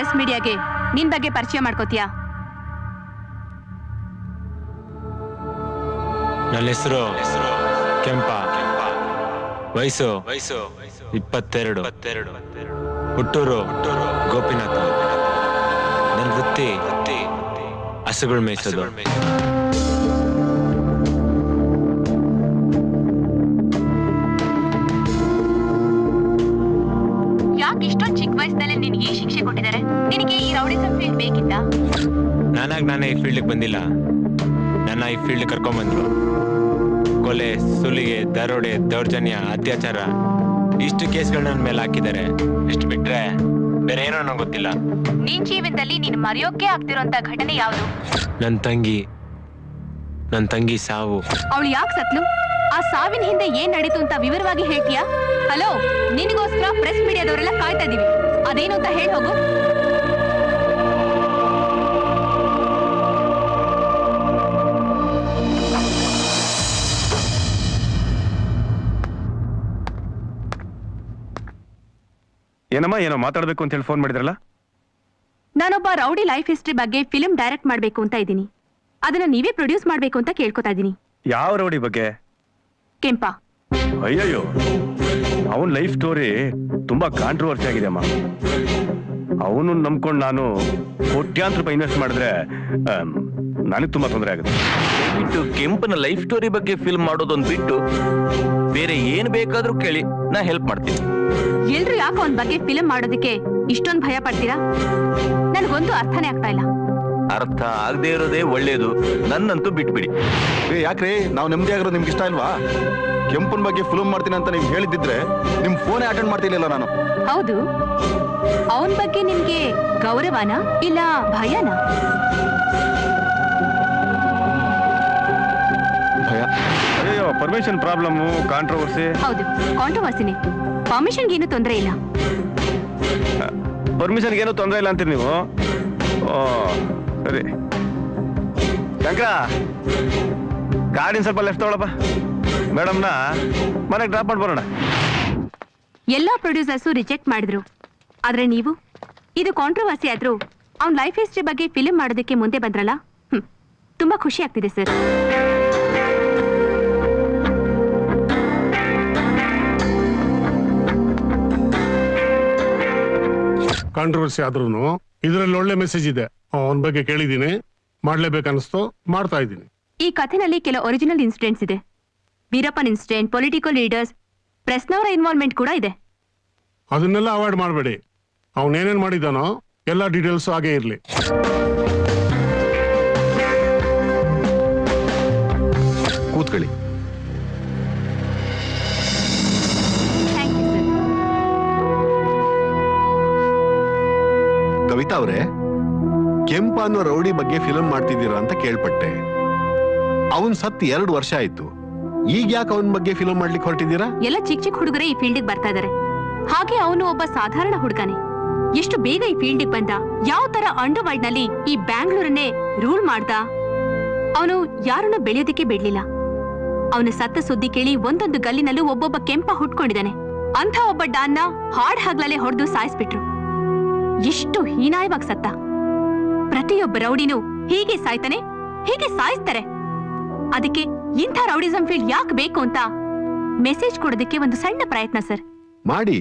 Press ಮೀಡಿಯಾಗೆ ನಿನ್ ಬಗ್ಗೆ ಪರಿಚಯ ಮಾಡ್ಕೋತೀಯಾ? ನನ್ನ ಹೆಸರು ಕೆಂಪ, ವಯಸ್ಸು 22, ಹುಟ್ಟೂರು ಗೋಪಿನಾಥ, ನನ್ನ ವೃತ್ತಿ ಹಸುಗಳು ಮೇಯಿಸೋದು. ಯಾಕೆ ಇಷ್ಟೊಂದು ಚಿಕ್ಕ ವಯಸ್ಸಿನಲ್ಲಿ ನಿನಗೆ ಈ ಶಿಕ್ಷೆ ಕೊಟ್ಟಿದ್ದಾರೆ? ನಿನಗೆ ಈ ರೌಡಿಸಂ ಫೀಲ್ಡ್ ಬೇಕಿತ್ತಾ? ನಾನೇ ಈ ಫೀಲ್ಡ್ಗೆ ಬಂದಿಲ್ಲ, ನನ್ನ ಈ ಫೀಲ್ಡ್ ಕರ್ಕೊಂಡ್ಬಂದ್ರು. ಕೊಲೆ, ಸುಲಿಗೆ, ದರೋಡೆ, ದೌರ್ಜನ್ಯ, ಅತ್ಯಾಚಾರ ಇಷ್ಟು ಕೇಸ್ಗಳನ್ನ ನನ್ನ ಮೇಲೆ ಹಾಕಿದ್ದಾರೆ. ಇಷ್ಟು ಬಿಟ್ರೆ ಬೇರೆ ಏನೋ ನನಗೆ ಗೊತ್ತಿಲ್ಲ. ನಿನ್ನ ಜೀವನದಲ್ಲಿ ನೀನು ಮರೆಯೋಕೆ ಆಗ್ತಿರೋಂತ ಘಟನೆ ಯಾವುದು? ನನ್ನ ತಂಗಿ ಸಾವು. ಅವಳು ಯಾಕೆ ಸತ್ಲು? ಆ ಸಾವಿನ ಹಿಂದೆ ಏನ್ ನಡೀತು ಅಂತ ವಿವರವಾಗಿ ಹೇಳ್ತೀಯಾ? ಹಲೋ, ನಿನಗೋಸ್ಕರ ಪ್ರೆಸ್ ಮೀಡಿಯಾದವರೆಲ್ಲ ಕಾಯ್ತಾ ಇದೀವಿ, ಅದೇನು ಅಂತ ಹೇಳಿ ಹೋಗು. ಏನಮ್ಮ, ಏನೋ ಮಾತಾಡಬೇಕು ಅಂತ ಹೇಳಿ ಫೋನ್ ಮಾಡಿದ್ರಲ್ಲ? ನಾನೊಬ್ಬ ರೌಡಿ ಲೈಫ್ ಹಿಸ್ಟ್ರಿ ಬಗ್ಗೆ ಫಿಲ್ಮ್ ಡೈರೆಕ್ಟ್ ಮಾಡಬೇಕು ಅಂತ ಇದ್ದೀನಿ. ಅದನ್ನ ನೀವೇ ಪ್ರೊಡ್ಯೂಸ್ ಮಾಡಬೇಕು ಅಂತ ಕೇಳ್ಕೊತಾ ಇದ್ದೀನಿ. ಯಾವ ರೌಡಿ ಬಗ್ಗೆ? ಕೆಂಪ. ಅಯ್ಯಯ್ಯೋ, ಅವನ ಲೈಫ್ ಸ್ಟೋರಿ ತುಂಬಾ ಕಾಂಟ್ರವರ್ಸಿ ಆಗಿದೆ ಅಮ್ಮ. ಅವನು ನಂಬ್ಕೊಂಡು ನಾನು ಕೋಟ್ಯಾಂತರ ರೂಪಾಯಿ ಇನ್ವೆಸ್ಟ್ ಮಾಡಿದ್ರೆ ನನಗೆ ತುಂಬಾ ತೊಂದರೆ ಆಗುತ್ತೆ. ದಯವಿಟ್ಟು ಕೆಂಪನ ಲೈಫ್ ಸ್ಟೋರಿ ಬಗ್ಗೆ ಫಿಲ್ಮ್ ಮಾಡೋದೊಂದು ಬಿಟ್ಟು ಬೇರೆ ಏನ್ ಬೇಕಾದ್ರೂ ಕೇಳಿ, ನಾ ಹೆಲ್ಪ್ ಮಾಡ್ತೀನಿ. ಎಲ್ರು ಯಾಕೆ ಅವನ ಬಗ್ಗೆ ಫಿಲಂ ಮಾಡೋದಕ್ಕೆ ಇಷ್ಟೊಂದು ಭಯ ಪಡ್ತೀರಾ? ನನಗೊಂದು ಅರ್ಥನೇ ಆಗ್ತಾ ಇಲ್ಲ. ಅರ್ಥ ಆಗದೆ ಇರೋದೇ ಒಳ್ಳೇದು, ನನ್ನಂತೂ ಬಿಟ್ಬಿಡಿ. ಯಾಕ್ರಿ, ನಾವು ನೆಮ್ಮದಿ ಆಗಿರೋದು ನಿಮ್ಗೆ ಇಷ್ಟ ಇಲ್ವಾ? ಕೆಂಪನ ಬಗ್ಗೆ ಫಿಲಂ ಮಾಡ್ತೀನಿ ಅಂತ ನೀವು ಹೇಳಿದ್ರೆ ನಿಮ್ ಫೋನೇ ಅಟೆಂಡ್ ಮಾಡ್ತಿರ್ಲಿಲ್ಲ ನಾನು. ಹೌದು, ಅವನ ಬಗ್ಗೆ ನಿಮ್ಗೆ ಗೌರವನಾ ಇಲ್ಲ ಭಯನಾ? ಭಯ. ಅಯ್ಯೋ, ಪರ್ಮಿಷನ್ ಪ್ರಾಬ್ಲಮ್, ಕಾಂಟ್ರವರ್ಸಿ. ಹೌದು, ಕಾಂಟ್ರವರ್ಸಿನೇ. ಪರ್ಮಿಷನ್ಗೆ ಏನು ತೊಂದರೆ ಇಲ್ಲ. ಪರ್ಮಿಷನ್ಗೆ ಏನೋ ತೊಂದರೆ ಇಲ್ಲ ಅಂತೀರಿ ನೀವು? ಓ ಸರಿ. ಶಂಕರ, ಗಾಡಿನ ಸ್ವಲ್ಪ ಲೆಫ್ಟ್ ತಗೊಳಪ್ಪ, ಮೇಡಮ್ನ ಮನೆಗೆ ಡ್ರಾಪ್ ಮಾಡಿ ಬರೋಣ. ಎಲ್ಲ ಪ್ರೊಡ್ಯೂಸರ್ಸು ರಿಜೆಕ್ಟ್ ಮಾಡಿದ್ರು, ಆದ್ರೆ ನೀವು ಇದು ಕಾಂಟ್ರವರ್ಸಿ ಆದ್ರೂ ಅವ್ನ ಲೈಫ್ ಹಿಸ್ಟ್ರಿ ಬಗ್ಗೆ ಫಿಲ್ಮ್ ಮಾಡೋದಕ್ಕೆ ಮುಂದೆ ಬಂದ್ರಲ್ಲ, ತುಂಬಾ ಖುಷಿ ಆಗ್ತಿದೆ ಸರ್. ಕಾಂಟ್ರವರ್ಸಿ ಆದ್ರೂನು ಇದರಲ್ಲಿ ಒಳ್ಳೆ ಮೆಸೇಜ್ ಇದೆ. ಅವನ ಬಗ್ಗೆ ಕೇಳಿದೀನಿ, ಮಾಡ್ಲೇಬೇಕನ್ನಿಸ್ತು, ಮಾಡ್ತಾ ಇದ್ದೀನಿ. ಈ ಕಥೆನಲ್ಲಿ ಕೆಲ ಒರಿಜಿನಲ್ ಇನ್ಸಿಡೆಂಟ್ಸ್ ಇದೆ. ವೀರಪ್ಪನ್ ಇನ್ಸಿಡೆಂಟ್, ಪೊಲಿಟಿಕಲ್ ಲೀಡರ್ಸ್, ಪ್ರೆಸ್ನವರ ಇನ್ವಾಲ್ವ್ಮೆಂಟ್ ಕೂಡ ಇದೆ. ಅದನ್ನೆಲ್ಲ ಅವಾಯ್ಡ್ ಮಾಡಬೇಡಿ. ಅವನೇನೇನು ಮಾಡಿದ್ದಾನೋ ಎಲ್ಲ ಡೀಟೇಲ್ಸ್ ಹಾಗೆ ಇರಲಿ. ಕೂತ್ಕೊಳ್ಳಿ. ಕವಿತಾ ಅವರೇ, ಕೆಂಪ ಅನ್ನೋ ರೌಡಿ ಬಗ್ಗೆ ಫಿಲಂ ಮಾಡ್ತಿದ್ದೀರಾ ಅಂತ ಕೇಳ್ಪಟ್ಟೆ. ಅವನ್ ಸತ್ತು 2 ವರ್ಷ ಆಯ್ತು, ಈಗ ಯಾಕೆ ಅವನ ಬಗ್ಗೆ ಫಿಲಂ ಮಾಡ್ಲಿಕ್ಕೆ ಹೊರಟಿದ್ದೀರಾ? ಎಲ್ಲ ಚಿಕ್ಕ ಚಿಕ್ಕ ಹುಡುಗರೇ ಈ ಫೀಲ್ಡ್ ಬರ್ತಾ ಇದಾರೆ, ಹಾಗೆ ಅವನು ಒಬ್ಬ ಸಾಧಾರಣ ಹುಡುಗನೇ. ಎಷ್ಟು ಬೇಗ ಈ ಫೀಲ್ಡ್ ಬಂದ, ಯಾವ ತರ ಅಂಡರ್ ವರ್ಲ್ಡ್ ನಲ್ಲಿ ಈ ಬ್ಯಾಂಗ್ಳೂರನ್ನೇ ರೂಲ್ ಮಾಡ್ದ. ಅವನು ಯಾರನ್ನ ಬೆಳೆಯೋದಕ್ಕೆ ಬಿಡ್ಲಿಲ್ಲ. ಅವನ ಸತ್ತ ಸುದ್ದಿ ಕೇಳಿ ಒಂದೊಂದು ಗಲ್ಲಿನಲ್ಲೂ ಒಬ್ಬೊಬ್ಬ ಕೆಂಪ ಹುಟ್ಕೊಂಡಿದ್ದಾನೆ. ಅಂಥ ಒಬ್ಬ ಡಾನ್ನ ಹಾಡ್ ಹಗ್ಲಲ್ಲೇ ಹೊಡೆದು ಸಾಯಿಸ್ಬಿಟ್ರು. ಎಷ್ಟು ಹೀನಾಯವಾಗಿ ಸತ್ತ. ಪ್ರತಿಯೊಬ್ಬ ರೌಡಿನೂ ಹೀಗೆ ಸಾಯ್ತಾನೆ, ಹೀಗೆ ಸಾಯಿಸ್ತಾರೆ. ಅದಕ್ಕೆ ಇಂಥ ರೌಡಿಸಂ ಫೀಲ್ಡ್ ಯಾಕೆ ಬೇಕು ಅಂತ ಮೆಸೇಜ್ ಕೊಡೋದಕ್ಕೆ ಒಂದು ಸಣ್ಣ ಪ್ರಯತ್ನ ಸರ್ ಮಾಡಿ.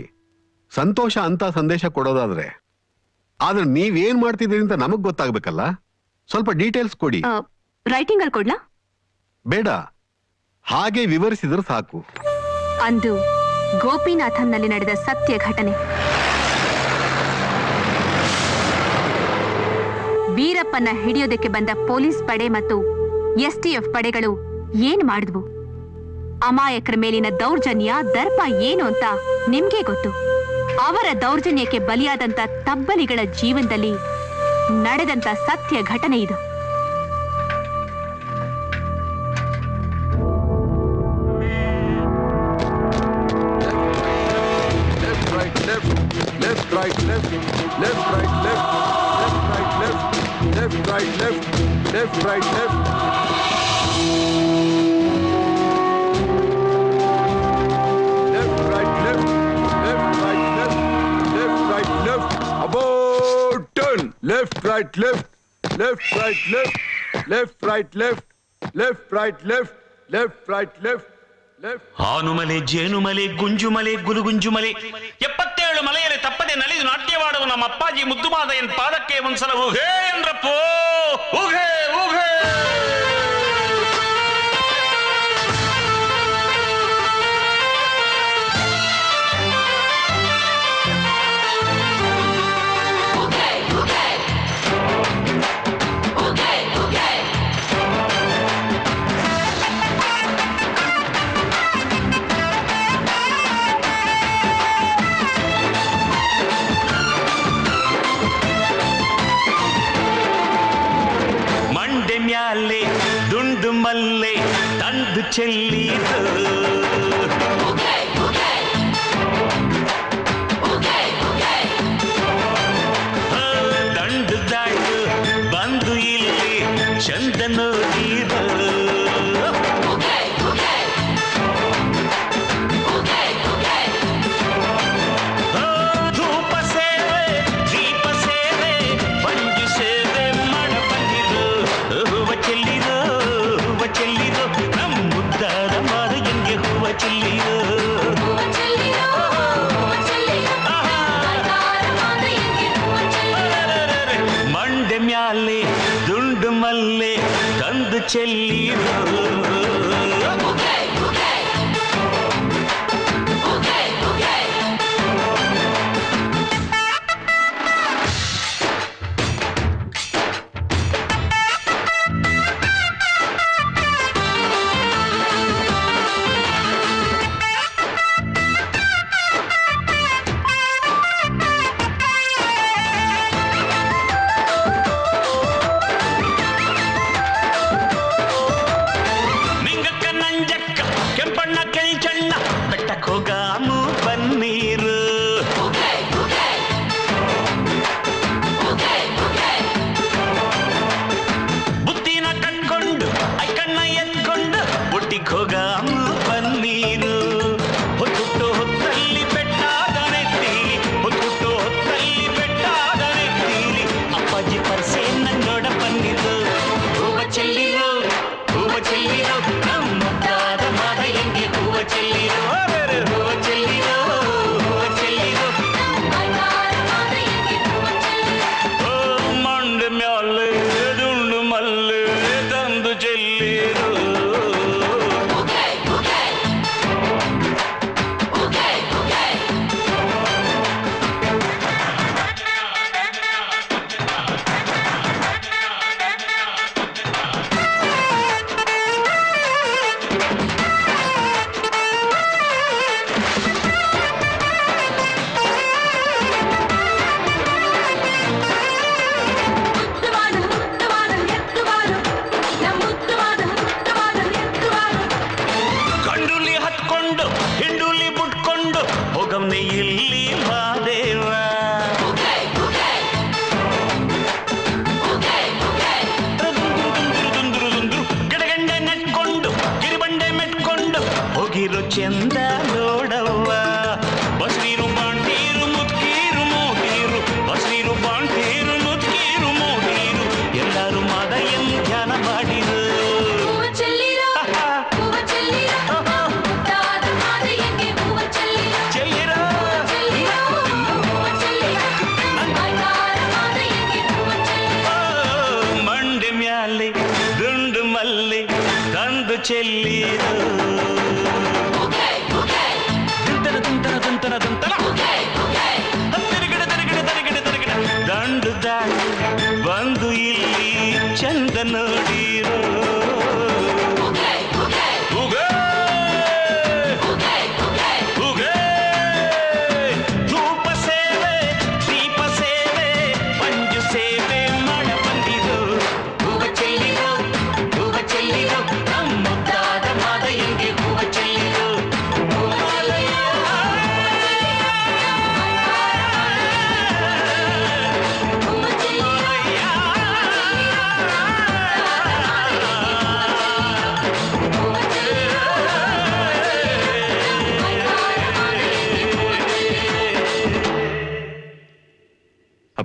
ಸಂತೋಷ ಅಂತ ಸಂದೇಶ ಕೊಡೋದಾದ್ರೆ, ಆದ್ರೆ ನೀವೇನ್ ಮಾಡ್ತಿದ್ದೀರಿ ಅಂತ ನಮಗ್ ಗೊತ್ತಾಗ್ಬೇಕಲ್ಲ. ಸ್ವಲ್ಪ ಡೀಟೇಲ್ಸ್ ಕೊಡಿ. ರೈಟಿಂಗ್ ಅಲ್ಲಿ ಕೊಡ್ಲಾ? ಬೇಡ, ಹಾಗೆ ವಿವರಿಸಿದ್ರೆ ಸಾಕು. ಅಂದು ಗೋಪಿನಾಥನ್ನಲ್ಲಿ ನಡೆದ ಸತ್ಯ ಘಟನೆ. ವೀರಪ್ಪನ ಹಿಡಿಯೋದಕ್ಕೆ ಬಂದ ಪೊಲೀಸ್ ಪಡೆ ಮತ್ತು STF ಪಡೆಗಳು ಏನ್ ಮಾಡಿದ್ವು, ಅಮಾಯಕರ ಮೇಲಿನ ದೌರ್ಜನ್ಯ, ದರ್ಪ ಏನು ಅಂತ ನಿಮ್ಗೆ ಗೊತ್ತು. ಅವರ ದೌರ್ಜನ್ಯಕ್ಕೆ ಬಲಿಯಾದಂತ ತಬ್ಬಲಿಗಳ ಜೀವನದಲ್ಲಿ ನಡೆದಂತ ಸತ್ಯ ಘಟನೆ ಇದು. Left, right, left. Left, right, left. Left, right, left. Left, right, left. About left, right, left, right, left, right, left, right, left, right, left. ಹಾನುಮಲೆ ಜೇನುಮಲೆ ಗುಂಜುಮಲೆ ಗುಲುಗುಂಜುಮಲೆ 77 ಮಲೆಯಲ್ಲಿ ತಪ್ಪದೆ ನಲಿದು ನಾಟ್ಯವಾಡುವ ನಮ್ಮ ಅಪ್ಪಾಜಿ ಮುದ್ದುಮಾದಯ್ಯನ ಪಾದಕ್ಕೆ ಒಂದಸಲ ಹೋಗೇ ಎಂದ್ರಪ್ಪೋ ಹೋಗೇ ಹೋಗೇ.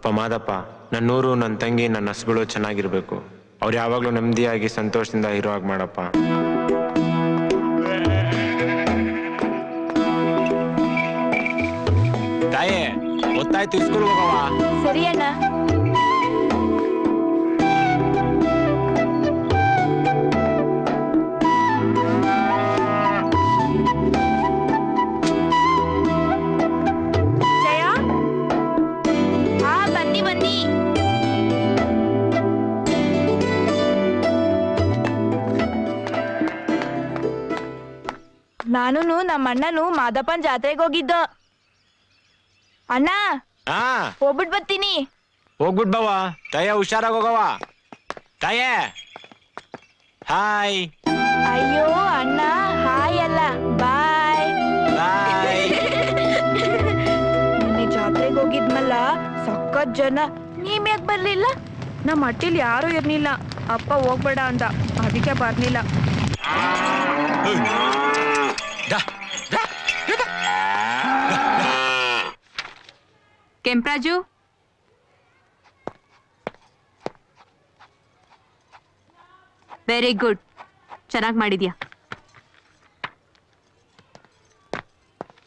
ಅಪ್ಪ ಮಾದಪ್ಪ, ನನ್ನೂರು, ನನ್ನ ತಂಗಿ, ನನ್ನ ಹಸುಗಳು ಚೆನ್ನಾಗಿರ್ಬೇಕು. ಅವ್ರು ಯಾವಾಗಲೂ ನೆಮ್ಮದಿಯಾಗಿ ಸಂತೋಷದಿಂದ ಇರೋ ಹಾಗೆ ಮಾಡಪ್ಪ. ತಾಯೇ ಒತ್ತಾಯ್ತು, ಇಸ್ಕೂಲ್ ಹೋಗವ್ವ. ಸರಿ ಅಣ್ಣ. ನಾನು ನಮ್ಮ ಅಣ್ಣನು ಮಾದಪ್ಪನ ಜಾತ್ರೆಗೆ ಹೋಗಿದ್ದ. ಅಣ್ಣ ಹೋಗ್ಬಿಟ್ ಬರ್ತೀನಿ. ಹೋಗ್ಬಿಟ್ ಬವ ತಾಯ, ಹುಷಾರಾಗಿ ಹೋಗವ ತಾಯ. ಹಾಯ್. ಅಯ್ಯೋ ಅಣ್ಣ, ಹಾಯ್ ಅಲ್ಲ, ಬಾಯ್ ಬಾಯ್. ನೀ ಜಾತ್ರೆಗೆ ಹೋಗಿದ್ಮಲ್ಲ, ಸಖತ್ ಜನ. ನೀವ್ ಯಾಕೆ ಬರ್ಲಿಲ್ಲ? ನಮ್ಮ ಮಟ್ಟಿಲ್ ಯಾರು ಇರ್ಲಿಲ್ಲ, ಅಪ್ಪ ಹೋಗ್ಬೇಡ ಅಂತ, ಅದಕ್ಕೆ ಬರ್ಲಿಲ್ಲ. ಕೆಂಪರಾಜು, ವೆರಿ ಗುಡ್, ಚೆನ್ನಾಗಿ ಮಾಡಿದ್ಯಾ.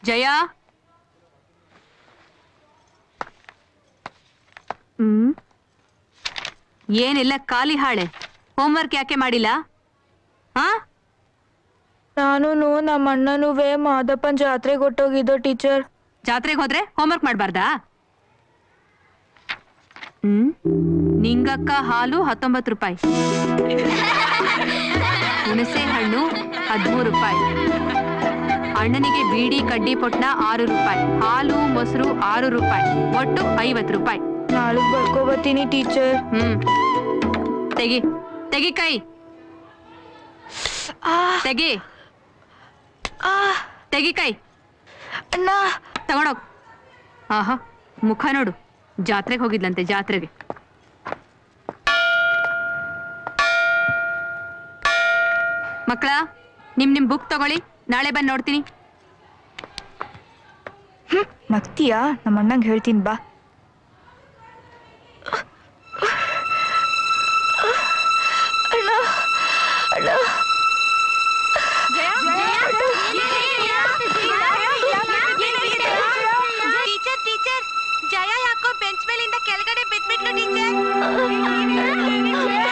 ಜಯ, ಏನೆಲ್ಲ ಖಾಲಿ ಹಾಳೆ, ಹೋಮ್ವರ್ಕ್ ಯಾಕೆ ಮಾಡಿಲ್ಲ? ಹಾ, ನಾನು ನಮ್ಮ ಅಣ್ಣನೂ ಮಾದಪ್ಪನ ಜಾತ್ರೆಗೆ ಹೊಟ್ಟೋಗಿದ್ದೋ ಟೀಚರ್. ಜಾತ್ರೆಗೆ ಹೋದ್ರೆ ಹೋಮ್ವರ್ಕ್ ಮಾಡಬಾರ್ದಾ? ನಿಂಗಕ್ಕ ಹಾಲು 19 ರೂಪಾಯಿ, ಹುಣಸೆ ಹಣ್ಣು 13 ರೂಪಾಯಿ, ಅಣ್ಣನಿಗೆ ಬೀಡಿ ಕಡ್ಡಿ ಪೊಟ್ನ 6 ರೂಪಾಯಿ, ಹಾಲು ಮೊಸರು 6 ರೂಪಾಯಿ, ಒಟ್ಟು 50 ರೂಪಾಯಿ. ನಾಳೆ ಬರ್ಕೋಬತ್ತೀನಿ ಟೀಚರ್. ತೆಗಿ ತೆಗಿ, ಕೈ ತೆಗಿ ತೆಗಿ, ಕೈ ಅಣ್ಣ ತಗೊಂಡೋಗ್. ಆಹಾ, ಮುಖ ನೋಡು, ಜಾತ್ರೆಗೆ ಹೋಗಿದ್ಲಂತೆ. ಜಾತ್ರೆಗೆ ಮಕ್ಕಳ, ನಿಮ್ ಬುಕ್ ತಗೊಳ್ಳಿ, ನಾಳೆ ಬಂದು ನೋಡ್ತೀನಿ. ನಗ್ತೀಯಾ? ನಮ್ಮ ಅಣ್ಣಂಗೆ ಹೇಳ್ತೀನಿ ಬಾ.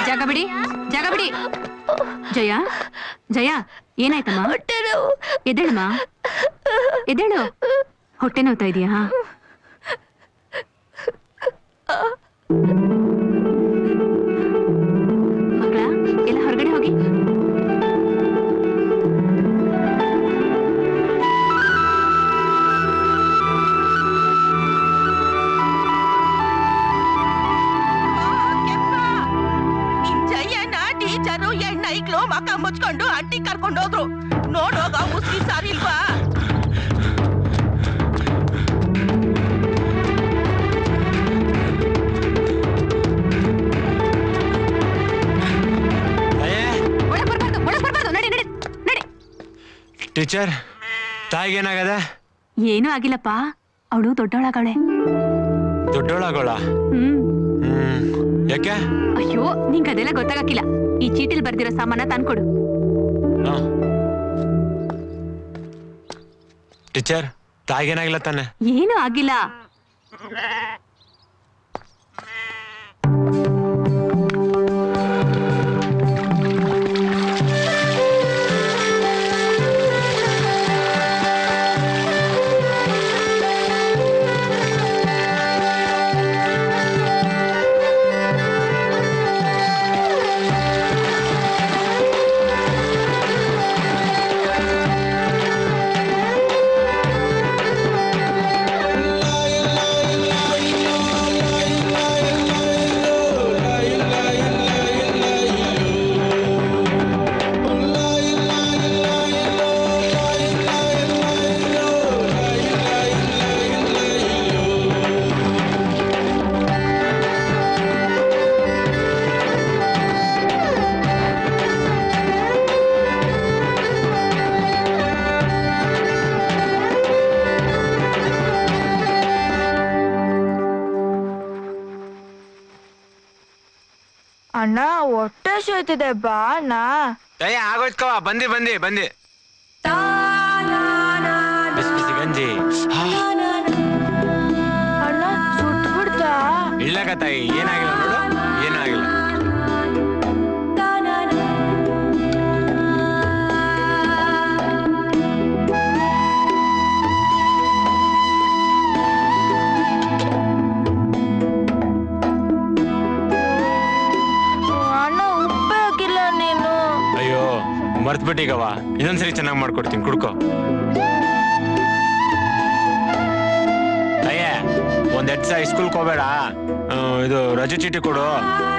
ಜಗಬಿಡಿ ಜಗಬಿಡಿ. ಜಯ ಜಯ, ಏನಾಯ್ತಮ್ಮ? ಹೊಟ್ಟೆ ನೋವು. ಎದ್ದೇಳಮ್ಮ, ಎದ್ದೇಳು. ಹೊಟ್ಟೆ ನೋವ್ತಾ ಇದೀಯಾ? ಮಗಳ, ಎಲ್ಲ ಹೊರಗಡೆ ಹೋಗಿ. ನೈಕ್ಲು ಮಕ್ಕ ಮುಚ್ಕೊಂಡು ಅಂಟಿ ಕರ್ಕೊಂಡು ಹೋದ್ರು ನೋಡೋಗ. ಮುಸ್ಕಿ ಸಾರಿ ಇಲ್ವಾ? ಟೀಚರ್, ತಾಯಿಗೆ ಏನಾಗದ? ಏನೂ ಆಗಿಲ್ಲಪ್ಪ, ಅವಳು ದೊಡ್ಡೋಳಾಗಳೆ. ದೊಡ್ಡೋಳಾಗೋಳ? ಯಾಕೆ? ಅಯ್ಯೋ, ನಿಂಗೆ ಅದೆಲ್ಲ ಗೊತ್ತಾಗಕ್ಕಿಲ್ಲ. ಈ ಚೀಟಿಲ್ ಬರ್ದಿರೋ ಸಾಮಾನ ತಂದ್ಕೊಡು. ಟೀಚರ್, ತಾಯಿಗೇನಾಗಿಲ್ಲ ತಾನೆ? ಏನು ಆಗಿಲ್ಲ. ಅಣ್ಣ ಹೊಟ್ಟೆ ಶೋಯ್ತಿದೆ ಬಾ ಅಣ್ಣ. ಏಯ್ ಆಗೋಯ್ತವ ಬಂದಿ ಬಂದಿ ಬಂದಿ ಗಂಜಿ ಅಣ್ಣ ಸುಟ್ಟು ಬಿಡ್ತಾ ಇಳ್ಳಾಗ ತಾಯಿ ಏನಾಗಿಲ್ಲ ನೋಡು ಏನಾಗಿಲ್ಲ. ಮರ್ತ್ ಬಿಟ್ಟಿಗವಾ ಇನ್ನೊಂದ್ಸರಿ ಚೆನ್ನಾಗಿ ಮಾಡ್ಕೊಡ್ತೀನಿ ಕುಡ್ಕೋ. ಅಯ್ಯ ಒಂದೆರಡು ಸಾರಿ ಸ್ಕೂಲ್ಗೆ ಹೋಗ್ಬೇಡ, ಇದು ರಜೆ ಚೀಟಿ ಕೊಡು,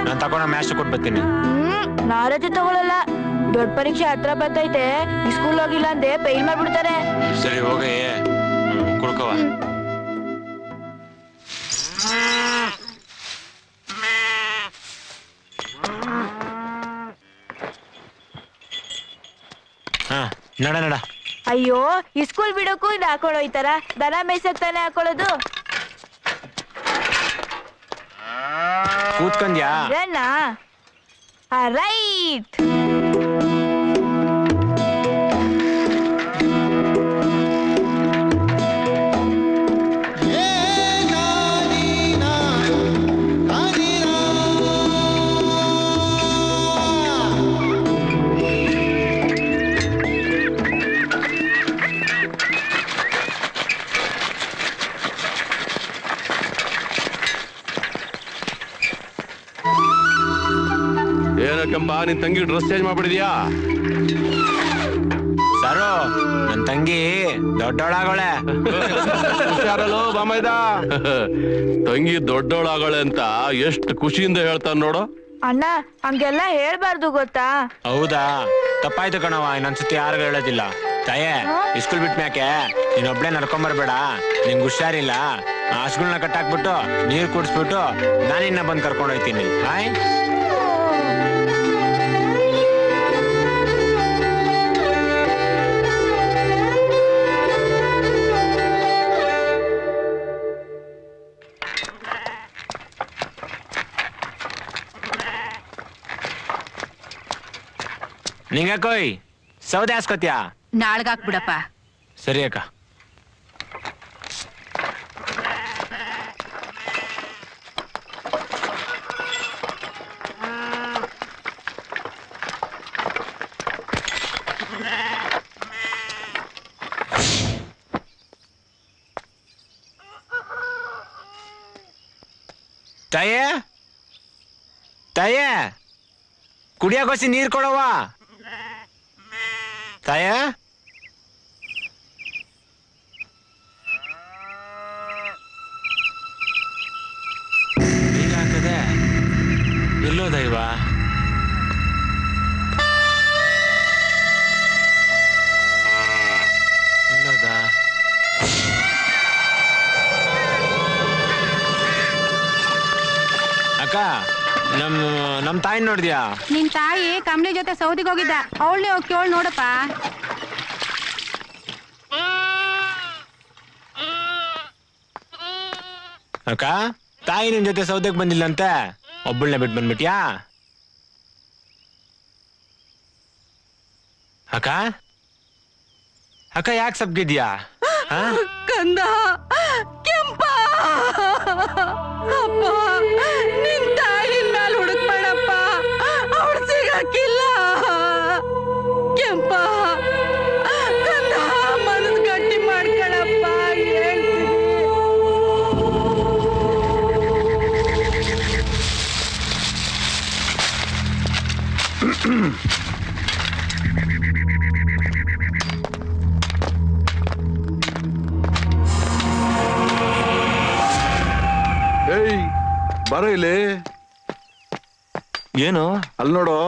ನಾನು ತಗೊಂಡ ಮ್ಯಾಚ್ ಕೊಟ್ಟು ಬರ್ತೀನಿ. ನಾ ರಜೆ ತಗೊಳಲ್ಲ, ದೊಡ್ಡ ಪರೀಕ್ಷೆ ಹತ್ರ ಬರ್ತೈತೆ, ಸ್ಕೂಲ್ ಹೋಗಿಲ್ಲ ಅಂದೆ ಫೇಲ್ ಮಾಡ್ಬಿಡ್ತಾರೆ. ಸರಿ ಹೋಗಿ ಕುಡ್ಕವ. ನಡ ನಡ. ಅಯ್ಯೋ ಸ್ಕೂಲ್ ಬಿಡೋಕ್ಕೂ ಇದು ಹಾಕೊಂಡು ಹೋಯ್ತಾರ, ದನ ಮೇಯ್ಸಕ್ ತಾನೆ ಹಾಕೊಳ್ಳೋದು. ಕೂತ್ಕೊಂಡ್ಯಾ ರೈಟ್. ಕಂಬಾ ನಿನ್ ತಂಗಿ ಡ್ರೆಸ್ ಚೇಂಜ್ ಮಾಡ್ಬಿಡಿದ್ಯಾ? ಸಾರು ನನ್ ತಂಗಿ ದೊಡ್ಡೋಳಾಗೋಳೆ. ಹುಷಾರಲ್ಲೋ ಬಾಮೈದ, ತಂಗಿ ದೊಡ್ಡೋಳಾಗೋಳೆ ಅಂತ ಎಷ್ಟು ಖುಷಿಯಿಂದ ಹೇಳ್ತಾನ ನೋಡು. ಅಣ್ಣ ಹಂಗೆಲ್ಲ ಹೇಳ್ಬಾರ್ದು ಗೊತ್ತಾ. ಹೌದಾ, ತಪ್ಪಾಯ್ತು ಕಣವ, ಇನ್ನೊಂದ್ಸತಿ ಯಾರು ಹೇಳೋದಿಲ್ಲ. ತಾಯೇ ಸ್ಕೂಲ್ ಬಿಟ್ಮ್ಯಾಕೆ ನೀನೊಬ್ಳೆ ನಡ್ಕೊಂಬರ್ಬೇಡ, ನಿಂಗೆ ಹುಷಾರಿಲ್ಲ, ಹಸುಗಳನ್ನ ಕಟ್ಟಾಕ್ಬಿಟ್ಟು ನೀರು ಕುಡಿಸ್ಬಿಟ್ಟು ನಾನಿನ್ನ ಬಂದು ಕರ್ಕೊಂಡೋಗ್ತೀನಿ. ಆಯ್ ನಿಂಗ ಕೊಯ್ ಸೌದೆ ಹಾಸ್ಕೊತಿಯಾ? ನಾಳ್ಗ ಹಾಕ್ಬಿಡಪ್ಪ. ಸರಿ ಅಕ್ಕ. ತಾಯೇ ತಾಯೇ ಕುಡಿಯಾಕೋಸಿ ನೀರ್ ಕೊಡವ್ವ. ತಾಯ ನೀರಾಗ್ತದೆ ಎಲ್ಲೋ ದೈವ. ಅಕ್ಕ ನಮ್ ತಾಯಿ ನೋಡಿದ್ಯಾ? ನಿನ್ ತಾಯಿ ಕಮಲಿ ಜೊತೆ ಸೌದಿಗೆ ಹೋಗಿದ್ದ, ಅವಳನ್ನೇ ಹೋಗಿ ಕೇಳಿ ನೋಡಪ್ಪ. ಅಕ್ಕ ತಾಯಿ ನಿನ್ ಜೊತೆ ಸೌದೆಗೆ ಬಂದಿಲ್ಲಂತೆ, ಒಬ್ಬಳನ್ನೇ ಬಿಟ್ಟು ಬಂದ್ಬಿಟ್ಯಾ? ಅಕ್ಕ ಅಕ್ಕ ಯಾಕೆ ಸಬ್ಗಿದ್ಯಾ? ಕಂದ ಕೆಂಪ ಕಿಲ್ಲ ಕೆಂಪ ಮನಸ್ ಗಟ್ಟಿ ಮಾಡ್ಕೊಳಪ್ಪ. ಏಯ್ ಬರೋ ಇಲ್ಲಿ. ಏನು ಅಲ್ಲಿ ನೋಡು.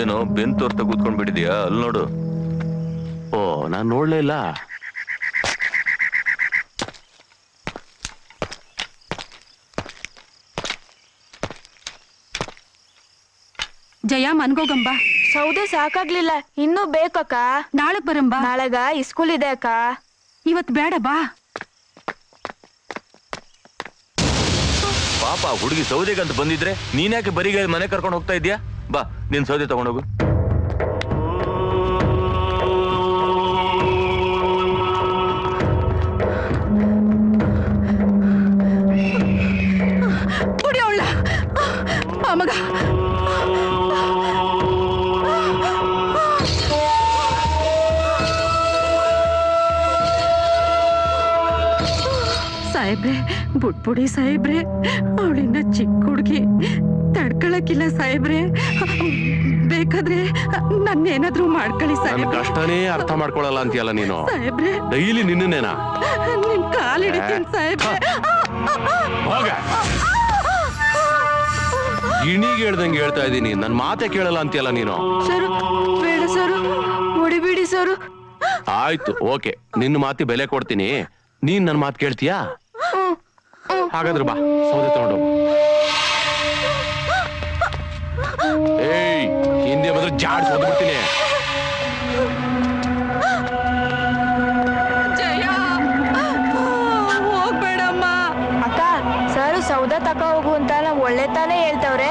ಏನೋ ಬೆನ್ ತೋರ್ತ ಕೂತ್ಕೊಂಡ್ ಬಿಟ್ಟಿದ್ಯಾ? ಅಲ್ಲಿ ನೋಡು. ಓ ನಾನ್ ನೋಡ್ಲೇ ಇಲ್ಲ. ಜಯ ಮನ್ಗೋಗಂಬ. ಸೌದೆ ಸಾಕಾಗ್ಲಿಲ್ಲ, ಇನ್ನೂ ಬೇಕಕ್ಕ. ನಾಳೆ ಬರಂಬ. ನಾಳೆಗ ಇಸ್ಕೂಲ್ ಇದೆ ಅಕ್ಕ. ಇವತ್ತು ಬೇಡ ಬಾ. ಪಾಪ ಹುಡುಗಿ ಸೌದೆಗಂತ ಬಂದಿದ್ರೆ ನೀನ್ಯಾಕೆ ಬರಿಗಳ ಮನೆ ಕರ್ಕೊಂಡು ಹೋಗ್ತಾ ಇದೀಯಾ? ಬಾ ನಿನ್ ಸೌದೆ ತಗೊಂಡೋಗು. ಮಗ ಸಾಹೇಬ್ರೆ, ಬುಟ್ಬುಡಿ ಸಾಹೇಬ್ರೆ, ಅವಳಿನ್ನ ಚಿಕ್ಕ ಹುಡುಗಿ, ತಡ್ಕೊಳಕಿಲ್ಲ ಸಾಹೇಬ್ರೆ. ಬೇಕಾದ್ರೆ ನನ್ನ ಏನಾದ್ರೂ ಮಾಡ್ಕೊಳ್ಳಿ ಸಾಹೇಬ್ರೆ. ಕಷ್ಟನೇ ಅರ್ಥ ಮಾಡ್ಕೊಳ್ಳಲ್ಲ ಅಂತೀಯಲ್ಲ ನೀನು ಸಾಹೇಬ್ರೆ. ಡೈಲಿ ನಿನ್ನೇನಾ ನಿನ್ ಕಾಲಿಡ್ತೀನಿ ಸಾಹೇಬ್ರೆ. ಗಿಣಿಗೆ ಹೇಳ್ದಂಗೆ ಹೇಳ್ತಾ ಇದ್ದೀನಿ, ನನ್ನ ಮಾತೆ ಕೇಳಲ್ಲ ಅಂತೀಯಲ್ಲ ನೀನು. ಬೇಡ ಸರ್, ಹೊಡಿಬೇಡಿ ಸರ್. ಆಯ್ತು, ಓಕೆ, ನಿನ್ನ ಮಾತಿ ಬೆಲೆ ಕೊಡ್ತೀನಿ. ನೀನ್ ನನ್ನ ಮಾತು ಕೇಳ್ತೀಯಾ? ಹಾಗಾದ್ರೆ ಬಾ, ಸೌದೆ ತಗೊಂಡು. ಏಯ್, ಹಿಂದೆ ಬಂದ್ರೆ ಜಾಡ್ಸ್ ಹೊಡ್ಬಿಡ್ತೀನಿ. ಸೌದ ತಕ ಹೋಗು ಅಂತ ನಾವ್ ಒಳ್ಳೆ ತಾನೇ ಹೇಳ್ತವ್ರೆ.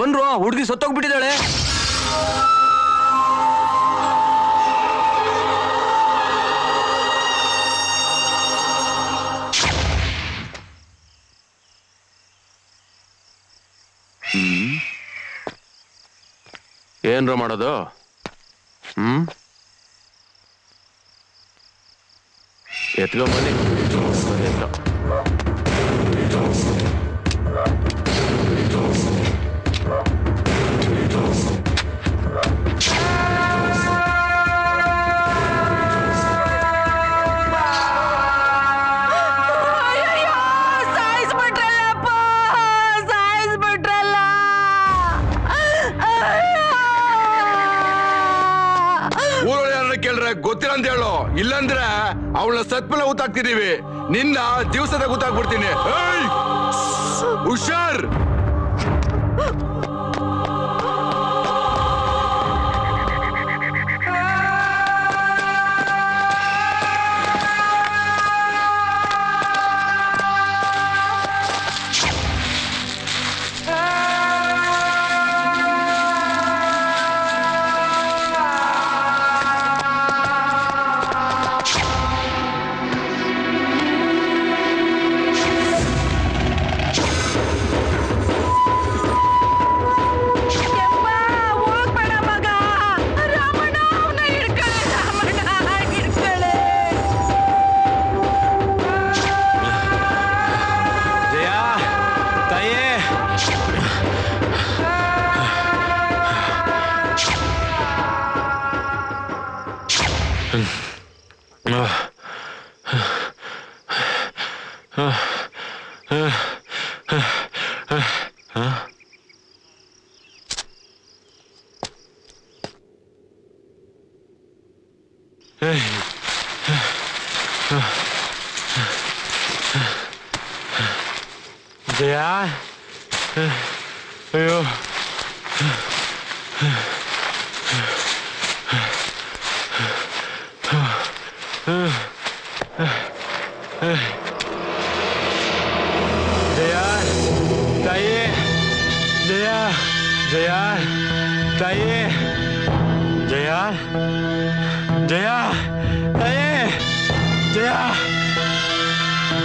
ಬಂದ್ರು, ಹುಡುಗಿ ಸತ್ತೋಗ್ಬಿಟ್ಟಿದ್ದಾಳೆ. ಏನ್ರ ಮಾಡೋದು? ಎತ್ಕೊಂಬನ್ನಿ. ಇಲ್ಲಂದ್ರೆ ಅವಳ ಸತ್ಮೇಲೆ ಊತಾಕ್ತಿದೀವಿ, ನಿನ್ನ ದಿವಸದ ಊತಾಕ್ಬಿಡ್ತೀನಿ. ಹುಷಾರ್.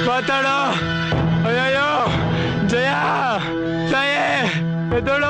Mátalo. ¡Ay, ay, ay! Jaya ತಾಯೇ ಎದ್ದೋಳು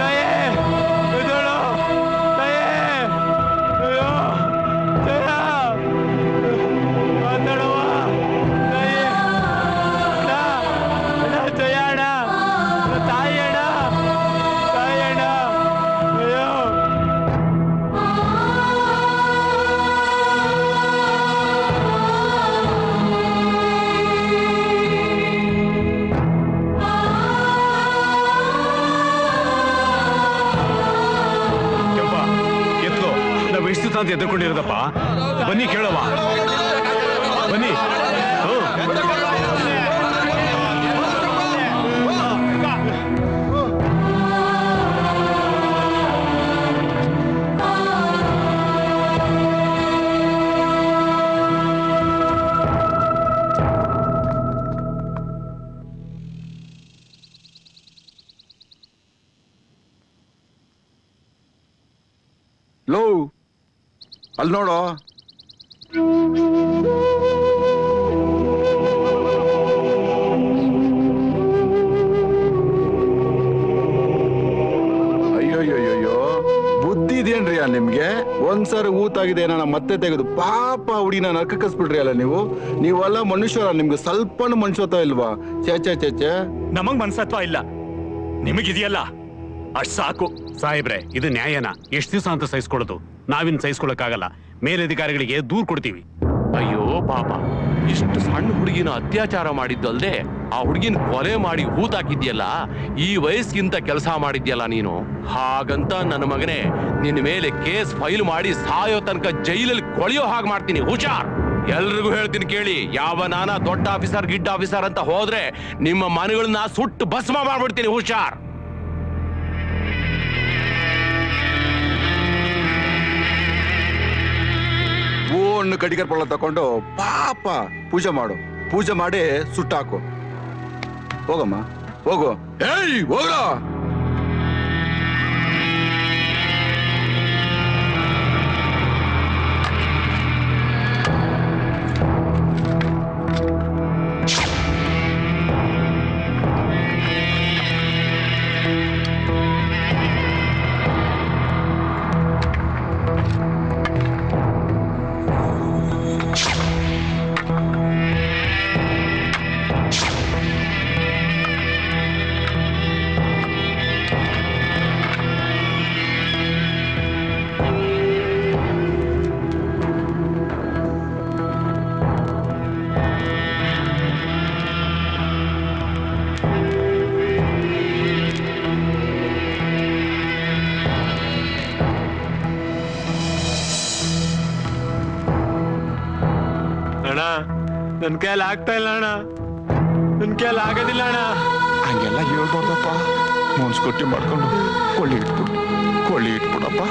ತಾಯೇ ಎದ್ದೋಳು ತಾಯೇ ಅಯ್ಯೋ ಜಯಾ ಮಾತಾಡುವ ತಾಯೇ ಜಯಾ ಅಣ್ಣ ತಾಯಿ ಅಣ್ಣ ತಾಯಿ ಅಣ್ಣ ಅಯ್ಯೋ ಕೆಂಪ ಎತ್ತು ನಾವು ಎಷ್ಟು ದಿನ ಅಂತ ಎದ್ದುಕೊಂಡಿರೋದಪ್ಪ ಬನ್ನಿ ಕೇಳವ ಬನ್ನಿ ಲೋ ಅಲ್ಲಿ ನೋಡೋ ಅಯ್ಯೋಯ್ಯೋ ಬುದ್ಧಿ ಇದೇನ್ರಿ ಅಲ್ಲ ನಿಮ್ಗೆ ಒಂದ್ಸಾರಿ ಊತಾಗಿದೆ ಏನೋ ಮತ್ತೆ ತೆಗೆದು ಪಾಪ ಹುಡಿನ ನರ್ಕ ಕಸ್ಬಿಡ್ರಿ ಅಲ್ಲ ನೀವು ನೀವೆಲ್ಲ ಮನುಷ್ಯರ ನಿಮ್ಗೆ ಸ್ವಲ್ಪ ಮನುಷ್ಯತ್ವ ಇಲ್ವಾ ಚೇಚೆ ಚೇಚೆ ನಮಗ್ ಮನಸತ್ವ ಇಲ್ಲ ನಿಮಗಿದೆಯಲ್ಲ ಅಷ್ಟ್ ಸಾಕು ಸಾಹೇಬ್ರೆ ಇದು ನ್ಯಾಯನ ಎಷ್ಟು ದಿವಸ ಅಂತ ಸಹಿಸ್ಕೊಳ್ಳೋದು ನಾವಿನ್ ಸಹಿಸ್ಕೊಳ್ಳಕ್ಕಾಗಲ್ಲ ಮೇಲಧಿಕಾರಿಗಳಿಗೆ ದೂರ್ ಕೊಡ್ತೀವಿ ಅಯ್ಯೋ ಪಾಪ ಇಷ್ಟು ಸಣ್ಣ ಹುಡುಗಿನ ಅತ್ಯಾಚಾರ ಮಾಡಿದ್ದಲ್ದೆ ಆ ಹುಡುಗಿನ ಕೊಲೆ ಮಾಡಿ ಹೂತಾಕಿದ್ಯಲ್ಲ ಈ ವಯಸ್ಸಿಗಿಂತ ಕೆಲಸ ಮಾಡಿದ್ಯಲ್ಲ ನೀನು ಹಾಗಂತ ನನ್ನ ಮಗನೇ ನಿನ್ನ ಮೇಲೆ ಕೇಸ್ ಫೈಲ್ ಮಾಡಿ ಸಾಯೋ ತನಕ ಜೈಲಲ್ಲಿ ಕೊಳೆಯೋ ಹಾಗೆ ಮಾಡ್ತೀನಿ ಹುಷಾರ್ ಎಲ್ರಿಗೂ ಹೇಳ್ತೀನಿ ಕೇಳಿ ಯಾವ ನಾನಾ ದೊಡ್ಡ ಆಫೀಸರ್ ಗಿಡ್ಡ ಆಫೀಸರ್ ಅಂತ ಹೋದ್ರೆ ನಿಮ್ಮ ಮನೆಗಳನ್ನ ಸುಟ್ಟು ಭಸ್ಮ ಮಾಡ್ಬಿಡ್ತೀನಿ ಹುಷಾರ್ ಹೂವನ್ನು ಕಡಿಕರ್ ಪಳ ತಕೊಂಡು ಪಾಪ ಪೂಜೆ ಮಾಡು ಪೂಜೆ ಮಾಡಿ ಸುಟ್ಟಾಕು ಹೋಗಮ್ಮ ಹೋಗು ಏಯ್ ಹೋಗ ನನ್ ಕೈಯಲ್ಲಿ ಆಗ್ತಾ ಇಲ್ಲ ಅಣ್ಣ ನನ್ ಕೈಯಲ್ಲಿ ಆಗೋದಿಲ್ಲ ಅಣ್ಣ ಹಂಗೆಲ್ಲ ಹೇಳ್ಬೋದಪ್ಪ ಮುನ್ಸ್ಕೊಟ್ಟಿ ಮಾಡ್ಕೊಂಡು ಕೊಳ್ಳಿ ಇಟ್ಬಿಡಪ್ಪ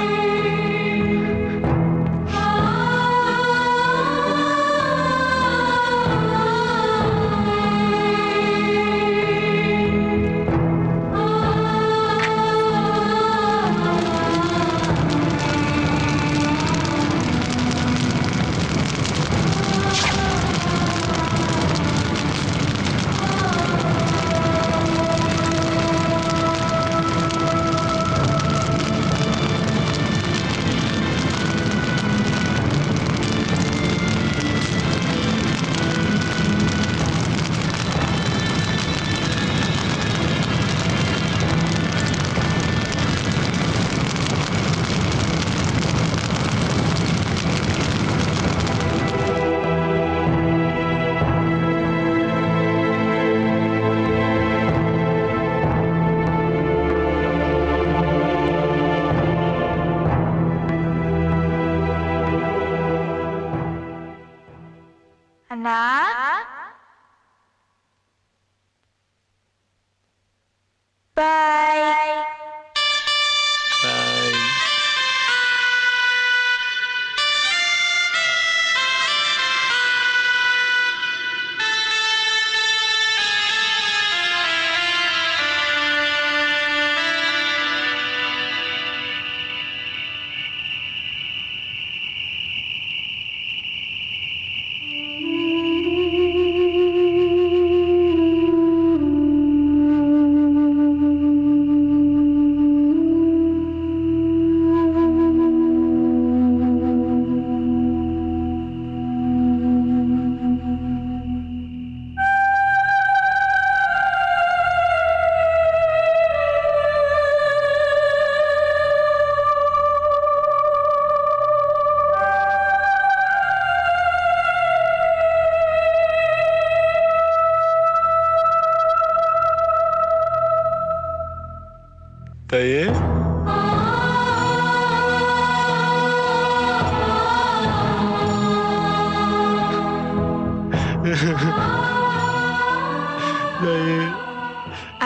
ತಾಯೇ.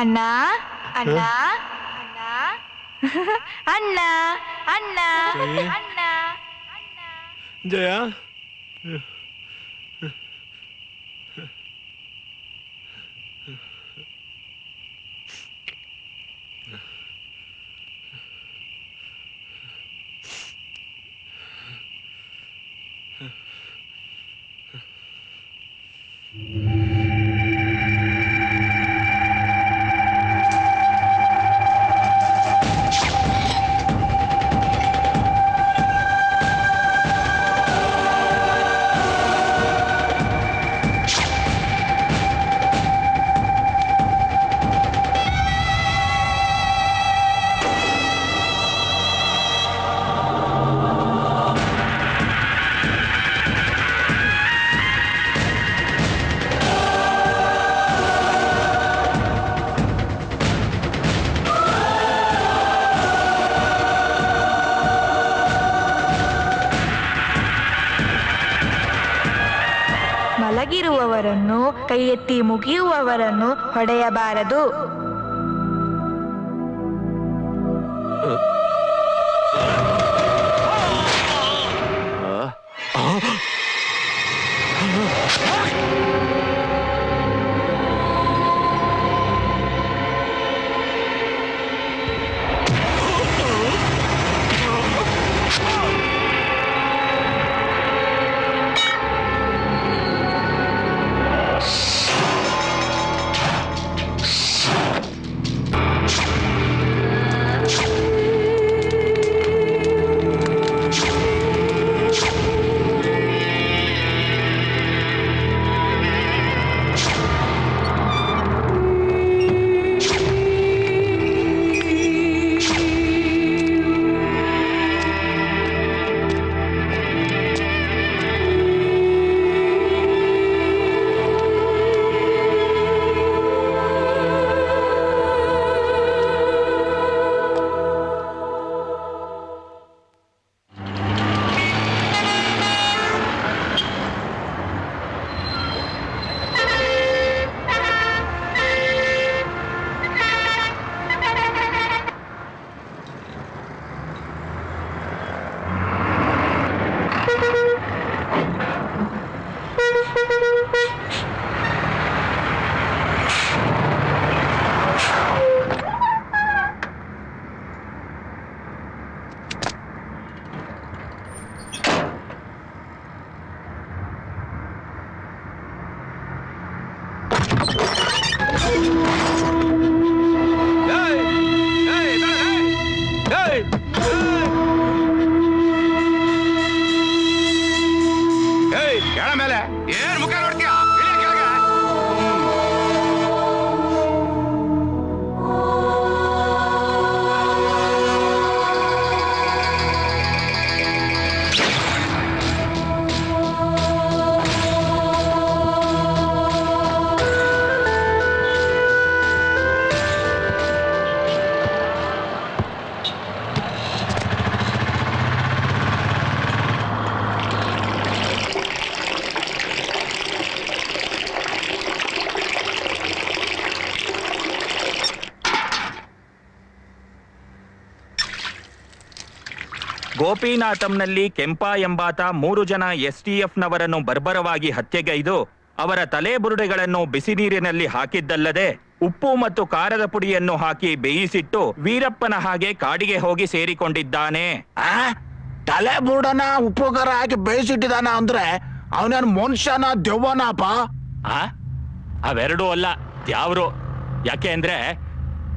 அண்ணா அண்ணா அண்ணா அண்ணா அண்ணா அண்ணா ஜெயா. ಮಲಗಿರುವವರನ್ನು ಕೈ ಎತ್ತಿ ಮುಗಿಯುವವರನ್ನು ಹೊಡೆಯಬಾರದು. ಗೋಪಿನಾಥಂನಲ್ಲಿ ಕೆಂಪ ಎಂಬಾತ 3 ಜನ ಎಸ್ಟಿಎಫ್ನವರನ್ನು ಬರ್ಬರವಾಗಿ ಹತ್ಯೆಗೈದು ಅವರ ತಲೆ ಬುರುಡೆಗಳನ್ನು ಬಿಸಿ ನೀರಿನಲ್ಲಿ ಹಾಕಿದ್ದಲ್ಲದೆ ಉಪ್ಪು ಮತ್ತು ಖಾರದ ಪುಡಿಯನ್ನು ಹಾಕಿ ಬೇಯಿಸಿಟ್ಟು ವೀರಪ್ಪನ ಹಾಗೆ ಕಾಡಿಗೆ ಹೋಗಿ ಸೇರಿಕೊಂಡಿದ್ದಾನೆ. ತಲೆ ಬುರುಡನ ಉಪ್ಪು ಖಾರ ಹಾಕಿ ಬೇಯಿಸಿಟ್ಟಿದ್ದಾನ ಅಂದ್ರೆ ಅವನೇನು ಮನುಷ್ಯನ ದೆವ್ವನಪ್ಪ? ಅವೆರಡೂ ಅಲ್ಲ ದ್ಯಾವ್ರು. ಯಾಕೆ ಅಂದ್ರೆ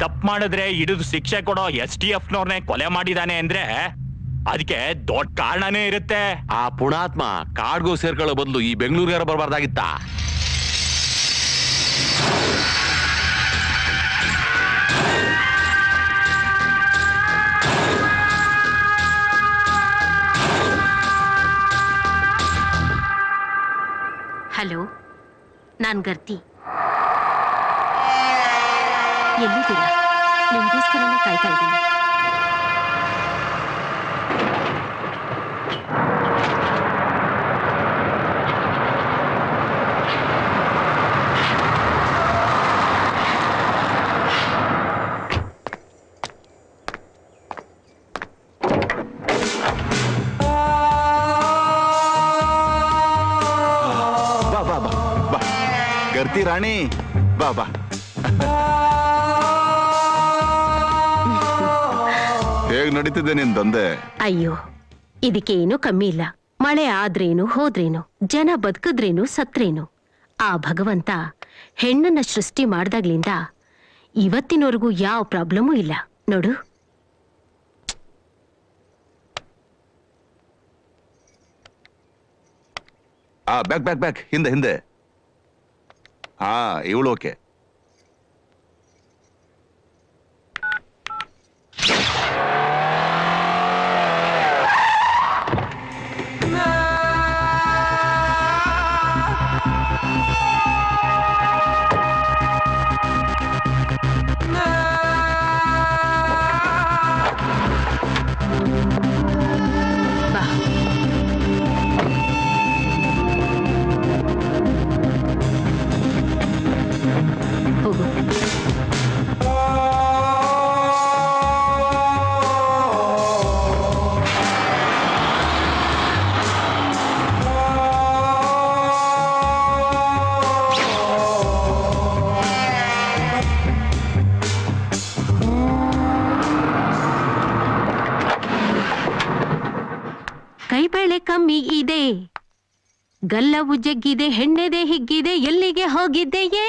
ತಪ್ಪು ಮಾಡಿದ್ರೆ ಹಿಡಿದು ಶಿಕ್ಷೆ ಕೊಡೋ ಎಸ್ಟಿಎಫ್ನವ್ರನ್ನೇ ಕೊಲೆ ಮಾಡಿದಾನೆ ಅಂದ್ರೆ ಅದಕ್ಕೆ ದೊಡ್ಡ ಕಾರಣನೇ ಇರುತ್ತೆ. ಆ ಪುಣಾತ್ಮ ಕಾಡ್ಗೂ ಸೇರ್ಕೊಳ್ಳೋ ಬದಲು ಈ ಬೆಂಗಳೂರಿಗೆ ಯಾರು ಬರಬಾರ್ದಾಗಿತ್ತ? ಹಲೋ, ನಾನ್ ಗರ್ತಿ. ಎಲ್ಲಿದ್ದೀರಾ? ನಿಮಗೋಸ್ಕರನೇ ಕಾಯ್ತಾ ಇದ್ದೀನಿ. करती राणी बाबा ಹೇಗೆ ನಡೀತಿದೆ ನಿನ್ನ ದಂಧೆ? ಅಯ್ಯೋ ಇದಕ್ಕೆ ಏನು ಕಮ್ಮಿ ಇಲ್ಲ. ಮಳೆ ಆದ್ರೇನು ಹೋದ್ರೇನು, ಜನ ಬದುಕಿದ್ರೇನು ಸತ್ರೇನು, ಆ ಭಗವಂತ ಹೆಣ್ಣನ್ನ ಸೃಷ್ಟಿ ಮಾಡಿದಾಗ್ಲಿಂದ ಇವತ್ತಿನವರೆಗೂ ಯಾವ ಪ್ರಾಬ್ಲಮೂ ಇಲ್ಲ ನೋಡು. ಆ ಬ್ಯಾಕ್ ಬ್ಯಾಕ್ ಬ್ಯಾಕ್ ಹಿಂದೆ ಹಿಂದೆ. ಹಾ ಇವಳು ಓಕೆ. ಕಮ್ಮಿ ಇದೆ, ಗಲ್ಲವು ಜಗ್ಗಿದೆ, ಹೆಣ್ಣೆದೆ ಹಿಗ್ಗಿದೆ, ಎಲ್ಲಿಗೆ ಹೋಗಿದ್ದೆಯೇ?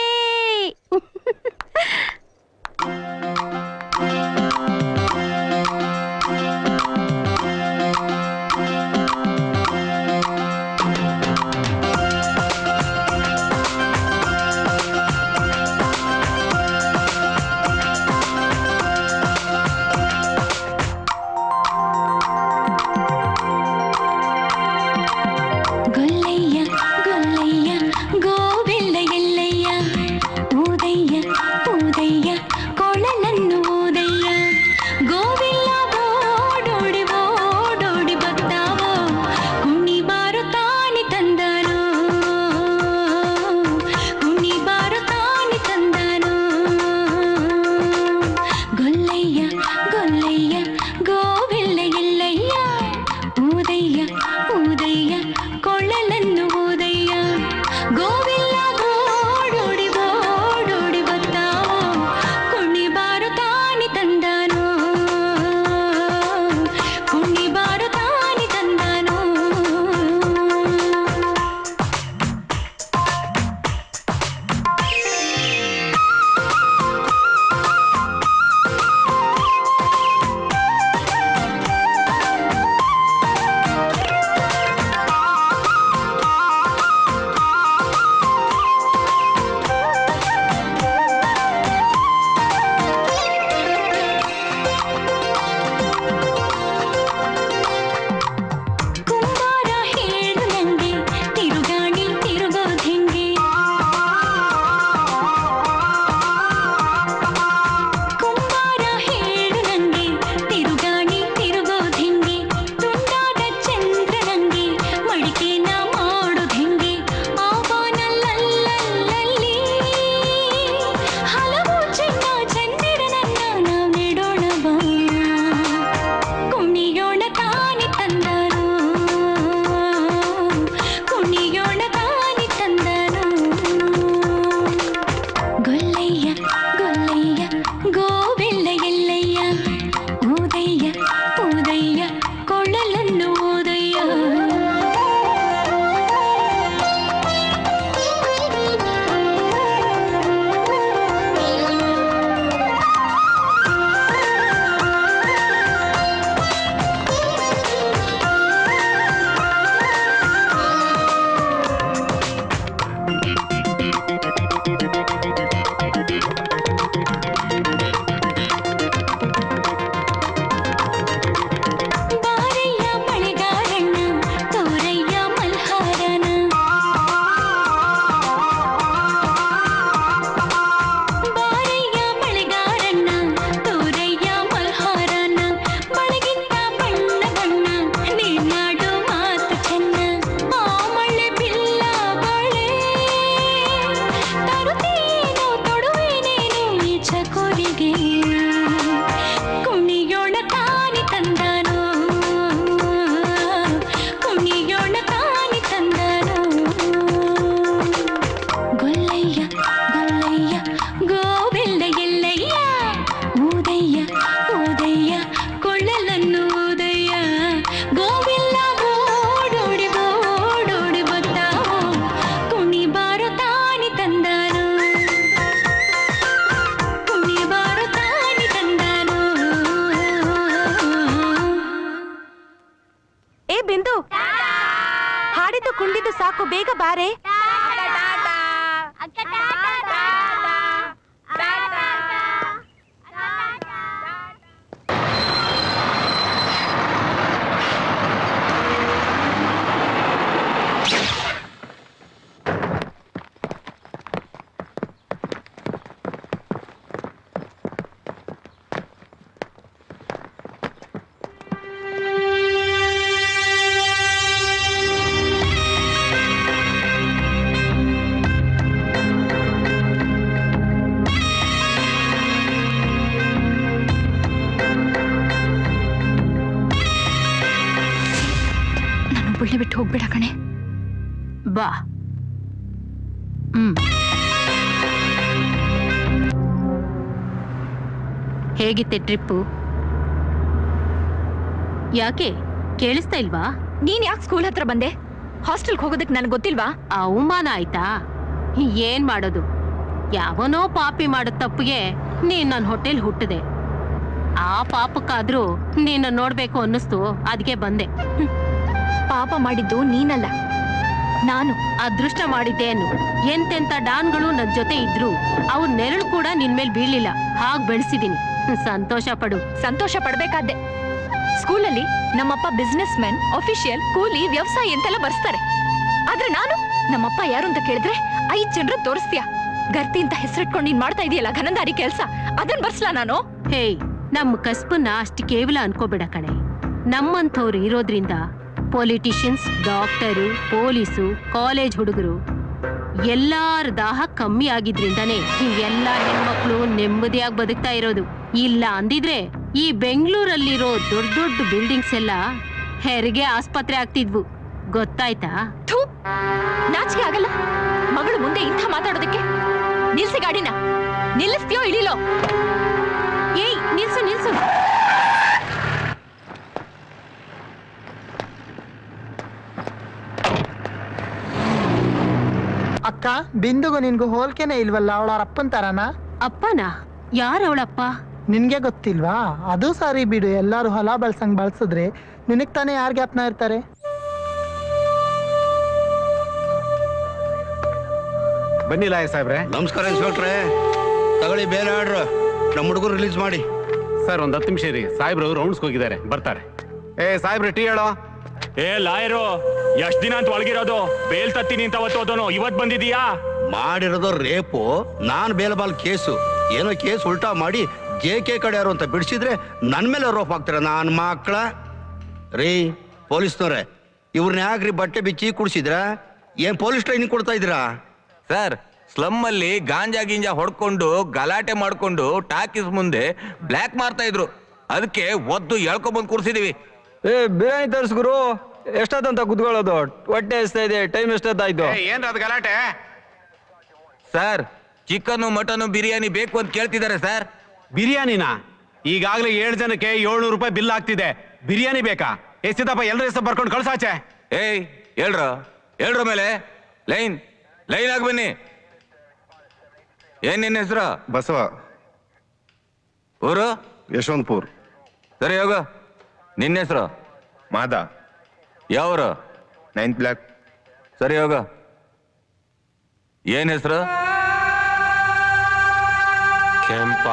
யாரு? ಹೇಗಿತ್ತೆ ಟ್ರಿಪ್ಪು? ಯಾಕೆ ಕೇಳಿಸ್ತಾ ಇಲ್ವಾ? ನೀನ್ ಯಾಕೆ ಸ್ಕೂಲ್ ಹತ್ರ ಬಂದೆ? ಹಾಸ್ಟೆಲ್ಗೆ ಹೋಗೋದಕ್ಕೆ ನನಗೆ ಗೊತ್ತಿಲ್ವಾ? ಅವಮಾನ ಆಯ್ತಾ? ಏನ್ ಮಾಡೋದು, ಯಾವನೋ ಪಾಪಿ ಮಾಡೋ ತಪ್ಪಿಗೆ ನೀನ್ ನನ್ನ ಹೋಟೆಲ್ ಹುಟ್ಟಿದೆ. ಆ ಪಾಪಕ್ಕಾದ್ರೂ ನೀನ್ನ ನೋಡ್ಬೇಕು ಅನ್ನಿಸ್ತು, ಅದಕ್ಕೆ ಬಂದೆ. ಪಾಪ ಮಾಡಿದ್ದು ನೀನಲ್ಲ, ನಾನು. ಅದೃಷ್ಟ ಮಾಡಿದ್ದೇನು. ಎಂತೆಂತ ಡಾನ್ಗಳು ನನ್ನ ಜೊತೆ ಇದ್ರು, ಅವ್ರ ನೆರಳು ಕೂಡ ನಿನ್ ಮೇಲೆ ಬೀಳಲಿಲ್ಲ. ಹಾಗೆ ಬೆಳೆಸಿದೀನಿ, ಸಂತೋಷ ಪಡು. ಸಂತೋಷ ಪಡ್ಬೇಕಾದ್ದೆ. ಸ್ಕೂಲಲ್ಲಿ ನಮ್ಮಪ್ಪ ಬಿಸ್ನೆಸ್ ಮ್ಯಾನ್, ಅಫಿಷಿಯಲ್, ಕೂಲಿ, ವ್ಯವಸಾಯ ಎಂತೆಲ್ಲ ಬರ್ಸ್ತಾರೆ. ಆದ್ರೆ ನಾನು, ನಮ್ಮಪ್ಪ ಯಾರು ಅಂತ ಕೇಳಿದ್ರೆ 5 ಜನರು ತೋರಿಸ್ತೀಯ. ಗರ್ತಿ ಅಂತ ಹೆಸರಿಟ್ಕೊಂಡು ನೀನ್ ಮಾಡ್ತಾ ಇದೆಯಲ್ಲ ಘನಂದಾರಿ ಕೆಲ್ಸ, ಅದನ್ನ ಬರ್ಸ್ಲಾ ನಾನು? ಹೇಯ್, ನಮ್ಮ ಕಸ್ಬನ್ನ ಅಷ್ಟು ಕೇವಲ ಅನ್ಕೋಬೇಡ ಕಣೆ. ನಮ್ಮಂಥವ್ರು ಇರೋದ್ರಿಂದ ಪೊಲಿಟಿಷಿಯನ್ಸ್, ಡಾಕ್ಟರು, ಪೊಲೀಸು, ಕಾಲೇಜ್ ಹುಡುಗರು ಎಲ್ಲಾರ ದಾಹ ಕಮ್ಮಿ ಆಗಿದ್ರಿಂದಾನೆ ಎಲ್ಲ ಹೆಣ್ಮಕ್ಳು ನೆಮ್ಮದಿಯಾಗಿ ಬದುಕ್ತಾ ಇರೋದು. ಇಲ್ಲ ಅಂದಿದ್ರೆ ಈ ಬೆಂಗಳೂರಲ್ಲಿರೋ ದೊಡ್ಡ ದೊಡ್ಡ ಬಿಲ್ಡಿಂಗ್ಸ್ ಎಲ್ಲ ಹೆರಿಗೆ ಆಸ್ಪತ್ರೆ ಆಗ್ತಿದ್ವು, ಗೊತ್ತಾಯ್ತಾ? ನಾಚಿಕೆ ಆಗಲ್ಲ ಮಗಳು ಮುಂದೆ ಇಂಥ ಮಾತಾಡೋದಕ್ಕೆ? ನಿಲ್ಸಿ ಗಾಡಿನ, ನಿಲ್ಲಿಸ್ತೀಯೋ ಇಳಿಲೋ? ಏಯ್ ನಿಲ್ಸು ನಿಲ್ಸು. ಅಕ್ಕ, ಬಿಂದುಗೂ ನಿನ್ಗೂ ಹೋಲ್ಕೆನೆ ಇಲ್ವಲ್ಲ, ಅವಳವ್ರ ಅಪ್ಪನ್ ತರನಾ? ಅಪ್ಪನಾ? ಯಾರ ಅವಳಪ್ಪ? ನಿನ್ಗೆ ಗೊತ್ತಿಲ್ವಾ? ಅದು ಸಾರಿ ಬಿಡು, ಎಲ್ಲಾರು ಹೊಲ ಬಳ್ಸಂಗ್ ಬಳ್ಸಿದ್ರೆ ನಿನಗ್ ತಾನೇ ಯಾರ್ ಗ್ಯಾಪ್ನ ಇರ್ತಾರೆ? ಬನ್ನಿ ಲಾಯ ಸಾಹೇಬ್ರೆ. ನಮಸ್ಕಾರ ಇನ್ಸ್ಪೆಕ್ಟ್ರೆ, ತಗೊಳ್ಳಿ ಬೇರೆ ಆರ್ಡ್ರು, ನಮ್ಮ ಹುಡುಗರು ರಿಲೀಸ್ ಮಾಡಿ. ಸರ್ ಒಂದ್ 10 ನಿಮಿಷ ಇರಿ, ಸಾಹೇಬ್ರು ರೌಂಡ್ಸ್ ಹೋಗಿದ್ದಾರೆ, ಬರ್ತಾರೆ. ಏ ಸಾಹೇಬ್ರೆ ಟೀ ಹೇಳೋ. ಏ ಲಾಯರು, ಎಷ್ಟ್ ದಿನ ಅಂತ ಒಳಗಿರೋದು? ಬೇಲ್ ತತ್ತೀನಿ ಅಂತ ಅವತ್ತೋದನು, ಇವತ್ ಬಂದಿದೀಯಾ? ಮಾಡಿರೋದು ರೇಪು, ನಾನ್ ಬೇಲಬಾಲ್ ಕೇಸು. ಏನೋ ಕೇಸ್ ಉಲ್ಟಾ ಮಾಡಿ JK ಕಡೆಯವರು ಅಂತ ಬಿಡಿಸಿದ್ರೆ ನನ್ ಮೇಲೆ ರೋಪ್ ಆಗ್ತಾರ ನಾನ್ ಮಕ್ಕಳ. ರೀ ಪೊಲೀಸ್ನವ್ರೆ, ಇವ್ರನ್ನ ಯಾಕ್ರಿ ಬಟ್ಟೆ ಬಿಚ್ಚಿ ಕುಡಿಸಿದ್ರ? ಏನ್ ಪೊಲೀಸ್ ಟ್ರೈನಿಂಗ್ ಕೊಡ್ತಾ ಇದ್ರಾ? ಸರ್, ಸ್ಲಮ್ ಅಲ್ಲಿ ಗಾಂಜಾ ಗಿಂಜಾ ಹೊಡ್ಕೊಂಡು ಗಲಾಟೆ ಮಾಡ್ಕೊಂಡು ಟಾಕೀಸ್ ಮುಂದೆ ಬ್ಲಾಕ್ ಮಾರ್ತಾ ಇದ್ರು, ಅದಕ್ಕೆ ಒದ್ದು ಎಳ್ಕೊಂಬಂದ್ ಕೂರ್ಸಿದೀವಿ. ಏ ಬಿರಿಯಾನಿ ತರ್ಸ್ ಗುರು, ಎಷ್ಟೊತ್ತಂತ ಕುತ್ಕೊಳ್ಳೋದು? ಹೊಟ್ಟೆ ಎಸ್ತಾ ಇದೆ, ಟೈಮ್ ಎಷ್ಟೊತ್ತಾಯ್ತು? ಏನ್ ಅದು ಗಲಾಟೆ? ಸರ್, ಚಿಕನ್ನು ಮಟನ್ ಬಿರಿಯಾನಿ ಬೇಕು ಅಂತ ಕೇಳ್ತಿದ್ದಾರೆ ಸರ್. ಬಿರಿಯಾನಿನ? ಈಗಾಗಲೇ 7 ಜನಕ್ಕೆ ₹700 ಬಿಲ್ ಆಗ್ತಿದೆ, ಬಿರಿಯಾನಿ ಬೇಕಾ? ಎಷ್ಟಿದಪ್ಪ, ಎಲ್ಲರ ಹೆಸರು ಬರ್ಕೊಂಡು ಕಳ್ಸಾಚೆ. ಏಯ್ ಹೇಳ್ರ ಮೇಲೆ ಲೈನ್ ಲೈನ್ ಆಗಿ ಬನ್ನಿ. ಏನ್ ನಿನ್ನ ಹೆಸರು? ಬಸವ. ಊರು? ಯಶವಂತಪುರ್. ಸರಿ ಹೋಗ. ನಿನ್ನ ಹೆಸರು? ಮಾದ. ಯಾವ್ರು? 9th block. ಸರಿ ಹೋಗ. ಏನ್ ಹೆಸರು? ಕೆಂಪ.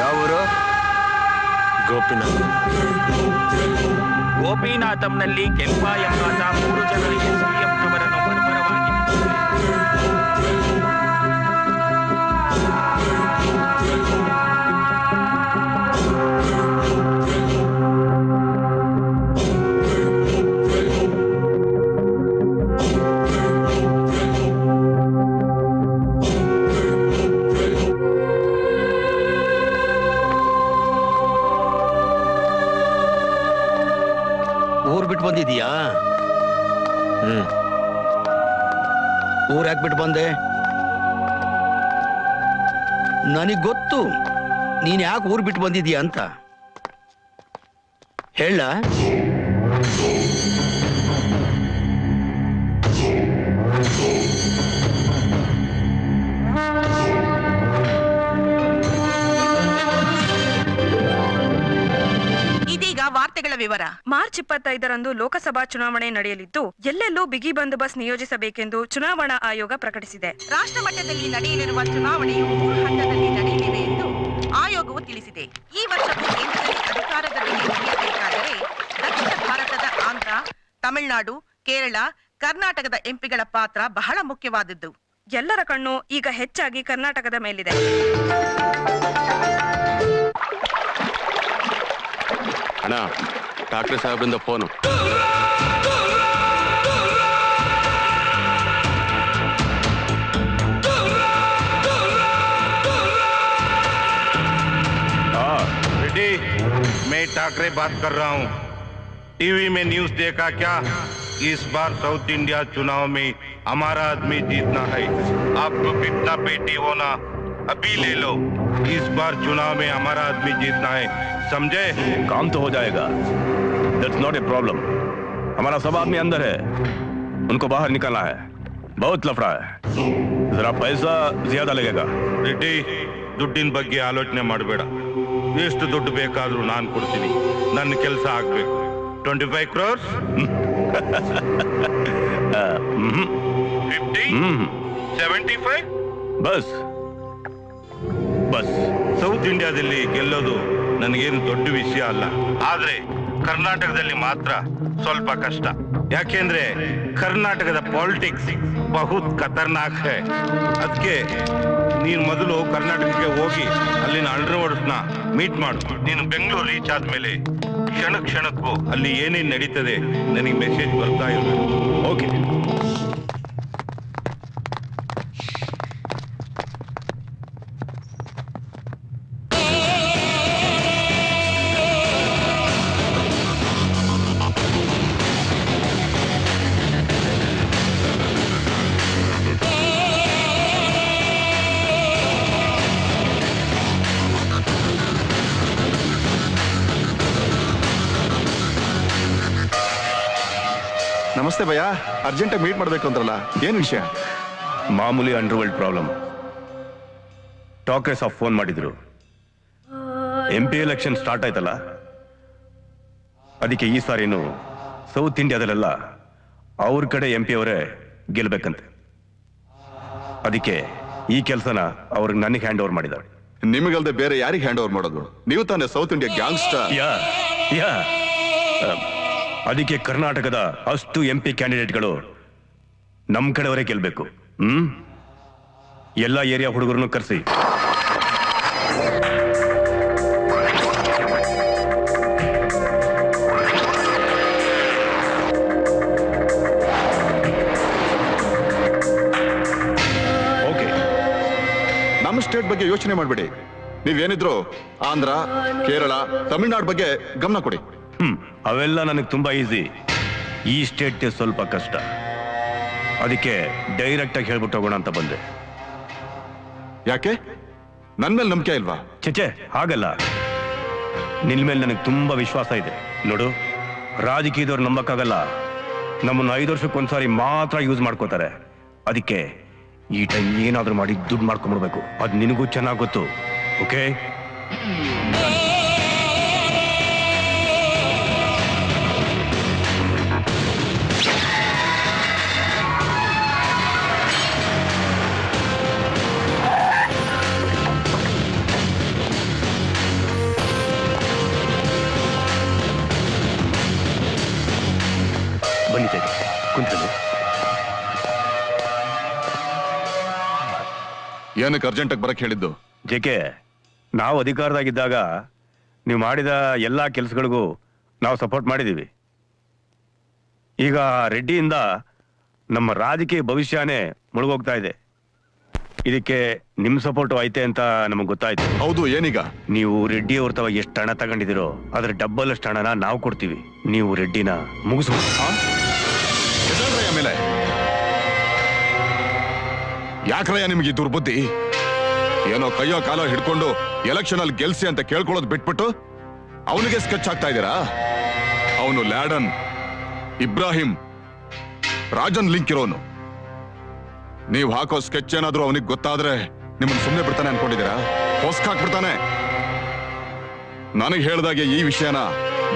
ಯಾವೂರು? ಗೋಪಿನಾಥ. ಗೋಪಿನಾಥಂನಲ್ಲಿ ಕೆಂಪ ಎಂಬಾತ 3 ಜನರಿಗೆ ಸೂರ್ಯಪ್ಪನವರನ್ನು ಬರ್ಬರವಾಗಿ ಬಂದಿದೀಯಾ? ಊರ್ ಹಾಕ್ಬಿಟ್ಟು ಬಂದೆ. ನನಗ್ ಗೊತ್ತು ನೀನ್ ಯಾಕೆ ಊರ್ ಬಿಟ್ಟು ಬಂದಿದೀಯ ಅಂತ. ಹೇಳ. ಇದೀಗ ವಾರ್ತೆಗಳ ವಿವರ ಮಾರ್ಚ್ 25ರಂದು ಲೋಕಸಭಾ ಚುನಾವಣೆ ನಡೆಯಲಿದ್ದು ಎಲ್ಲೆಲ್ಲೂ ಬಿಗಿ ಬಂದೋಬಸ್ತ್ ನಿಯೋಜಿಸಬೇಕೆಂದು ಚುನಾವಣಾ ಆಯೋಗ ಪ್ರಕಟಿಸಿದೆ. ರಾಷ್ಟ್ರ ಮಟ್ಟದಲ್ಲಿ ನಡೆಯಲಿರುವ ಚುನಾವಣೆಯು 3 ಹಂತದಲ್ಲಿ ನಡೆಯಲಿದೆ ಎಂದು ಆಯೋಗವು ತಿಳಿಸಿದೆ. ಈ ವರ್ಷವೂ ಕೇಂದ್ರದಲ್ಲಿ ಅಧಿಕಾರದಲ್ಲಿ ನಿಲ್ಲಬೇಕಾದರೆ ದಕ್ಷಿಣ ಭಾರತದ ಆಂಧ್ರ, ತಮಿಳುನಾಡು, ಕೇರಳ, ಕರ್ನಾಟಕದ ಎಂಪಿಗಳ ಪಾತ್ರ ಬಹಳ ಮುಖ್ಯವಾದದ್ದು. ಎಲ್ಲರ ಕಣ್ಣು ಈಗ ಹೆಚ್ಚಾಗಿ ಕರ್ನಾಟಕದ ಮೇಲಿದೆ. ಅಣ್ಣ, ಡಾಕ್ಟರ್ ಸಾಹೇಬ್ರಿಂದ ಫೋನು. रेड्डी, मैं ठाकरे बात कर रहा हूँ. टीवी में न्यूज देखा क्या? इस बार साउथ इंडिया चुनाव में हमारा आदमी जीतना है. आपको कितना पेटी होना अभी ले लो. इस बार चुनाव में हमारा आदमी जीतना है, समझे? काम तो हो जाएगा. That's not a problem. हमारा सब आदमी अंदर है, उनको बाहर निकालना है. बहुत लफड़ा है, जरा पैसा ज्यादा लगेगा. रेड्डी, ದುಡ್ಡಿನ ಬಗ್ಗೆ ಆಲೋಚನೆ ಮಾಡಬೇಡ. ಎಷ್ಟು ದುಡ್ಡು ಬೇಕಾದರೂ ನಾನು ಕೊಡ್ತೀನಿ, ನನ್ನ ಕೆಲಸ ಆಗಬೇಕು. 25 crores? 50? 75? Bus bus. ಸೌತ್ ಇಂಡಿಯಾದಲ್ಲಿ ಗೆಲ್ಲೋದು ನನಗೇನು ದೊಡ್ಡ ವಿಷಯ ಅಲ್ಲ, ಆದರೆ ಕರ್ನಾಟಕದಲ್ಲಿ ಮಾತ್ರ ಸ್ವಲ್ಪ ಕಷ್ಟ. ಯಾಕೆಂದ್ರೆ ಕರ್ನಾಟಕದ ಪಾಲಿಟಿಕ್ಸ್ ಬಹುತ್ ಖತರ್ನಾಕ್ ಹೈ. ಅದಕ್ಕೆ ನೀನು ಮೊದಲು ಕರ್ನಾಟಕಕ್ಕೆ ಹೋಗಿ ಅಲ್ಲಿನ ಅಲ್ರವರ್ಸ್ನ ಮೀಟ್ ಮಾಡು. ನೀನು ಬೆಂಗಳೂರು ರೀಚ್ ಆದ್ಮೇಲೆ ಕ್ಷಣ ಕ್ಷಣಕ್ಕೂ ಅಲ್ಲಿ ಏನೇನು ನಡೀತದೆ ನನಗೆ ಮೆಸೇಜ್ ಬರ್ತಾ ಇರಬೇಕು. ಓಕೆ. ನಮಸ್ತೆ ಭಯ್ಯ, ಅರ್ಜೆಂಟಾಗಿ ಮೀಟ್ ಮಾಡಬೇಕು ಅಂದ್ರಲ್ಲ, ಏನು ವಿಷಯ? ಮಾಮೂಲಿ ಅಂಡರ್ವರ್ಲ್ಡ್ ಪ್ರಾಬ್ಲಮ್. ಠಾಕ್ರೆ ಸಾಬ್ ಫೋನ್ ಮಾಡಿದ್ರು. MP ಎಲೆಕ್ಷನ್ ಸ್ಟಾರ್ಟ್ ಆಯ್ತಲ್ಲ, ಅದಕ್ಕೆ ಈ ಸಾರಿನೂ ಸೌತ್ ಇಂಡಿಯಾದಲ್ಲೆಲ್ಲ ಅವ್ರ ಕಡೆ MP ಅವರೇ ಗೆಲ್ಲಬೇಕಂತೆ. ಅದಕ್ಕೆ ಈ ಕೆಲಸನ ಅವ್ರಿಗೆ ನನಗೆ ಹ್ಯಾಂಡ್ ಓವರ್ ಮಾಡಿದ್ದಾರೆ. ನಿಮಗಲ್ದೆ ಬೇರೆ ಯಾರಿಗೆ ಹ್ಯಾಂಡ್ ಓವರ್ ಮಾಡೋದು? ನೀವು ತಾನೇ ಸೌತ್ ಇಂಡಿಯಾ ಗ್ಯಾಂಗ್ಸ್ಟರ್. ಯಾ, ಅದಕ್ಕೆ ಕರ್ನಾಟಕದ ಅಷ್ಟು MP ಕ್ಯಾಂಡಿಡೇಟ್ಗಳು ನಮ್ಮ ಕಡೆಯವರೇ ಗೆಲ್ಬೇಕು. ಎಲ್ಲ ಏರಿಯಾ ಹುಡುಗರನ್ನು ಕರೆಸಿ ಓಕೆ. ನಮ್ಮ ಸ್ಟೇಟ್ ಬಗ್ಗೆ ಯೋಚನೆ ಮಾಡಬೇಡಿ. ನೀವೇನಿದ್ರು ಆಂಧ್ರ, ಕೇರಳ, ತಮಿಳುನಾಡು ಬಗ್ಗೆ ಗಮನ ಕೊಡಿ. ಅವೆಲ್ಲ ನನಗೆ ತುಂಬಾ ಈಸಿ, ಈ ಸ್ಟೇಟ್ಗೆ ಸ್ವಲ್ಪ ಕಷ್ಟ. ಅದಕ್ಕೆ ಡೈರೆಕ್ಟ್ ಆಗಿ ಹೇಳ್ಬಿಟ್ಟು ಹೋಗೋಣ ಅಂತ ಬಂದೆ. ಯಾಕೆ? ನನ್ನ ಮೇಲೆ ನಂಬಿಕೆ ಇಲ್ವಾ? ಚೇಚೆ, ಹಾಗಲ್ಲ. ನಿನ್ ಮೇಲೆ ನನಗೆ ತುಂಬಾ ವಿಶ್ವಾಸ ಇದೆ. ನೋಡು, ರಾಜಕೀಯದವ್ರು ನಂಬಕ್ಕಾಗಲ್ಲ, ನಮ್ಮನ್ನು 5 ವರ್ಷಕ್ಕೊಂದ್ಸಾರಿ ಮಾತ್ರ ಯೂಸ್ ಮಾಡ್ಕೋತಾರೆ. ಅದಕ್ಕೆ ಈ ಟೈಮ್ ಏನಾದ್ರೂ ಮಾಡಿ ದುಡ್ಡು ಮಾಡ್ಕೊಂಡ್ಬಿಡ್ಬೇಕು. ಅದು ನಿನಗೂ ಚೆನ್ನಾಗಿ ಗೊತ್ತು. ಓಕೆ? ಏನಕ್ಕೆ ಅರ್ಜೆಂಟಾಗಿ ಬರಕ್ಕೆ ಹೇಳಿದ್ದು? ಜೆಕೆ, ನಾವು ಅಧಿಕಾರದಾಗಿದ್ದಾಗ ನೀವು ಮಾಡಿದ ಎಲ್ಲ ಕೆಲಸಗಳಿಗೂ ನಾವು ಸಪೋರ್ಟ್ ಮಾಡಿದ್ದೀವಿ. ಈಗ ರೆಡ್ಡಿಯಿಂದ ನಮ್ಮ ರಾಜಕೀಯ ಭವಿಷ್ಯನೇ ಮುಳುಗೋಗ್ತಾ ಇದೆ. ಇದಕ್ಕೆ ನಿಮ್ಮ ಸಪೋರ್ಟ್ ಐತೆ ಅಂತ ನಮಗೆ ಗೊತ್ತಾಯ್ತು. ಹೌದು, ಏನೀಗ? ನೀವು ರೆಡ್ಡಿ ಅವ್ರ ತವ ಎಷ್ಟು ಹಣ ತಗೊಂಡಿದ್ದೀರೋ ಅದರ ಡಬ್ಬಲ್ ಅಷ್ಟು ಹಣನ ನಾವು ಕೊಡ್ತೀವಿ. ನೀವು ರೆಡ್ಡಿನ ಮುಗಿಸ್ಬೋದು. ಆಮೇಲೆ ಯಾಕ್ರಯ್ಯ ನಿಮ್ಗೆ ದುರ್ಬುದ್ಧಿ? ಏನೋ ಕೈಯೋ ಕಾಲೋ ಹಿಡ್ಕೊಂಡು ಎಲೆಕ್ಷನ್ ಅಲ್ಲಿ ಗೆಲ್ಸಿ ಅಂತ ಕೇಳ್ಕೊಳ್ಳೋದು ಬಿಟ್ಬಿಟ್ಟು ಅವನಿಗೆ ಸ್ಕೆಚ್ ಆಗ್ತಾ ಇದ್ದೀರಾ? ಅವನು ಲ್ಯಾಡನ್, ಇಬ್ರಾಹಿಂ, ರಾಜನ್ ಲಿಂಕ್ ಇರೋನು. ನೀವು ಹಾಕೋ ಸ್ಕೆಚ್ ಏನಾದ್ರೂ ಅವನಿಗೆ ಗೊತ್ತಾದ್ರೆ ನಿಮ್ಮನ್ನು ಸುಮ್ಮನೆ ಬಿಡ್ತಾನೆ ಅನ್ಕೊಂಡಿದ್ದೀರಾ? ಹೊಸ್ಕಾಕ್ಬಿಡ್ತಾನೆ. ನನಗೆ ಹೇಳ್ದಾಗೆ ಈ ವಿಷಯನ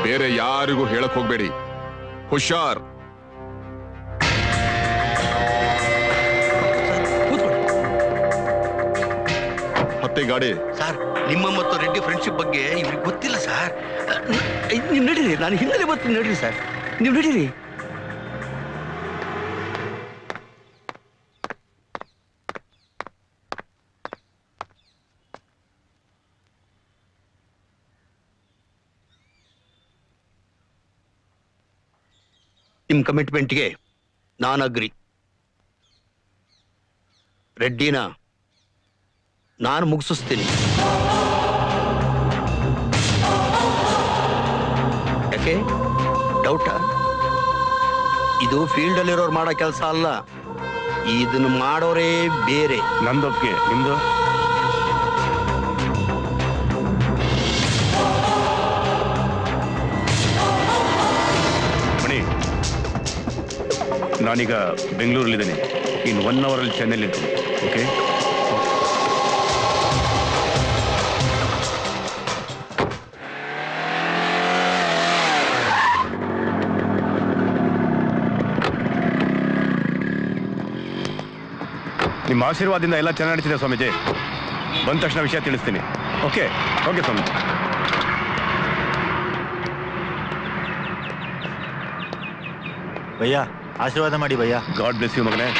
ಬೇರೆ ಯಾರಿಗೂ ಹೇಳಕ್ ಹೋಗ್ಬೇಡಿ. ಹುಷಾರ್. ಹತ್ತೆ ಗಾಡಿ ಸರ್, ನಿಮ್ಮ ಮತ್ತು ರೆಡ್ಡಿ ಫ್ರೆಂಡ್ಶಿಪ್ ಬಗ್ಗೆ ಇವ್ರಿಗೆ ಗೊತ್ತಿಲ್ಲ ಸರ್. ನೀವು ನಡೀರಿ, ನಾನು ಹಿನ್ನೆಲೆ ಬರ್ತೀನಿ. ನಡೀರಿ ಸರ್, ನೀವು ನಡೀರಿ. ನಿಮ್ಮ ಕಮಿಟ್ಮೆಂಟ್ಗೆ ನಾನು ಅಗ್ರಿ. ರೆಡ್ಡಿನ ನಾನು ಮುಗಿಸ್ತೀನಿ. ಯಾಕೆ ಡೌಟಾ? ಇದು ಫೀಲ್ಡಲ್ಲಿರೋರು ಮಾಡೋ ಕೆಲಸ ಅಲ್ಲ, ಇದನ್ನು ಮಾಡೋರೇ ಬೇರೆ. ನಂದೊಪ್ಪಿಗೆ, ನಿಮ್ದು? ಮಣಿ, ನಾನೀಗ ಬೆಂಗಳೂರಲ್ಲಿದ್ದೇನೆ. ಇನ್ನು 1 ಅವರಲ್ಲಿ ಚೆನ್ನೈಲಿ ಇರ್ತೀನಿ. ಓಕೆ? ನಿಮ್ಮ ಆಶೀರ್ವಾದದಿಂದ ಎಲ್ಲ ಚೆನ್ನಾಗಿ ನಡೀತಿದೆ ಸ್ವಾಮೀಜಿ. ಬಂದ ತಕ್ಷಣ ವಿಷಯ ತಿಳಿಸ್ತೀನಿ. ಓಕೆ? ಓಕೆ ಸ್ವಾಮೀಜಿ. ಭಯ್ಯ ಆಶೀರ್ವಾದ ಮಾಡಿ ಭಯ್ಯ. ಗಾಡ್ ಬ್ಲೆಸ್ ಯು ಮಗನೇ.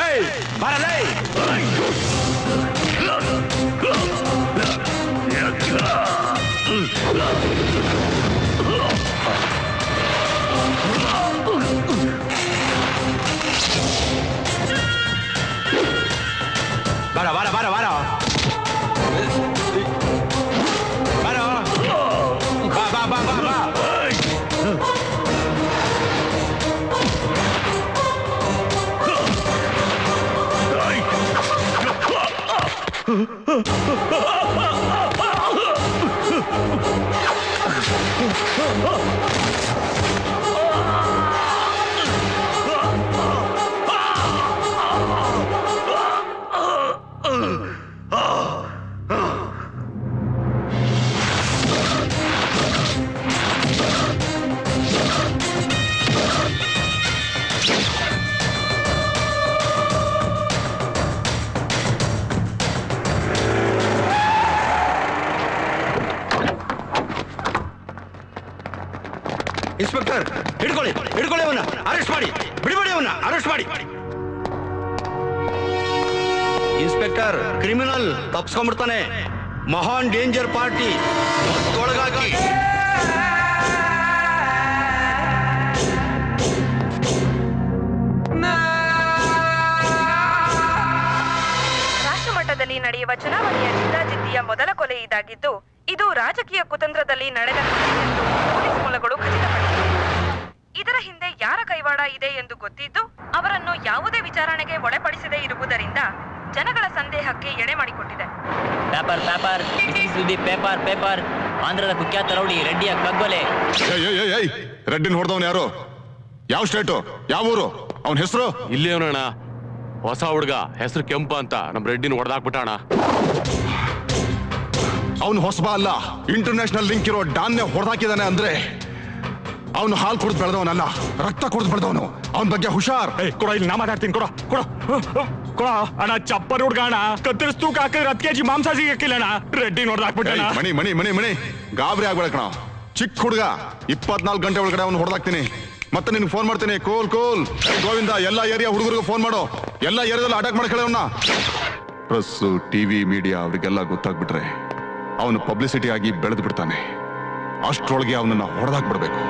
Hey, para lei! ತಪ್ಪಿಸ್ಕೊಂಡ್ಬಿಡ್ತಾನೆ ಮಹಾನ್ ಡೇಂಜರ್ ಪಾರ್ಟಿ ಒಳಗಾಕಿ ರಾಷ್ಟ್ರ ಮಟ್ಟದಲ್ಲಿ ನಡೆಯುವ ಚುನಾವಣೆಯ ಜಿದ್ದಾಜಿದ್ದಿಯ ಮೊದಲ ಕೊಲೆ ಇದಾಗಿದ್ದು ಇದು ರಾಜಕೀಯ ಕುತಂತ್ರದಲ್ಲಿ ನಡೆದ ಎಂದು ಪೊಲೀಸ್ ಮೂಲಗಳು ಖಚಿತಪಡಿಸಿವೆ. ಇದರ ಹಿಂದೆ ಯಾರ ಕೈವಾಡ ಇದೆ ಎಂದು ಗೊತ್ತಿದ್ದು ಅವರನ್ನು ಯಾವುದೇ ವಿಚಾರಣೆಗೆ ಒಳಪಡಿಸದೇ ಇರುವುದರಿಂದ ಜನಗಳ ಸಂದೇಹಕ್ಕೆ ಎಡೆ ಮಾಡಿಕೊಟ್ಟಿದೆ. ಪೇಪರ್ ಪೇಪರ್ ಪೇಪರ್ ಪೇಪರ್ ಆಂಧ್ರದ ಕುಖ್ಯಾತ ರೌಡಿ ರೆಡ್ಡಿಯ ಕಗ್ಗೊಲೆ. ರೆಡ್ಡಿನ ಹೊಡೆದವನು ಯಾರು, ಯಾವ ಸ್ಟೇಟು, ಯಾವ ಊರು, ಅವನ ಹೆಸರು? ಇಲ್ಲಿ ಅವನಣ್ಣ, ಹೊಸ ಹುಡುಗ, ಹೆಸರು ಕೆಂಪ ಅಂತ. ನಮ್ ರೆಡ್ಡಿನ ಹೊಡೆದಾಕ್ಬಿಟ್ಟಣ. ಅವನು ಹೊಸಬ ಅಲ್ಲ, ಇಂಟರ್ನ್ಯಾಷನಲ್ ಲಿಂಕ್ ಇರೋ ಡಾನ್ನೇ ಹೊಡೆದಾಕಿದಾನೆ ಅಂದ್ರೆ ಅವನು ಹಾಲು ಕುಡಿದು ಬೆಳೆದವನಲ್ಲ, ರಕ್ತ ಕುಡಿದು ಬೆಳೆದವನು. ಅವನ ಬಗ್ಗೆ ಹುಷಾರ್. ಕೊಡ ಇಲ್ಲಿ ನಾ ಮಾತಾಡ್ತೀನಿ, ಕೊಡ ಕೊಡ ಕೊಡ ಅಣ್ಣ. ಚಪ್ಪರ್ ಹುಡ್ಗಣ, ಕತ್ತರಿಸ್ ತೂಕ ಹಾಕಿದ್ರೆ 10 kg ಮಾಂಸ ಸಿಗಕ್ಕಿಲ್ಲಣ್ಣ. ರೆಡ್ಡಿ ನೋಡ್ದ ಹಾಕ್ಬಿಟ್ಟಣ. ಮಣಿ ಮಣಿ ಮಣಿ ಮಣಿ, ಗಾಬರಿ ಆಗ್ಬೇಡಕಣ, ಚಿಕ್ಕ ಹುಡುಗ. 24 ಗಂಟೆ ಒಳಗಡೆ ಅವ್ನು ಹೊಡೆದಾಕ್ತೀನಿ, ಮತ್ತೆ ನಿನ್ಗೆ ಫೋನ್ ಮಾಡ್ತೀನಿ. ಕೋಲ್ ಕೋಲ್ ಗೋವಿಂದ, ಎಲ್ಲ ಏರಿಯಾ ಹುಡುಗರಿಗೂ ಫೋನ್ ಮಾಡೋ, ಎಲ್ಲ ಏರಿಯಾದಲ್ಲಿ ಅಟ್ಯಾಕ್ ಮಾಡ್ಕೊಳ್ಳಿ ಅವನ್ನ. ಪ್ರೆಸ್ಸು, ಟಿವಿ, ಮೀಡಿಯಾ ಅವ್ರಿಗೆಲ್ಲ ಗೊತ್ತಾಗ್ಬಿಟ್ರೆ ಅವನು ಪಬ್ಲಿಸಿಟಿ ಆಗಿ ಬೆಳೆದು ಬಿಡ್ತಾನೆ. ಅಷ್ಟರೊಳಗೆ ಅವನನ್ನ ಹೊಡೆದಾಕ್ಬಿಡ್ಬೇಕು.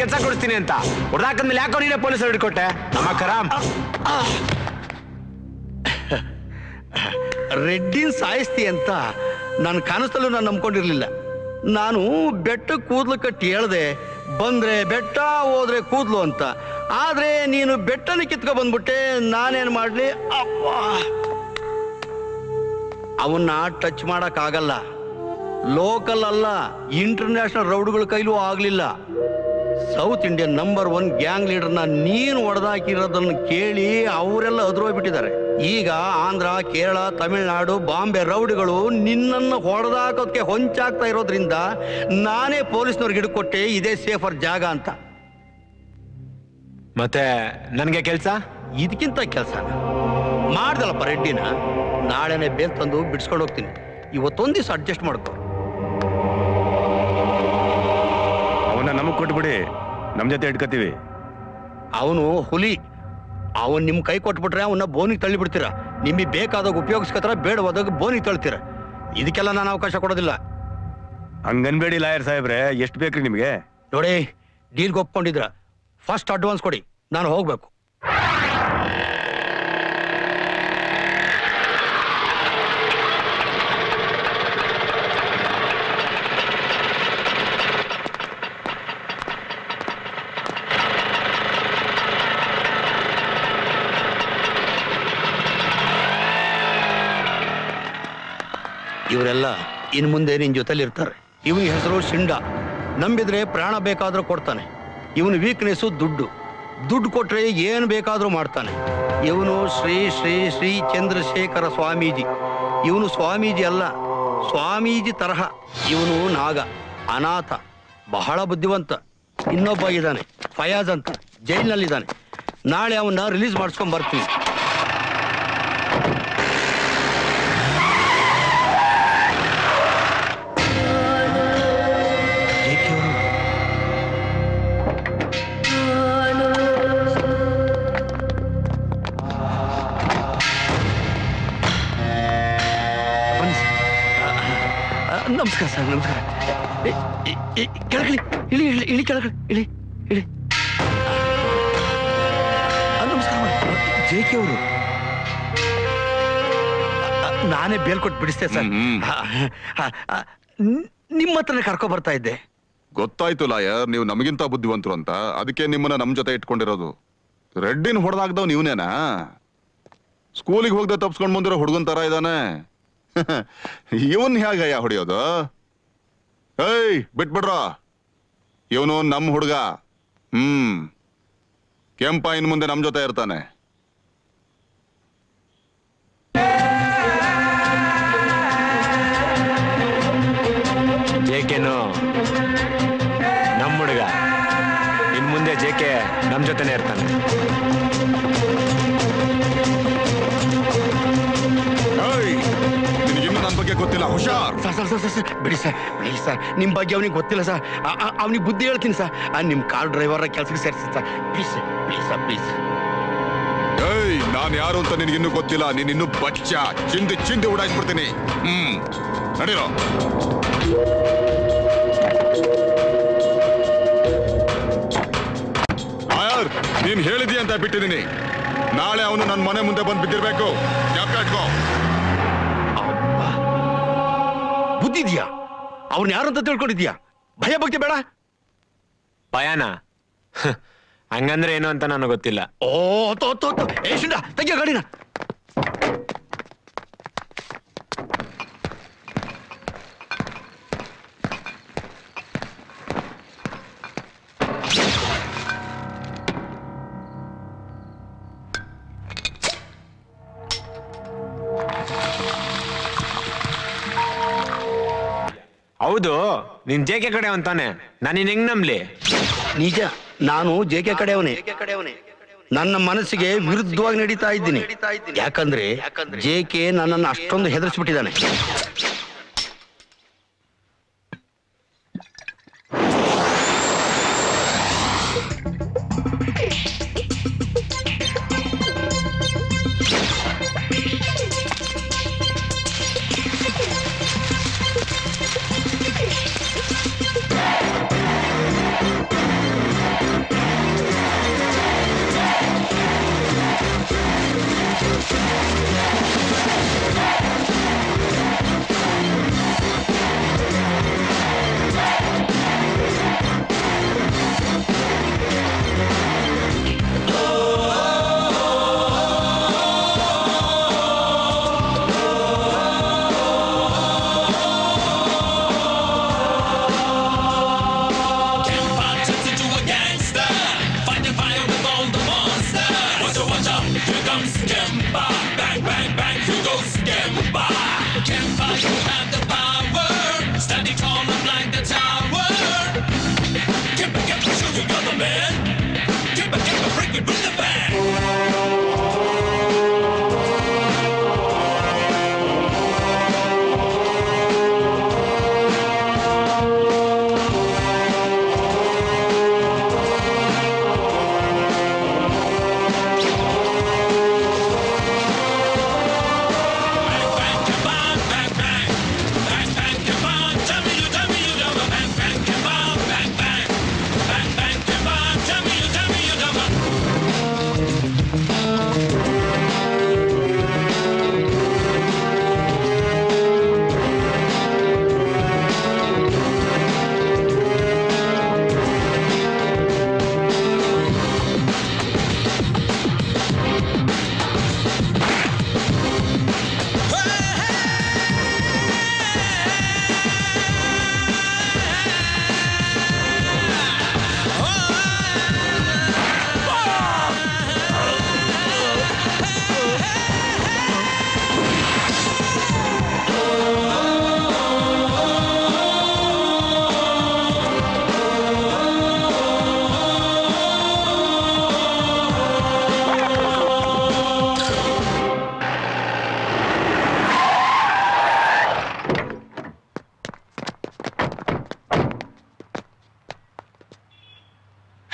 ಕೆಲಸ ಕೊಡಿಸ್ತೀನಿ ಅಂತ ಹೊಡೆದಾಕಂದ್ಮೇಲೆ ಯಾಕೋ ನೀನೇ ಪೊಲೀಸರು ಹಿಡ್ಕೊಟ್ಟೆ? ನಮ್ಮ ಕರಾಮ್ ರೆಡ್ಡಿನ ಸಾಯಿಸ್ತಿ ಅಂತ ನಾನು ಕಾಣಿಸ್ತಲೂ ನಾನು ನಂಬ್ಕೊಂಡಿರ್ಲಿಲ್ಲ. ನಾನು ಬೆಟ್ಟ ಕೂದಲು ಕಟ್ಟಿ ಹೇಳ್ದೆ, ಬಂದ್ರೆ ಬೆಟ್ಟ ಹೋದ್ರೆ ಕೂದಲು ಅಂತ. ಆದ್ರೆ ನೀನು ಬೆಟ್ಟನ ಕಿತ್ಕೊ ಬಂದ್ಬಿಟ್ಟೆ. ನಾನೇನ್ ಮಾಡ್ಲಿ? ಅವನ್ನ ಟಚ್ ಮಾಡಕ್ ಆಗಲ್ಲ. ಲೋಕಲ್ ಅಲ್ಲ, ಇಂಟರ್ನ್ಯಾಷನಲ್ ರೌಡ್ಗಳ ಕೈಲೂ ಆಗ್ಲಿಲ್ಲ. ಸೌತ್ ಇಂಡಿಯನ್ ನಂಬರ್ 1 ಗ್ಯಾಂಗ್ ಲೀಡರ್ನ ನೀನು ಹೊಡೆದಾಕಿರೋದನ್ನು ಕೇಳಿ ಅವರೆಲ್ಲ ಅದ್ರೋಗ್ಬಿಟ್ಟಿದ್ದಾರೆ. ಈಗ ಆಂಧ್ರ, ಕೇರಳ, ತಮಿಳುನಾಡು, ಬಾಂಬೆ ರೌಡಿಗಳು ನಿನ್ನನ್ನು ಹೊಡೆದಾಕೋದಕ್ಕೆ ಹೊಂಚಾಗ್ತಾ ಇರೋದ್ರಿಂದ ನಾನೇ ಪೊಲೀಸ್ನವ್ರಿಗೆ ಹಿಡ್ಕೊಟ್ಟೆ, ಇದೇ ಸೇಫರ್ ಜಾಗ ಅಂತ. ಮತ್ತೆ ನನಗೆ ಕೆಲಸ, ಇದಕ್ಕಿಂತ ಕೆಲಸ ಮಾಡ್ದಲ್ಲಪ್ಪ ರೆಡ್ಡಿನ. ನಾಳೆನೆ ಬೇಲ್ ತಂದು ಬಿಡಿಸ್ಕೊಂಡು ಹೋಗ್ತೀನಿ. ಇವತ್ತೊಂದು ದಿವಸ ಅಡ್ಜಸ್ಟ್ ಮಾಡ್ಕೊ. ನಮಗ್ ಕೊಟ್ಬಿಡಿ, ನಮ್ ಜೊತೆ ಇಟ್ಕೋತೀವಿ. ಅವನು ಹುಲಿ, ಅವನ್ ನಿಮ್ ಕೈ ಕೊಟ್ಬಿಟ್ರೆ ಅವನ್ನ ಬೋನಿಗೆ ತಳ್ಳಿ ಬಿಡ್ತೀರ. ನಿಮಗೆ ಬೇಕಾದಾಗ ಉಪಯೋಗಿಸ್ಕತ್ರ, ಬೇಡವಾದಾಗ ಬೋನಿಗೆ ತಳ್ತೀರ. ಇದಕ್ಕೆಲ್ಲ ನಾನು ಅವಕಾಶ ಕೊಡೋದಿಲ್ಲ. ಹಂಗನ್ಬೇಡಿ ಲಾಯರ್ ಸಾಹೇಬ್ರೆ. ಎಷ್ಟು ಬೇಕ್ರಿ ನಿಮ್ಗೆ? ನೋಡಿ, ಡೀಲ್ಗೆ ಒಪ್ಕೊಂಡಿದ್ರ, ಫಸ್ಟ್ ಅಡ್ವಾನ್ಸ್ ಕೊಡಿ, ನಾನು ಹೋಗ್ಬೇಕು. ಇವರೆಲ್ಲ ಇನ್ ಮುಂದೆ ನಿನ್ ಜೊತೆಲಿ ಇರ್ತಾರೆ. ಇವನ ಹೆಸರು ಶಿಂಡ. ನಂಬಿದ್ರೆ ಪ್ರಾಣ ಬೇಕಾದ್ರೂ ಕೊಡ್ತಾನೆ. ಇವನು ವೀಕ್ನೆಸ್ಸು ದುಡ್ಡು. ದುಡ್ಡು ಕೊಟ್ರೆ ಏನ್ ಬೇಕಾದ್ರೂ ಮಾಡ್ತಾನೆ. ಇವನು ಶ್ರೀ ಶ್ರೀ ಶ್ರೀ ಚಂದ್ರಶೇಖರ ಸ್ವಾಮೀಜಿ. ಇವನು ಸ್ವಾಮೀಜಿ ಅಲ್ಲ, ಸ್ವಾಮೀಜಿ ತರಹ ಇವನು ನಾಗ, ಅನಾಥ, ಬಹಳ ಬುದ್ಧಿವಂತ. ಇನ್ನೊಬ್ಬ ಇದ್ದಾನೆ ಫಯಾಜ್ ಅಂತ, ಜೈಲಿನಲ್ಲಿದ್ದಾನೆ. ನಾಳೆ ಅವನ್ನ ರಿಲೀಸ್ ಮಾಡಿಸ್ಕೊಂಡ್ ಬರ್ತೀನಿ. ನಮಸ್ಕಾರ ಸರ್, ನಮಸ್ಕಾರ. ಕೆಳಗಳಿ ಇಳಿ, ಇಳಿ ಕೆಳಗಳಿ, ಇಳಿ ಇಳಿ. ನಮಸ್ಕಾರ. ಜೆ ಕೆ ಅವರು, ನಾನೇ ಬೇಲ್ ಕೊಟ್ಟು ಬಿಡಿಸ್ತೆ ಸರ್. ನಿಮ್ಮ ಹತ್ರನೇ ಕರ್ಕೊ ಬರ್ತಾ ಇದ್ದೆ. ಗೊತ್ತಾಯ್ತು ಲಾಯರ್, ನೀವು ನಮಗಿಂತ ಬುದ್ಧಿವಂತರು ಅಂತ. ಅದಕ್ಕೆ ನಿಮ್ಮನ್ನ ನಮ್ ಜೊತೆ ಇಟ್ಕೊಂಡಿರೋದು. ರೆಡ್ಡಿನ ಹೊಡೆದಾಗ್ದವ್ ನೀವ್ನೇನಾ? ಸ್ಕೂಲಿಗೆ ಹೋಗ್ದೆ ತಪ್ಸ್ಕೊಂಡ್ ಬಂದಿರೋ ಹುಡುಗನ್ ತರ ಇದಾನೆ. ಇವನ್ ಹೇಗಯ್ಯ ಹೊಡಿಯೋದು? ಏಯ್ ಬಿಟ್ಬಿಡ್ರ, ಇವನು ನಮ್ ಹುಡುಗ. ಕೆಂಪ ಇನ್ ಮುಂದೆ ನಮ್ ಜೊತೆ ಇರ್ತಾನೆ. ಜೇಕೆನು ನಮ್ ಹುಡುಗ, ಇನ್ ಮುಂದೆ ಜೇಕೆ ನಮ್ ಜೊತೆನೆ ಇರ್ತಾನೆ. ಗೊತ್ತಿಲ್ಲ, ಹುಷಾರ್. ಬಿಡಿ ಸರ್, ಬಿಡಿ ಸರ್, ನಿಮ್ ಬಗ್ಗೆ ಅವನಿಗೆ ಗೊತ್ತಿಲ್ಲ ಸರ್. ಅವನಿಗೆ ಬುದ್ಧಿ ಹೇಳ್ತೀನಿ ಸರ್. ನಿಮ್ ಕಾರ್ ಡ್ರೈವರ್ ಕೆಲ್ಸಕ್ಕೆ ಸೇರಿಸಿ sir, please please sir, please. ಏಯ್, ನಾನ್ ಯಾರು ಅಂತ ನಿನ್ಗಿನ್ನೂ ಗೊತ್ತಿಲ್ಲ. ನೀನ್ ಇನ್ನೂ ಬಚ್ಚ, ಚಿಂದಿ ಚಿಂದಿ ಓಡಾಯಿಸ್ಬಿಡ್ತೀನಿ. ನಡೀರೋ. ನೀನ್ ಹೇಳಿದಿ ಅಂತ ಬಿಟ್ಟಿದ್ದೀನಿ. ನಾಳೆ ಅವನು ನನ್ನ ಮನೆ ಮುಂದೆ ಬಂದು ಬಿದ್ದಿರ್ಬೇಕು. ಜಾಬ್ ಕಾಟ್ಕೋ. ಇದೆಯಾ ಅವ್ರನ್ನ ಯಾರು ಅಂತ ತಿಳ್ಕೊಂಡಿದ್ಯಾ? ಭಯ ಭಕ್ತಿ ಬೇಡ. ಭಯಾನ ಹಂಗಂದ್ರೆ ಏನು ಅಂತ ನನಗೆ ಗೊತ್ತಿಲ್ಲ. ಓ ಏಷಿಂಡ, ತೆಗಿಯ ಗಾಡಿನ. ಹೌದು, ನೀನ್ ಜೇಕೆ ಕಡೆ ಅಂತಾನೆ. ನಾನಿನ್ ಹೆಂಗ್ ನಂಬ್ಲಿ? ನಿಜ, ನಾನು ಜೇಕೆ ಕಡೆಯವನೇ. ನನ್ನ ಮನಸ್ಸಿಗೆ ವಿರುದ್ಧವಾಗಿ ನಡೀತಾ ಇದ್ದೀನಿ. ಯಾಕಂದ್ರೆ ಜೇಕೆ ನನ್ನನ್ನು ಅಷ್ಟೊಂದು ಹೆದರಿಸ್ಬಿಟ್ಟಿದ್ದಾನೆ.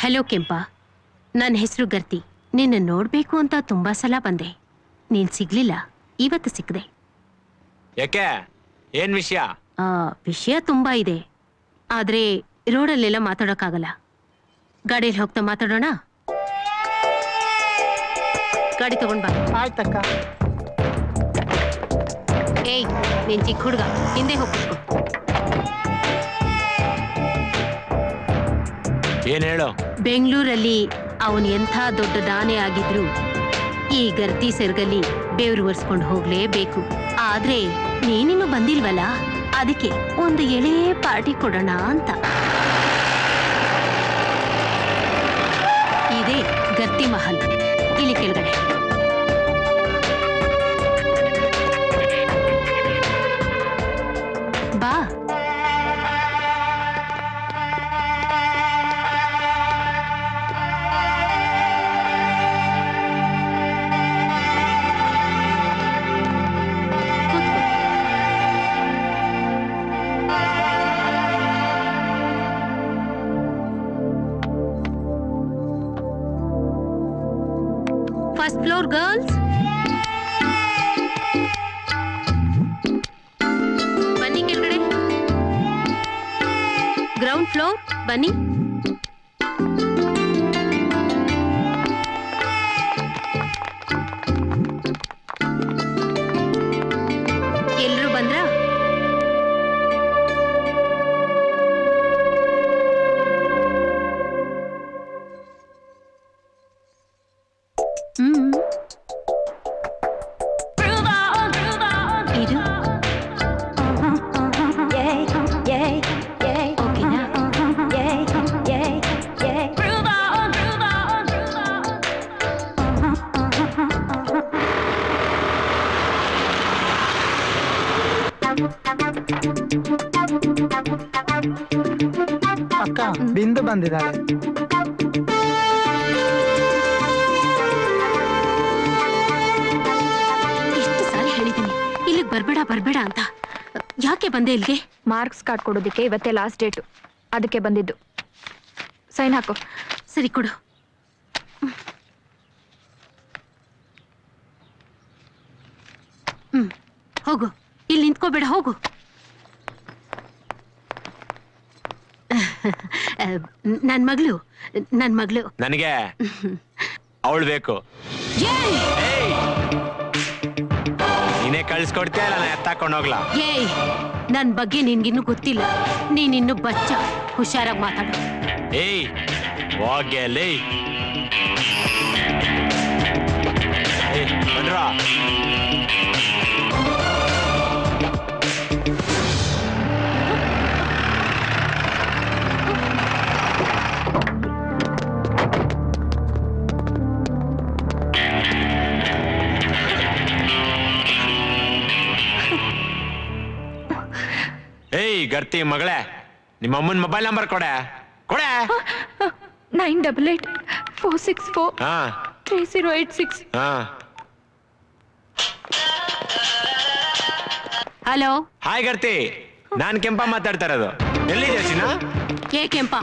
ಹಲೋ ಕೆಂಪಾ, ನನ್ನ ಹೆಸರು ಗರ್ತಿ. ನಿನ್ನ ನೋಡಬೇಕು ಅಂತ ತುಂಬಾ ಸಲ ಬಂದೆ, ನೀನು ಸಿಗ್ಲಿಲ್ಲ. ಇವತ್ತು ಸಿಕ್ಕದೆ. ಯಾಕೆ? ಏನು ವಿಷಯ? ವಿಷಯ ತುಂಬಾ ಇದೆ, ಆದ್ರೆ ರೋಡಲ್ಲೆಲ್ಲ ಮಾತಾಡೋಕ್ಕಾಗಲ್ಲ. ಗಾಡಿಯಲ್ಲಿ ಹೋಗ್ತಾ ಮಾತಾಡೋಣ. ಗಾಡಿ ತಗೊಂಡ್ ಬಾ. ಆಯ್ತಕ್ಕ. ಏಯ್, ನೀನು ಚಿಕ್ಕ ಹುಡುಗ, ಹಿಂದೆ ಹೋಗ್ಬೇಕು. ಏನು ಹೇಳೋ? ಬೆಂಗಳೂರಲ್ಲಿ ಅವನು ಎಂಥ ದೊಡ್ಡ ದಾನೆ ಆಗಿದ್ರು ಈ ಗರ್ತಿ ಸೆರ್ಗಲ್ಲಿ ಬೇವ್ರು ಒರೆಸ್ಕೊಂಡು ಹೋಗ್ಲೇಬೇಕು. ಆದ್ರೆ ನೀನಿನ್ನು ಬಂದಿಲ್ವಲ್ಲ, ಅದಕ್ಕೆ ಒಂದು ಎಳೆ ಪಾರ್ಟಿ ಕೊಡೋಣ ಅಂತ. ಇದೇ ಗರ್ತಿ ಮಹಲ್. ಇಲ್ಲಿ ಕೆಳಗಡೆ ಬಾ. Girls, bunny kelgade, ground floor bunny. Elru bandra ಬಿಂದು ಬಂದಿದ್ದಾಳೆ. ಎಷ್ಟು ಸಾರಿ ಹೇಳಿದ್ದೀನಿ ಇಲ್ಲಿಗೆ ಬರ್ಬೇಡ ಬರ್ಬೇಡ ಅಂತ, ಯಾಕೆ ಬಂದೆ ಇಲ್ಲಿಗೆ? ಮಾರ್ಕ್ಸ್ ಕಾರ್ಡ್ ಕೊಡೋದಿಕ್ಕೆ ಇವತ್ತೇ ಲಾಸ್ಟ್ ಡೇಟು, ಅದಕ್ಕೆ ಬಂದಿದ್ದು. ಸೈನ್ ಹಾಕು. ಸರಿ ಕೊಡು. ಹೋಗು, ಇಲ್ಲಿ ನಿಂತ್ಕೋಬೇಡ, ಹೋಗು. ನನ್ ಮಗಳು ನನಗೆ ಅವಳು ಬೇಕು. ನೀನೇ ಕಳ್ಸ್ಕೊಡ್ತೀಯ, ನಾನು ಎತ್ತಾಕೊಂಡು ಹೋಗ್ಲಾ? ಏಯ್, ನನ್ ಬಗ್ಗೆ ನಿನ್ಗಿನ್ನು ಗೊತ್ತಿಲ್ಲ, ನೀನಿನ್ನು ಬಚ್ಚ. ಹುಷಾರಾಗಿ ಮಾತಾಡು. ಏಯ್ ಹೋಗ್ಯ ಲೇ. ಏಯ್ ಗರ್ತಿ ಮಗಳೇ, ನಿಮ್ಮ ಅಮ್ಮನ ಮೊಬೈಲ್ ನಂಬರ್ ಕೊಡೆ ಕೊಡೆ. 9884643086. ಹಲೋ. ಹಾಯ್ ಗರ್ತಿ, ನಾನು ಕೆಂಪ ಮಾತಾಡ್ತಾ ಇರೋದು. ಎಲ್ಲಿದೆ ಚಿನಾ? ಏ ಕೆಂಪ,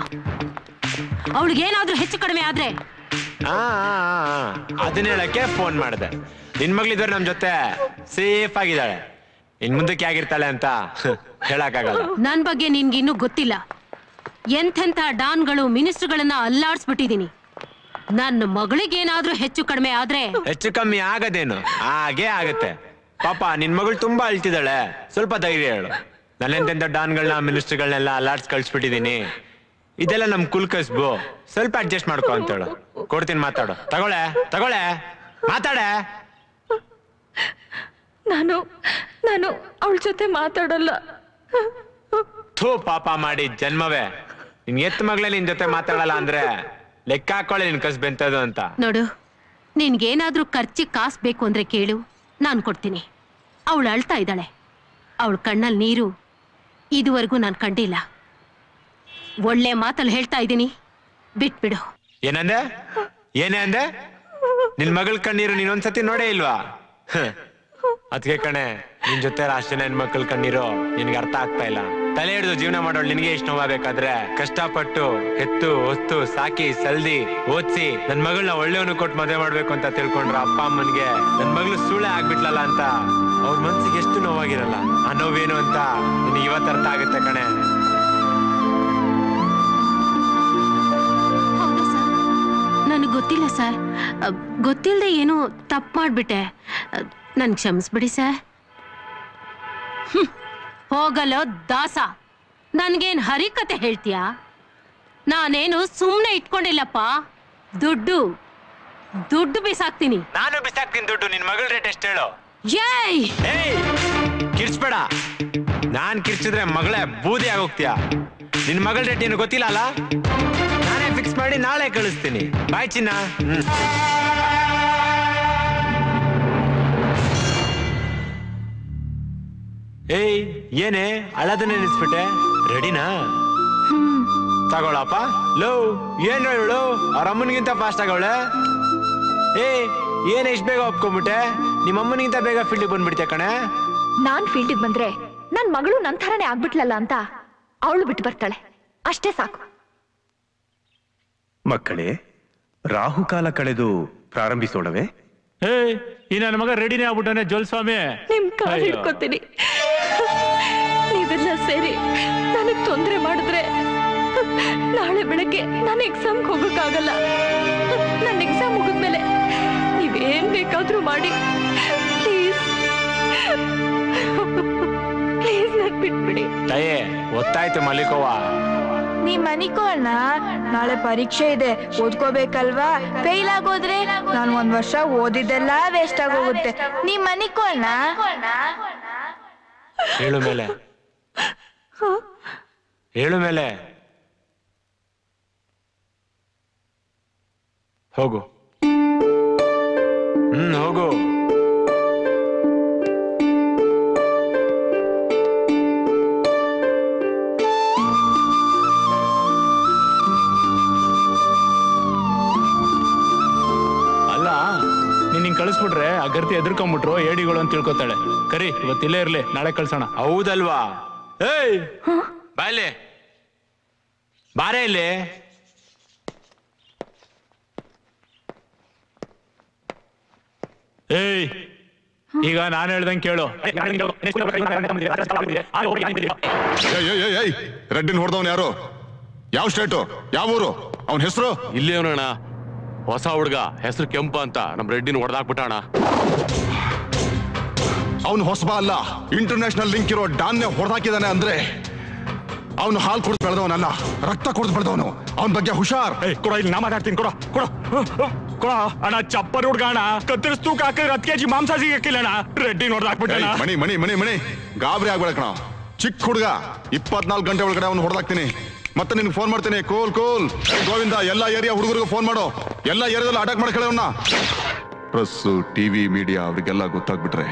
ಅವಳಿಗೆ ಏನಾದ್ರೂ ಹೆಚ್ಚು ಕಡಿಮೆ ಆದ್ರೆ ಅದನ್ನ ಹೇಳಕ್ಕೆ ಫೋನ್ ಮಾಡಿದೆ. ನಿನ್ ಮಗಳಿದ್ರೆ ನಮ್ ಜೊತೆ ಸೇಫ್ ಆಗಿದ್ದಾಳೆ, ಇನ್ ಮುಂದಕ್ಕೆ ಆಗಿರ್ತಾಳೆ ಅಂತ ಹೇಳಕ್ಕಾಗಲ್ಲ. ನನ್ ಬಗ್ಗೆ ನಿನ್ಗಿನ್ನೂ ಗೊತ್ತಿಲ್ಲ. ಎಂಥೆಂಥ ಡಾನ್ಗಳು ಮಿನಿಸ್ಟರ್ಗಳನ್ನ ಅಲ್ಲಾಡ್ಸ್ಬಿಟ್ಟಿದೀನಿ. ನನ್ನ ಮಗಳಿಗೇನಾದ್ರೂ ಹೆಚ್ಚು ಕಡಿಮೆ ಆದ್ರೆ? ಹೆಚ್ಚು ಕಮ್ಮಿ ಆಗದೇನು, ಹಾಗೆ ಆಗತ್ತೆ. ಪಾಪ ನಿನ್ ಮಗಳು ತುಂಬಾ ಅಳ್ತಿದ್ದಾಳೆ, ಸ್ವಲ್ಪ ಧೈರ್ಯ ಹೇಳು. ನಾನು ಎಂತೆಂಥ ಡಾನ್ಗಳನ್ನ ಮಿನಿಸ್ಟರ್ಗಳನ್ನೆಲ್ಲ ಅಲ್ಲಾಡ್ಸ್ ಕಳ್ಸ್ಬಿಟ್ಟಿದೀನಿ, ಇದೆಲ್ಲ ನಮ್ ಕುಲ್ಕಸ್ಬು, ಸ್ವಲ್ಪ ಅಡ್ಜಸ್ಟ್ ಮಾಡ್ಕೊ ಅಂತ ಹೇಳು. ಕೊಡ್ತೀನಿ, ಮಾತಾಡು. ತಗೊಳೆ ತಗೊಳೆ, ಮಾತಾಡೆ. ನಾನು ಅವಳ ಜೊತೆ ಮಾತಾಡಲ್ಲ. ಥೂ, ಪಾಪ ಮಾಡಿ ಜನ್ಮವೇ. ನಿನ್ ಎತ್ತ ಮಗಳೇ ನಿನ್ ಜೊತೆ ಮಾತಾಡಲ್ಲ ಅಂದ್ರೆ ಲೆಕ್ಕ ಹಾಕೊಳ್ಳಿ ನಿನ್ ಕಸ್ ಬೆಂತದು ಅಂತ. ನೋಡು, ನಿನ್ಗೇನಾದ್ರೂ ಖರ್ಚಿ ಕಾಸು ಬೇಕು ಅಂದ್ರೆ ಕೇಳು, ನಾನು ಕೊಡ್ತೀನಿ. ಅವಳು ಅಳ್ತಾ ಇದ್ದಾಳೆ, ಅವಳ ಕಣ್ಣಲ್ಲಿ ನೀರು ಇದುವರೆಗೂ ನಾನು ಕಂಡಿಲ್ಲ. ಒಳ್ಳೆ ಮಾತಲ್ಲಿ ಹೇಳ್ತಾ ಇದ್ದೀನಿ, ಬಿಟ್ಬಿಡು. ಏನಂದೆ? ಏನೇ ಅಂದೆ? ನಿನ್ ಮಗಳ ಕಣ್ಣೀರು ನೀನೊಂದ್ಸತಿ ನೋಡೇ ಇಲ್ವಾ? ಅದಕ್ಕೆ ಕಣೆ, ನಿನ್ ಜೊತೆ ರಾಷ್ಟ್ರೀಯ ಹೆಣ್ಮಕ್ಳ ಕಣ್ಣೀರು ನಿನ್ಗೆ ಅರ್ಥ ಆಗ್ತಾ ಇಲ್ಲ. ತಲೆ ಹಿಡಿದು ಜೀವನ ಮಾಡೋಳು ನಿನಗೆ ಎಷ್ಟು ನೋವಾಗಬೇಕಾದ್ರೆ ಕಷ್ಟಪಟ್ಟು ಎತ್ತು ಒತ್ತು ಸಾಕಿ ಸಲ್ದಿ ಓದಿಸಿ ನನ್ನ ಮಗಳನ್ನ ಒಳ್ಳೆಯವನು ಕೊಟ್ಟು ಮದುವೆ ಮಾಡ್ಬೇಕು ಅಂತ ತಿಳ್ಕೊಂಡ್ರ ಅಪ್ಪ ಅಮ್ಮನಿಗೆ ನನ್ನ ಮಗಳು ಸುಳ್ಳೆ ಆಗ್ಬಿಟ್ಲಲ್ಲ ಅಂತ ಅವ್ರ ಮನ್ಸಿಗೆ ಎಷ್ಟು ನೋವಾಗಿರಲ್ಲ. ಆ ನೋವೇನು ಅಂತ ನಿನಗೆ ಇವತ್ತು ಅರ್ಥ ಆಗುತ್ತೆ ಕಣೆ. ನನಗೆ ಗೊತ್ತಿಲ್ಲ ಸರ್, ಗೊತ್ತಿಲ್ಲದೆ ಏನೋ ತಪ್ಪು ಮಾಡಿಬಿಟ್ಟೆ, ನನ್ಗೆ ಕ್ಷಮಿಸ್ಬಿಡಿ ಸರ್. ಹೋಗಲೋ ದಾಸ, ನನ್ಗೇನ್ ಹರಿಕತೆ ಹೇಳ್ತೀಯ? ನಾನೇನು ಸುಮ್ನೆ ಇಟ್ಕೊಂಡಿಲ್ಲಪ್ಪ, ದುಡ್ಡು ದುಡ್ಡು ಬಿಸಾಕ್ತೀನಿ ನಾನು, ಬಿಸಾಕ್ತೀನಿ ದುಡ್ಡು. ನಿನ್ ಮಗಳ ರೇಟ್ ಎಷ್ಟು ಹೇಳೋ? ಕಿರ್ಚ್ಬೇಡ, ನಾನ್ ಕಿರ್ಚಿದ್ರೆ ಮಗಳೇ ಬೂದಿ ಆಗೋಗ್ತೀಯ. ನಿನ್ ಮಗಳ ರೇಟ್ ಏನು ಗೊತ್ತಿಲ್ಲ ಅಲ್ಲ, ನಾನೇ ಫಿಕ್ಸ್ ಮಾಡಿ ನಾಳೆ ಕಳಿಸ್ತೀನಿ. ಬಾಯ್ ಚಿನ್ನ. ಏಯ್ ಏನೇ ಅಳದನ್ನೇ ನಿಲ್ಸ್ಬಿಟ್ಟೆ, ರೆಡಿನಾ? ತಗೊಳಪ್ಪ. ಲೋ ಏನು ಹೇಳು, ಅವ್ರ ಅಮ್ಮನಿಗಿಂತ ಫಾಸ್ಟ್ ಆಗವಳೆ. ಏಯ್ ಏನ್ ಎಷ್ಟು ಬೇಗ ಒಪ್ಕೊಂಡ್ಬಿಟ್ಟೆ? ನಿಮ್ಮ ಅಮ್ಮನಿಗಿಂತ ಬೇಗ ಫೀಲ್ಡಿಗೆ ಬಂದ್ಬಿಡ್ತೆ ಕಣೆ. ನಾನ್ ಫೀಲ್ಡಿಗೆ ಬಂದ್ರೆ ನನ್ ಮಗಳು ನನ್ ಥರನೇ ಆಗ್ಬಿಟ್ಲಲ್ಲ ಅಂತ ಅವಳು ಬಿಟ್ಟು ಬರ್ತಾಳೆ, ಅಷ್ಟೇ ಸಾಕು. ಮಕ್ಕಳೇ, ರಾಹುಕಾಲ ಕಳೆದು ಪ್ರಾರಂಭಿಸೋಣವೇ? ಈ ನನ್ನ ಮಗ ರೆಡಿನೇ ಆಗ್ಬಿಟ್ಟೆ ಜೋಲ್ಸ್ವಾಮಿ. ನಿಮ್ ಕಾಲ್ ಹಿಡ್ಕೊತೀನಿ, ನೀವೆಲ್ಲ ಸೇರಿ ನನಗ್ ತೊಂದರೆ ಮಾಡಿದ್ರೆ ನಾಳೆ ಬೆಳಗ್ಗೆ ನಾನು ಎಕ್ಸಾಮ್ಗೆ ಹೋಗಕ್ಕಾಗಲ್ಲ. ನನ್ನ ಎಕ್ಸಾಮ್ ಮುಗಿದ್ಮೇಲೆ ನೀವೇನ್ ಬೇಕಾದ್ರೂ ಮಾಡಿ, ಪ್ಲೀಸ್ ಪ್ಲೀಸ್ ನನ್ ಬಿಟ್ಬಿಡಿ. ತಾಯೇ ಗೊತ್ತಾಯ್ತು ಮಲಿಕೋವಾ, ನೀ ಮನಿಕೋ ಅಣ್ಣ, ನಾಳೆ ಪರೀಕ್ಷೆ ಇದೆ, ಓದ್ಕೋಬೇಕಲ್ವಾ? ಫೇಲ್ ಆಗೋದ್ರೆ ನಾನು ಒಂದ್ ವರ್ಷ ಓದಿದ್ದೆಲ್ಲ ವೇಸ್ಟ್ ಆಗೋಗುತ್ತೆ. ನೀ ಮನಿಕೋ ಅಣ್ಣ. ಹೇಳು ಮೇಲೆ, ಹೇಳು ಮೇಲೆ, ಹೋಗು. ಹೋಗು. ಕಳಿಸ್ಬಿಟ್ರೆ ಅಗರ್ತಿ ಎದ್ಕೊಂಡ್ಬಿಟ್ರು ಏಡಿಗಳು ಅಂತ ತಿಳ್ಕೊತಾಳೆ. ಕರಿ, ಇವತ್ತಿಲ್ಲೇ ಇರ್ಲಿ, ನಾಳೆ ಕಳ್ಸೋಣ. ಹೌದಲ್ವಾ? ಏಯ್ ಬಾಯ್ಲಿ, ಬಾರೇ ಇಲ್ಲಿ. ಏಯ್ ಈಗ ನಾನು ಹೇಳ್ದಂಗೆ ಕೇಳು. ರೆಡ್ಡಿನ ಹೊಡೆದವನು ಯಾರು? ಯಾವ ಸ್ಟೇಟು, ಯಾವ ಊರು, ಅವನ ಹೆಸರು? ಇಲ್ಲಿ ಅವನಣ್ಣ, ಹೊಸ ಹುಡುಗ, ಹೆಸರು ಕೆಂಪ ಅಂತ. ನಮ್ ರೆಡ್ಡಿನ ಹೊಡೆದಾಕ್ಬಿಟ್ಟಣ. ಅವನು ಹೊಸಬ ಅಲ್ಲ, ಇಂಟರ್ನ್ಯಾಷನಲ್ ಲಿಂಕ್ ಇರೋ ಡಾನ್ನೇ ಹೊಡೆದಾಕಿದಾನೆ ಅಂದ್ರೆ ಅವನು ಹಾಲು ಕುಡಿದು ಬೆಳೆದವನಲ್ಲ, ರಕ್ತ ಕುಡಿದು ಬೆಳೆದವನು. ಅವನ ಬಗ್ಗೆ ಹುಷಾರ್. ಕೊಡ ಇಲ್ಲಿ, ನಾ ಮಾತಾಡ್ತೀನಿ. ಕೊಡ ಕೊಡ ಕೊಡ ಅಣ್ಣ, ಚಪ್ಪರ್ ಹುಡುಗ ಅಣ್ಣ, ಕತ್ತರಿಸ್ ತೂಕ ಹಾಕಿದ್ರೆ 10 kg ಮಾಂಸ ಸಿಗಕ್ಕಿಲ್ಲ ಅಣ್ಣ, ರೆಡ್ಡಿನ ಹೊಡೆದಾಕ್ಬಿಟ್ಟಣ. ಮಣಿ ಮಣಿ ಮಣಿ ಮಣಿ, ಗಾಬರಿ ಆಗ್ಬೇಡಕಣ, ಚಿಕ್ಕ ಹುಡುಗ, 24 ಗಂಟೆ ಒಳಗಡೆ ಅವ್ನು ಹೊಡೆದಾಕ್ತೀನಿ. ಮತ್ತೆ ನಿನ್ಗೆ ಫೋನ್ ಮಾಡ್ತೀನಿ. ಕೂಲ್ ಕೂಲ್ ಗೋವಿಂದ, ಎಲ್ಲ ಏರಿಯಾ ಹುಡುಗರಿಗೂ ಫೋನ್ ಮಾಡೋ, ಎಲ್ಲ ಏರಿಯಾದಲ್ಲಿ ಅಟ್ಯಾಕ್ ಮಾಡ್ಕೊಳ್ಳೋಣ. ಪ್ರೆಸ್ಸು, ಟಿವಿ, ಮೀಡಿಯಾ ಅವರಿಗೆಲ್ಲ ಗೊತ್ತಾಗ್ಬಿಟ್ರೆ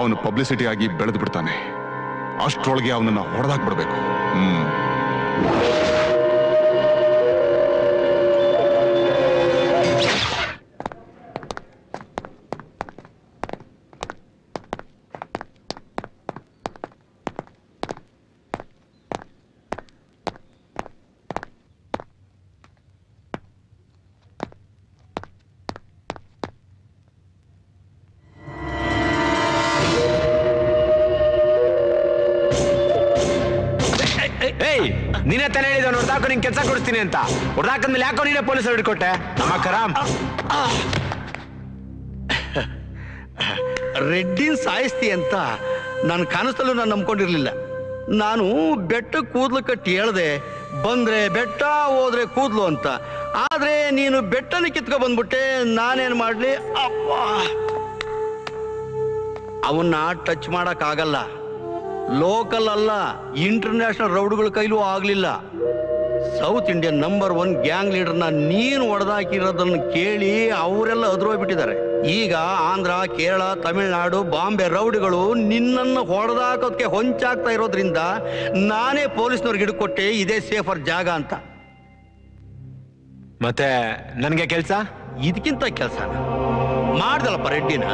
ಅವನು ಪಬ್ಲಿಸಿಟಿ ಆಗಿ ಬೆಳೆದು ಬಿಡ್ತಾನೆ. ಅಷ್ಟರೊಳಗೆ ಅವನನ್ನ ಹೊಡೆದಾಕ್ಬಿಡ್ಬೇಕು. ಕೆಲಸ ಕೊಡ್ತೀನಿ ಅಂತ ಹೊಡೆದಾಕಂದ್ರೆ ಯಾಕೋ ನೀನೇ ಪೊಲೀಸರು ಹಿಡ್ಕೊಟ್ಟೆ? ನಮ್ಮ ಕರಾಮ್ ರೆಡ್ಡಿನ್ ಸಾಯಿಸ್ತಿ ಅಂತ ನಾನು ಕಾಣಿಸಲು ನಾನು ನಂಬ್ಕೊಂಡಿರ್ಲಿಲ್ಲ. ನಾನು ಬೆಟ್ಟ ಕೂದಲು ಕಟ್ಟಿ ಹೇಳ್ದೆ, ಬಂದ್ರೆ ಬೆಟ್ಟ ಹೋದ್ರೆ ಕೂದಲು ಅಂತ. ಆದ್ರೆ ನೀನು ಬೆಟ್ಟನ ಕಿತ್ಕೊ ಬಂದ್ಬಿಟ್ಟೆ, ನಾನೇನ್ ಮಾಡ್ಲಿ? ಅಪ್ಪ, ಅವನ್ನ ಟಚ್ ಮಾಡಕ್ ಆಗಲ್ಲ. ಲೋಕಲ್ ಅಲ್ಲ, ಇಂಟರ್ನ್ಯಾಷನಲ್ ರೌಡ್ಗಳ ಕೈಲೂ ಆಗ್ಲಿಲ್ಲ. ಸೌತ್ ಇಂಡಿಯನ್ ನಂಬರ್ 1 ಗ್ಯಾಂಗ್ ಲೀಡರ್ನ ನೀನು ಹೊಡೆದಾಕಿರೋದನ್ನು ಕೇಳಿ ಅವರೆಲ್ಲ ಅದ್ರೋಗ್ಬಿಟ್ಟಿದ್ದಾರೆ. ಈಗ ಆಂಧ್ರ, ಕೇರಳ, ತಮಿಳುನಾಡು, ಬಾಂಬೆ ರೌಡಿಗಳು ನಿನ್ನನ್ನು ಹೊಡೆದಾಕೋದಕ್ಕೆ ಹೊಂಚಾಗ್ತಾ ಇರೋದ್ರಿಂದ ನಾನೇ ಪೊಲೀಸ್ನವ್ರಿಗೆ ಹಿಡ್ಕೊಟ್ಟೆ, ಇದೇ ಸೇಫರ್ ಜಾಗ ಅಂತ. ಮತ್ತೆ ನನಗೆ ಕೆಲಸ, ಇದಕ್ಕಿಂತ ಕೆಲಸ ಮಾಡ್ದಲ್ಲಪ್ಪ ರೆಡ್ಡಿನ.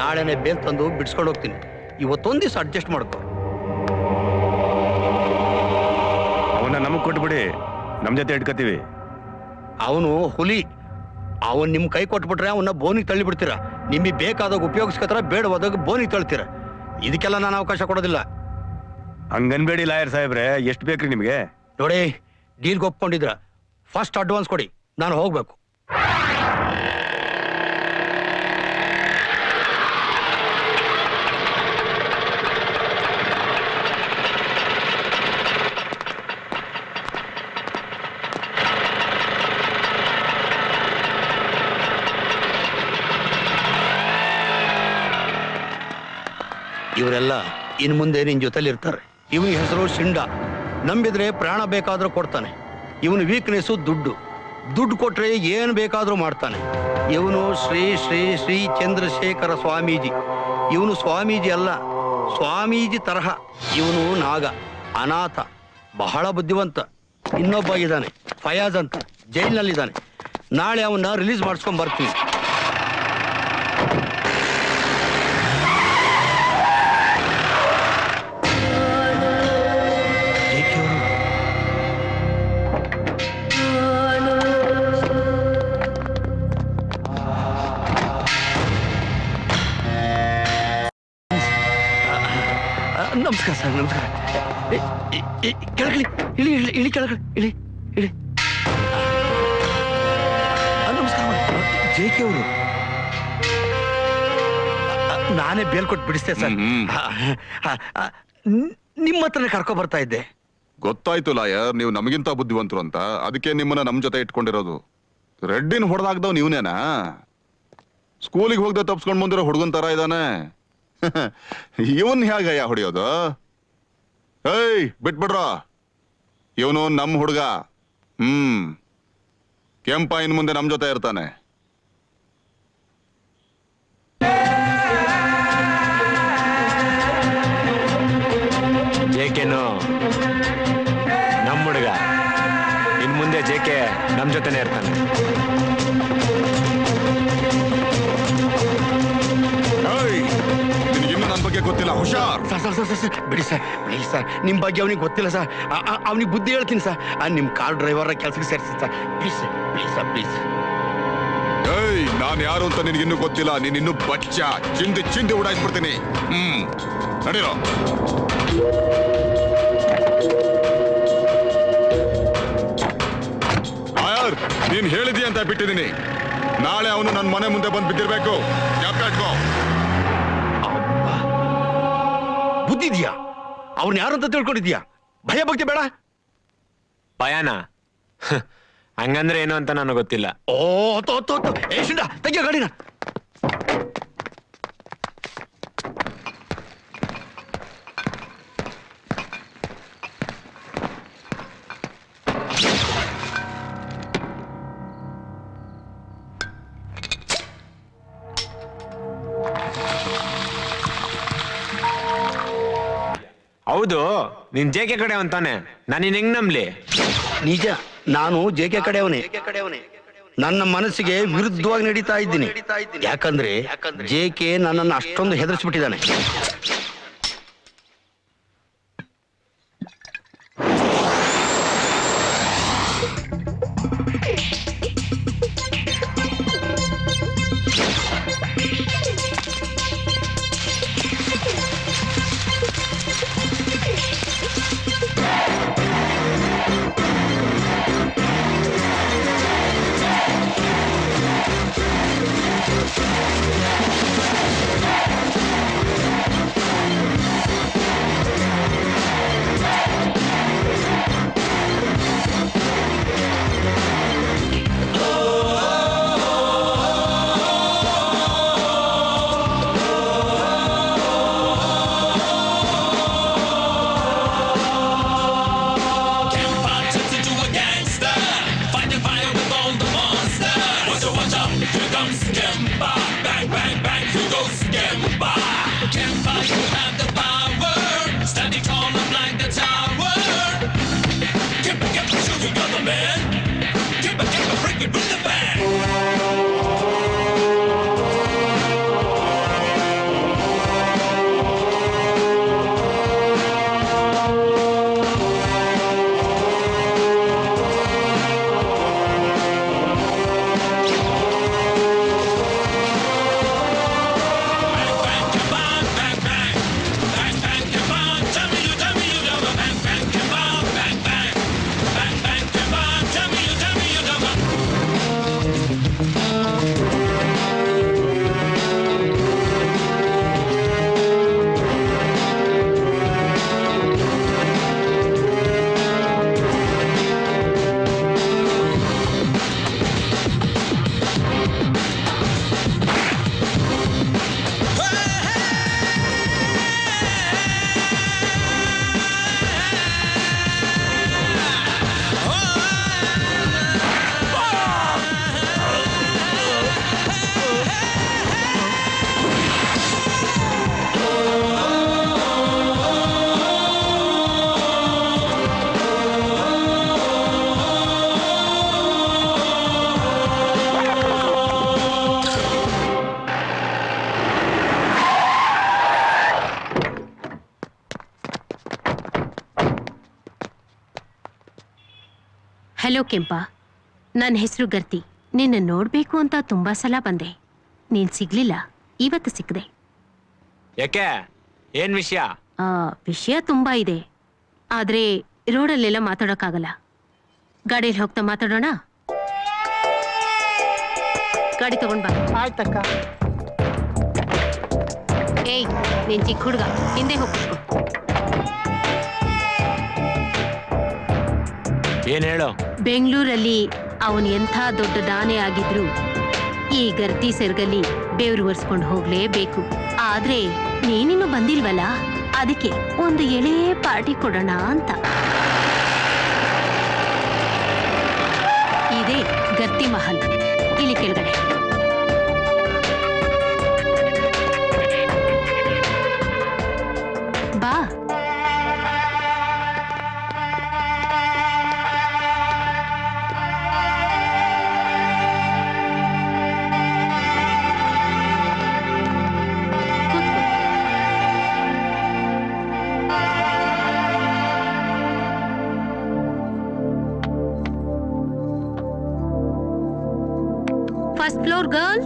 ನಾಳೆನೆ ಬೇಲ್ ತಂದು ಬಿಡಿಸ್ಕೊಂಡು ಹೋಗ್ತೀನಿ. ಇವತ್ತೊಂದು ದಿವಸ ಅಡ್ಜಸ್ಟ್ ಮಾಡ್ಕೊ. ಕೊಟ್ಬಿಡಿ, ನಮ್ಮ ಜೊತೆ ಇಟ್ಕತ್ತೀವಿ. ಅವನು ಹುಲಿ, ಅವನು ನಿಮ್ಮ ಕೈ ಕೊಟ್ಬಿಟ್ರೆ ಅವನ್ನ ಬೋನಿಗೆ ತಳ್ಳಿ ಬಿಡ್ತೀರಾ. ನಿಮಗೆ ಬೇಕಾದಾಗ ಉಪಯೋಗಿಸ್ಕತ್ತರ, ಬೇಡವಾದಾಗ ಬೋನಿಗೆ ತಳ್ತೀರಾ. ಇದಕ್ಕೆಲ್ಲ ನಾನು ಅವಕಾಶ ಕೊಡೋದಿಲ್ಲ. ಹಂಗನ್ಬೇಡಿ ಲಾಯರ್ ಸಾಹೇಬ್ರೆ, ಎಷ್ಟು ಬೇಕ್ರಿ ನಿಮಗೆ? ನೋಡಿ, ಡೀಲ್ಗೆ ಒಪ್ಕೊಂಡಿದ್ರ, ಫಸ್ಟ್ ಅಡ್ವಾನ್ಸ್ ಕೊಡಿ, ನಾನು ಹೋಗ್ಬೇಕು. ಇವರೆಲ್ಲ ಇನ್ ಮುಂದೆ ನಿನ್ ಜೊತೆಲಿ ಇರ್ತಾರೆ. ಇವನ ಹೆಸರು ಶಿಂಡ. ನಂಬಿದ್ರೆ ಪ್ರಾಣ ಬೇಕಾದ್ರೂ ಕೊಡ್ತಾನೆ. ಇವನು ವೀಕ್ನೆಸ್ಸು ದುಡ್ಡು. ದುಡ್ಡು ಕೊಟ್ರೆ ಏನ್ ಬೇಕಾದ್ರೂ ಮಾಡ್ತಾನೆ. ಇವನು ಶ್ರೀ ಶ್ರೀ ಶ್ರೀ ಚಂದ್ರಶೇಖರ ಸ್ವಾಮೀಜಿ. ಇವನು ಸ್ವಾಮೀಜಿ ಅಲ್ಲ, ಸ್ವಾಮೀಜಿ ತರಹ. ಇವನು ನಾಗ, ಅನಾಥ, ಬಹಳ ಬುದ್ಧಿವಂತ. ಇನ್ನೊಬ್ಬ ಇದ್ದಾನೆ ಫಯಾಜ್ ಅಂತ, ಜೈಲಿನಲ್ಲಿದ್ದಾನೆ. ನಾಳೆ ಅವನ್ನ ರಿಲೀಸ್ ಮಾಡಿಸ್ಕೊಂಡ್ ಬರ್ತೀನಿ. ನಮಸ್ಕಾರ ಸರ್, ನಮಸ್ಕಾರ. ಕೆಳಗಡೆ ಇಳಿ, ಇಳಿ ಇಳಿ, ಕೆಳಗಡೆ ಇಳಿ ಇಳಿ. ನಮಸ್ಕಾರ. ಜೆ ಕೆ ಅವರು, ನಾನೇ ಬೇಲ್ ಕೊಟ್ಟು ಬಿಡಿಸ್ತೆ ಸರ್. ನಿಮ್ಮ ಹತ್ರನೇ ಕರ್ಕೊ ಬರ್ತಾ ಇದ್ದೆ. ಗೊತ್ತಾಯ್ತು ಲಾಯರ್, ನೀವು ನಮಗಿಂತ ಬುದ್ಧಿವಂತರು ಅಂತ. ಅದಕ್ಕೆ ನಿಮ್ಮನ್ನ ನಮ್ ಜೊತೆ ಇಟ್ಕೊಂಡಿರೋದು. ರೆಡ್ಡಿನ ಹೊಡೆದಾಗ್ದವ್ ನೀವ್ನೇನಾ? ಸ್ಕೂಲಿಗೆ ಹೋಗ್ದೆ ತಪ್ಸ್ಕೊಂಡ್ ಬಂದಿರೋ ಹುಡುಗನ್ ತರ ಇದ್ದಾನೆ. ಇವನ್ ಹೇಗಯ್ಯ ಹೊಡಿಯೋದು? ಏಯ್, ಬಿಟ್ಬಿಡ್ರ, ಇವನು ನಮ್ ಹುಡುಗ. ಕೆಂಪ ಇನ್ ಮುಂದೆ ನಮ್ ಜೊತೆ ಇರ್ತಾನೆ. ಜೇಕೆನು ನಮ್ ಹುಡುಗ. ಇನ್ ಮುಂದೆ ಜೇಕೆ ನಮ್ ಜೊತೆನೆ ಇರ್ತಾನೆ. ಗೊತ್ತಿಲ್ಲ, ಹುಷಾರ್. ಬಿಡಿ ಸರ್, ಬಿಡಿ ಸರ್. ನಿಮ್ ಬಗ್ಗೆ ಅವನಿಗೆ ಗೊತ್ತಿಲ್ಲ ಸರ್. ಅವನಿಗೆ ಬುದ್ಧಿ ಹೇಳ್ತೀನಿ ಸರ್. ನಿಮ್ ಕಾರ್ ಡ್ರೈವರ್ ಕೆಲ್ಸಕ್ಕೆ ಸೇರಿಸ್ತೀನಿ sir. Please sir, please sir, please. ಏಯ್, ನಾನ್ ಯಾರು ಅಂತ ನಿನ್ಗಿನ್ನೂ ಗೊತ್ತಿಲ್ಲ. ನೀನ್ ಇನ್ನೂ ಬಚ್ಚ. ಚಿಂದಿ ಚಿಂದಿ ಓಡಾಯಿಸ್ಬಿಡ್ತೀನಿ. ನಡೀರೋ. ನೀನ್ ಹೇಳಿದಿ ಅಂತ ಬಿಟ್ಟಿದ್ದೀನಿ. ನಾಳೆ ಅವನು ನನ್ನ ಮನೆ ಮುಂದೆ ಬಂದು ಬಿದ್ದಿರ್ಬೇಕು. ಜಾಪ ಇಟ್ಕೋ. ಬುದ್ಧಿದ್ಯಾ? ಅವ್ನ ಯಾರು ಅಂತ ತಿಳ್ಕೊಂಡಿದ್ಯಾ? ಭಯ ಭಕ್ತಿ ಬೇಡ. ಭಯಾನ ಹಂಗಂದ್ರೆ ಏನು ಅಂತ ನನಗೆ ಗೊತ್ತಿಲ್ಲ. ಓ, ಶಿಂಡ, ತೆಗಿಯ ಗಾಡಿನ. ಹೌದು, ನೀನ್ ಜೇಕೆ ಕಡೆ ಅಂತಾನೆ. ನಾನು ಹೆಂಗ್ ನಂಬ್ಲಿ? ನಿಜ, ನಾನು ಜೇಕೆ ಕಡೆಯವನೇ. ನನ್ನ ಮನಸ್ಸಿಗೆ ವಿರುದ್ಧವಾಗಿ ನಡೀತಾ ಇದ್ದೀನಿ. ಯಾಕಂದ್ರೆ ಜೇಕೆ ನನ್ನನ್ನು ಅಷ್ಟೊಂದು ಹೆದರಿಸ್ಬಿಟ್ಟಿದ್ದಾನೆ. ಹಲೋ ಕೆಂಪಾ, ನನ್ನ ಹೆಸರು ಗರ್ತಿ. ನಿನ್ನ ನೋಡಬೇಕು ಅಂತ ತುಂಬಾ ಸಲ ಬಂದೆ, ನೀನ್ ಸಿಗ್ಲಿಲ್ಲ. ಇವತ್ತು ಸಿಕ್ಕದೆ. ಯಾಕೆ? ಏನು ವಿಷಯ? ವಿಷಯ ತುಂಬಾ ಇದೆ, ಆದ್ರೆ ರೋಡಲ್ಲೆಲ್ಲ ಮಾತಾಡೋಕ್ಕಾಗಲ್ಲ. ಗಾಡಿಯಲ್ಲಿ ಹೋಗ್ತಾ ಮಾತಾಡೋಣ. ಗಾಡಿ ತಗೊಂಡ್ ಬಾ. ಆಯ್ತಕ್ಕ. ಏಯ್ ನೀನ್ ಚಿಕ್ಕ ಹುಡುಗ, ಹಿಂದೆ ಹೋಗ್ಬಿಟ್ಕೋ. ಏನ್ ಹೇಳೋ? ಬೆಂಗಳೂರಲ್ಲಿ ಅವನು ಎಂಥ ದೊಡ್ಡ ದಾನೆ ಆಗಿದ್ರು ಈ ಗರ್ತಿ ಸೆರ್ಗಲ್ಲಿ ಬೇವ್ರು ಒರೆಸ್ಕೊಂಡು ಹೋಗ್ಲೇಬೇಕು. ಆದ್ರೆ ನೀನಿನ್ನು ಬಂದಿಲ್ವಲ್ಲ, ಅದಕ್ಕೆ ಒಂದು ಎಳೆ ಪಾರ್ಟಿ ಕೊಡೋಣ ಅಂತ. ಇದೇ ಗರ್ತಿ ಮಹಲ್, ಇಲ್ಲಿ ಕೆಳಗಡೆ. ಬಾ. First floor, girls.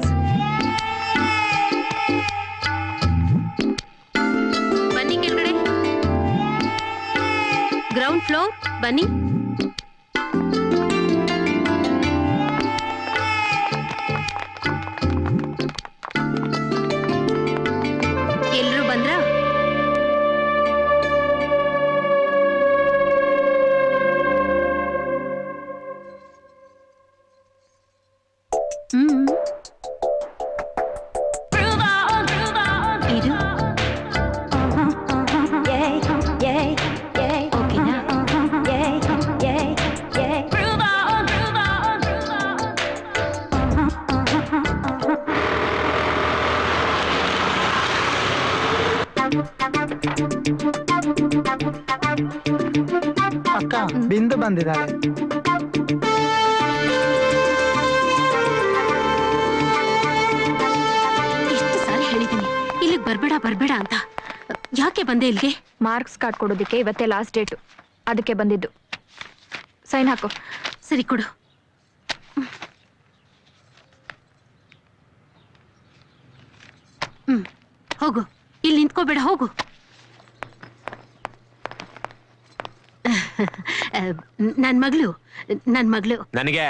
Bunny kelgade. Ground floor, bunny. Elru bandra? ಅಕ್ಕ ಬಿಂದು ಬಂದಿದ್ದಾಳೆ. ಎಷ್ಟು ಸಾಲ ಹೇಳಿದ್ದೀನಿ ಇಲ್ಲಿಗೆ ಬರ್ಬೇಡ ಬರ್ಬೇಡ ಅಂತ, ಯಾಕೆ ಬಂದೆ ಇಲ್ಲಿಗೆ? ಮಾರ್ಕ್ಸ್ ಕಾರ್ಡ್ ಕೊಡೋದಿಕ್ಕೆ ಇವತ್ತೇ ಲಾಸ್ಟ್ ಡೇಟು, ಅದಕ್ಕೆ ಬಂದಿದ್ದು. ಸೈನ್ ಹಾಕು. ಸರಿ ಕೊಡು. ಹೋಗು, ಇಲ್ಲಿ ನಿಂತ್ಕೋಬೇಡ, ಹೋಗು. ನನ್ ಮಗಳು ನನಗೆ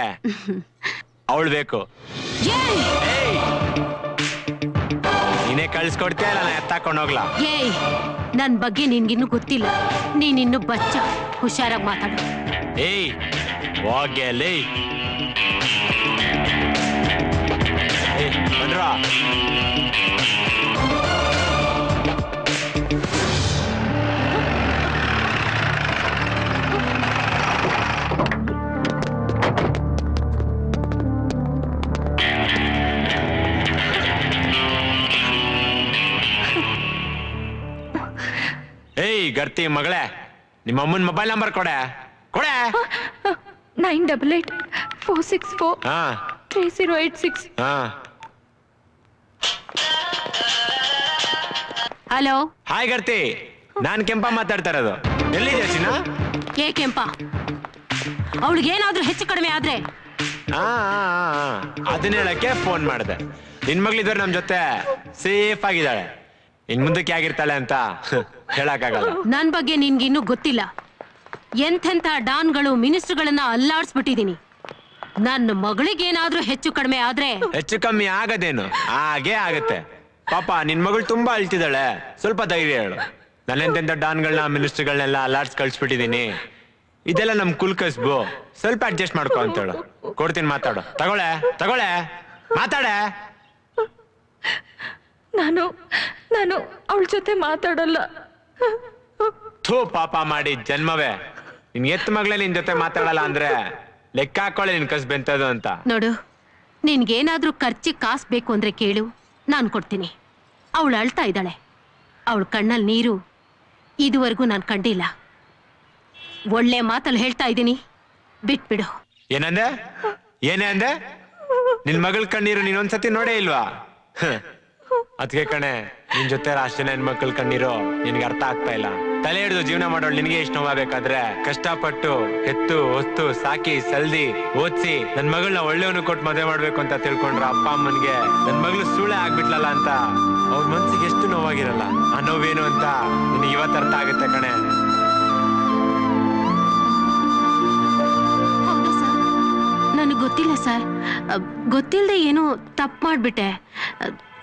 ಅವಳು ಬೇಕು. ನೀನೇ ಕಳ್ಸ್ಕೊಡ್ತೀಯ, ನಾನು ಎತ್ತಾಕೊಂಡು ಹೋಗ್ಲಾ? ಏಯ್, ನನ್ ಬಗ್ಗೆ ನಿನ್ಗಿನ್ನು ಗೊತ್ತಿಲ್ಲ, ನೀನಿನ್ನು ಬಚ್ಚ. ಹುಷಾರಾಗಿ ಮಾತಾಡು. ಏಯ್ ಹೋಗ್ಯ ಲೇ. ಬಂದ್ರಾ? ಏಯ್ ಗರ್ತಿ ಮಗಳೇ, ನಿಮ್ಮ ಅಮ್ಮನ ಮೊಬೈಲ್ ನಂಬರ್ ಕೊಡೆ ಕೊಡೆ. 988464 3086. ಹಲೋ. ಹಾಯ್ ಗರ್ತಿ, ನಾನ್ ಕೆಂಪ ಮಾತಾಡ್ತಾ ಇರೋದು. ಎಲ್ಲಿದೆ ಚಿನ್ನಾ? ಏ ಕೆಂಪ, ಅವಳಿಗೆ ಏನಾದ್ರೂ ಹೆಚ್ಚು ಕಡಿಮೆ ಆದ್ರೆ? ಅದನ್ನ ಹೇಳಕ್ಕೆ ಫೋನ್ ಮಾಡಿದೆ. ನಿನ್ ಮಗಳಿದ್ರು ನಮ್ ಜೊತೆ ಸೇಫ್ ಆಗಿದ್ದಾಳೆ, ಇನ್ ಮುಂದಕ್ಕೆ ಆಗಿರ್ತಾಳೆ ಅಂತ ಹೇಳಕ್ಕಾಗಲ್ಲ. ನನ್ ಬಗ್ಗೆ ನಿನ್ಗಿನ್ನೂ ಗೊತ್ತಿಲ್ಲ. ಎಂಥೆಂಥ ಡಾನ್ಗಳು ಮಿನಿಸ್ಟರ್ಗಳನ್ನ ಅಲ್ಲಾಡ್ಸ್ಬಿಟ್ಟಿದೀನಿ. ನನ್ನ ಮಗಳಿಗೇನಾದ್ರೂ ಹೆಚ್ಚು ಕಡಿಮೆ ಆದ್ರೆ? ಹೆಚ್ಚು ಕಮ್ಮಿ ಆಗದೇನು, ಹಾಗೆ ಆಗತ್ತೆ. ಪಾಪ ನಿನ್ ಮಗಳು ತುಂಬಾ ಅಳ್ತಿದ್ದಾಳೆ, ಸ್ವಲ್ಪ ಧೈರ್ಯ ಹೇಳು. ನನ್ನೆಂತೆಂಥ ಡಾನ್ಗಳನ್ನ ಮಿನಿಸ್ಟರ್ಗಳನ್ನೆಲ್ಲ ಅಲ್ಲಾಡ್ಸ್ ಕಳ್ಸ್ಬಿಟ್ಟಿದೀನಿ, ಇದೆಲ್ಲ ನಮ್ ಕುಲ್ ಕಸ್ಬು, ಸ್ವಲ್ಪ ಅಡ್ಜಸ್ಟ್ ಮಾಡ್ಕೊ ಅಂತ ಹೇಳು. ಕೊಡ್ತೀನಿ, ಮಾತಾಡು. ತಗೊಳೆ ತಗೊಳೆ, ಮಾತಾಡೆ. ನಾನು ನಾನು ಅವಳ ಜೊತೆ ಮಾತಾಡಲ್ಲ. ಥೂ ಪಾಪ ಮಾಡಿ ಜನ್ಮವೇ, ನಿನ್ ಎತ್ತ ಮಗಳೇ ನಿನ್ ಜೊತೆ ಮಾತಾಡಲ್ಲ ಅಂದ್ರೆ ಲೆಕ್ಕ ಹಾಕೊಳ್ಳೆ ನಿನ್ ಕಸ್ ಬೆಂತದು ಅಂತ. ನೋಡು, ನಿನ್ಗೇನಾದ್ರೂ ಖರ್ಚಿಗೆ ಕಾಸು ಬೇಕು ಅಂದ್ರೆ ಕೇಳು, ನಾನು ಕೊಡ್ತೀನಿ. ಅವಳು ಅಳ್ತಾ ಇದ್ದಾಳೆ, ಅವಳ ಕಣ್ಣಲ್ಲಿ ನೀರು ಇದುವರೆಗೂ ನಾನು ಕಂಡಿಲ್ಲ. ಒಳ್ಳೆ ಮಾತಲ್ಲಿ ಹೇಳ್ತಾ ಇದ್ದೀನಿ, ಬಿಟ್ಬಿಡು. ಏನಂದೆ? ಏನೇ ಅಂದೆ? ನಿನ್ ಮಗಳ ಕಣ್ಣೀರು ನೀನೊಂದ್ಸತಿ ನೋಡೇ ಇಲ್ವಾ? ಅದಕ್ಕೆ ಕಣೆ, ನಿನ್ ಜೊತೆ ರಾಷ್ಟ್ರೀಯ ಹೆಣ್ಮಕ್ಳ ಕಣ್ಣೀರು ನಿನ್ಗೆ ಅರ್ಥ ಆಗ್ತಾ ಇಲ್ಲ. ತಲೆ ಹಿಡಿದು ಜೀವನ ಮಾಡೋಳು ನಿನಗೆ ಎಷ್ಟು ನೋವಾಗಬೇಕಾದ್ರೆ ಕಷ್ಟಪಟ್ಟು ಎತ್ತು ಹೊತ್ತು ಸಾಕಿ ಸಲ್ದಿ ಓದಿಸಿ ನನ್ನ ಮಗಳನ್ನ ಒಳ್ಳೆಯವನು ಕೊಟ್ಟು ಮದುವೆ ಮಾಡಬೇಕು ಅಂತ ತಿಳ್ಕೊಂಡ್ರ ಅಪ್ಪ ಅಮ್ಮನಿಗೆ ನನ್ನ ಮಗಳು ಸುಳ್ಳೆ ಆಗ್ಬಿಟ್ಲಲ್ಲ ಅಂತ ಅವ್ರ ಮನಸ್ಸಿಗೆ ಎಷ್ಟು ನೋವಾಗಿರಲ್ಲ. ಆ ನೋವೇನು ಅಂತ ನಿನಗೆ ಇವತ್ತು ಅರ್ಥ ಆಗುತ್ತೆ ಕಣೆ. ನನಗೆ ಗೊತ್ತಿಲ್ಲ ಸರ್, ಗೊತ್ತಿಲ್ಲದೆ ಏನೋ ತಪ್ಪು ಮಾಡಿಬಿಟ್ಟೆ,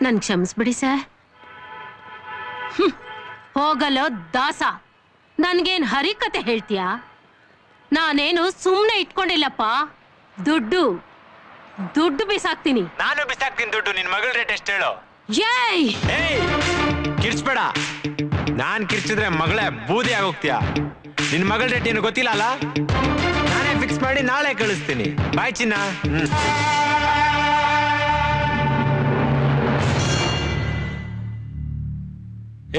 ನನ್ನ ಕ್ಷಮಿಸ್ಬಿಡಿ ಸರ್. ಹೋಗಲೋ ದಾಸ, ನನ್ಗೇನ್ ಹರಿಕತೆ ಹೇಳ್ತೀಯ? ನಾನೇನು ಸುಮ್ನೆ ಇಟ್ಕೊಂಡಿಲ್ಲಪ್ಪ, ದುಡ್ಡು ದುಡ್ಡು ಬಿಸಾಕ್ತೀನಿ ನಾನು, ಬಿಸಾಕ್ತೀನಿ ದುಡ್ಡು. ನಿನ್ ಮಗಳ ರೇಟ್ ಎಷ್ಟು ಹೇಳು? ಕಿರ್ಚ್ಬೇಡ, ನಾನ್ ಕಿರ್ಚಿದ್ರೆ ಮಗಳೇ ಬೂದಿ ಆಗೋಗ್ತೀಯ. ನಿನ್ ಮಗಳ ರೇಟ್ ಏನು ಗೊತ್ತಿಲ್ಲ ಅಲ್ಲ, ನಾನೇ ಫಿಕ್ಸ್ ಮಾಡಿ ನಾಳೆ ಕಳಿಸ್ತೀನಿ. ಬಾಯ್ ಚಿನ್ನ.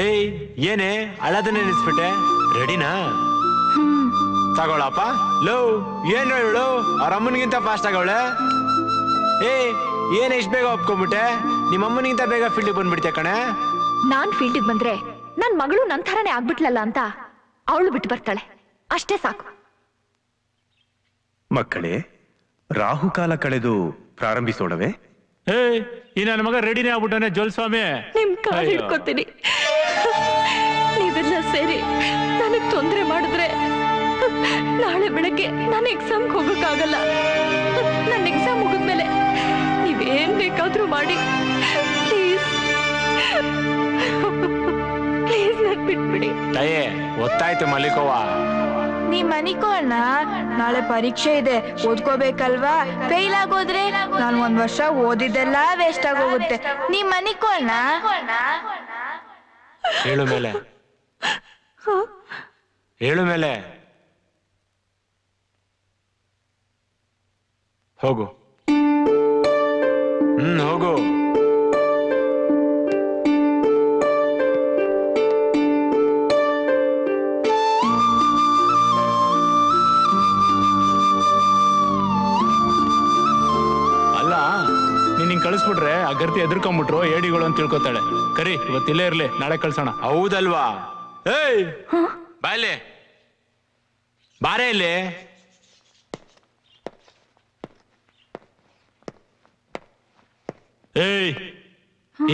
ಏಯ್ ಏನೇ ಅಳದನ್ನೇ ನಿಲ್ಸ್ಬಿಟ್ಟೆ, ರೆಡಿನಾ? ತಗೊಳಪ್ಪ. ಲೋ ಏನು ಹೇಳು, ಅವ್ರ ಅಮ್ಮನಿಗಿಂತ ಫಾಸ್ಟ್ ಆಗವಳೆ. ಏಯ್ ಏನ್ ಇಷ್ಟು ಬೇಗ ಒಪ್ಕೊಂಡ್ಬಿಟ್ಟೆ? ನಿಮ್ಮ ಅಮ್ಮನಿಗಿಂತ ಬೇಗ ಫೀಲ್ಡಿಗೆ ಬಂದ್ಬಿಡ್ತೀಯ ಕಣೆ. ನಾನ್ ಫೀಲ್ಡಿಗೆ ಬಂದ್ರೆ ನನ್ ಮಗಳು ನನ್ ಥರನೇ ಆಗ್ಬಿಟ್ಲಲ್ಲ ಅಂತ ಅವಳು ಬಿಟ್ಟು ಬರ್ತಾಳೆ, ಅಷ್ಟೇ ಸಾಕು. ಮಕ್ಕಳೇ, ರಾಹುಕಾಲ ಕಳೆದು ಪ್ರಾರಂಭಿಸೋಣವೇ? ಈ ನನ್ನ ಮಗ ರೆಡಿನೇ ಆಗ್ಬಿಟ್ಟವನೇ ಜೋಲ್ಸ್ವಾಮಿ. ನಿಮ್ ಕಾಲ್ ಹಿಡ್ಕೋತೀನಿ, ನೀವೆಲ್ಲ ಸೇರಿ ನನಗ್ ತೊಂದರೆ ಮಾಡಿದ್ರೆ ನಾಳೆ ಬೆಳಗ್ಗೆ ನಾನು ಎಕ್ಸಾಮ್ಗೆ ಹೋಗಕ್ಕಾಗಲ್ಲ. ನನ್ನ ಎಕ್ಸಾಮ್ ಮುಗಿದ್ಮೇಲೆ ನೀವೇನ್ ಬೇಕಾದ್ರೂ ಮಾಡಿ, ಪ್ಲೀಸ್ ಪ್ಲೀಸ್ ನನ್ ಬಿಟ್ಬಿಡಿ. ತಾಯೇ ಗೊತ್ತಾಯ್ತು ಮಲಿಕೋವ, ನೀ ಮನಿಕೋ ಅಣ್ಣ, ನಾಳೆ ಪರೀಕ್ಷೆ ಇದೆ, ಓದ್ಕೋಬೇಕಲ್ವಾ? ಫೇಲ್ ಆಗೋದ್ರೆ ನಾನು ಒಂದ್ ವರ್ಷ ಓದಿದ್ದೆಲ್ಲ ವೇಸ್ಟ್ ಆಗೋಗುತ್ತೆ. ನೀ ಮನಿಕೋ ಅಣ್ಣ. ಹೇಳು ಮೇಲೆ, ಹೇಳು ಮೇಲೆ, ಹೋಗು. ಹೋಗು. ಕಳಿಸ್ಬಿಟ್ರೆ ಅಗರ್ತಿ ಎದ್ಕೊಂಡ್ಬಿಟ್ರು ಏಡಿಗಳು ಅಂತ ತಿಳ್ಕೊತಾಳೆ. ಕರಿ, ಇವತ್ತಿಲ್ಲೇ ಇರ್ಲಿ, ನಾಳೆ ಕಳ್ಸೋಣ. ಹೌದಲ್ವಾ? ಏಯ್ ಬಾಯ್ಲಿ, ಬಾರೇ ಇಲ್ಲಿ. ಏಯ್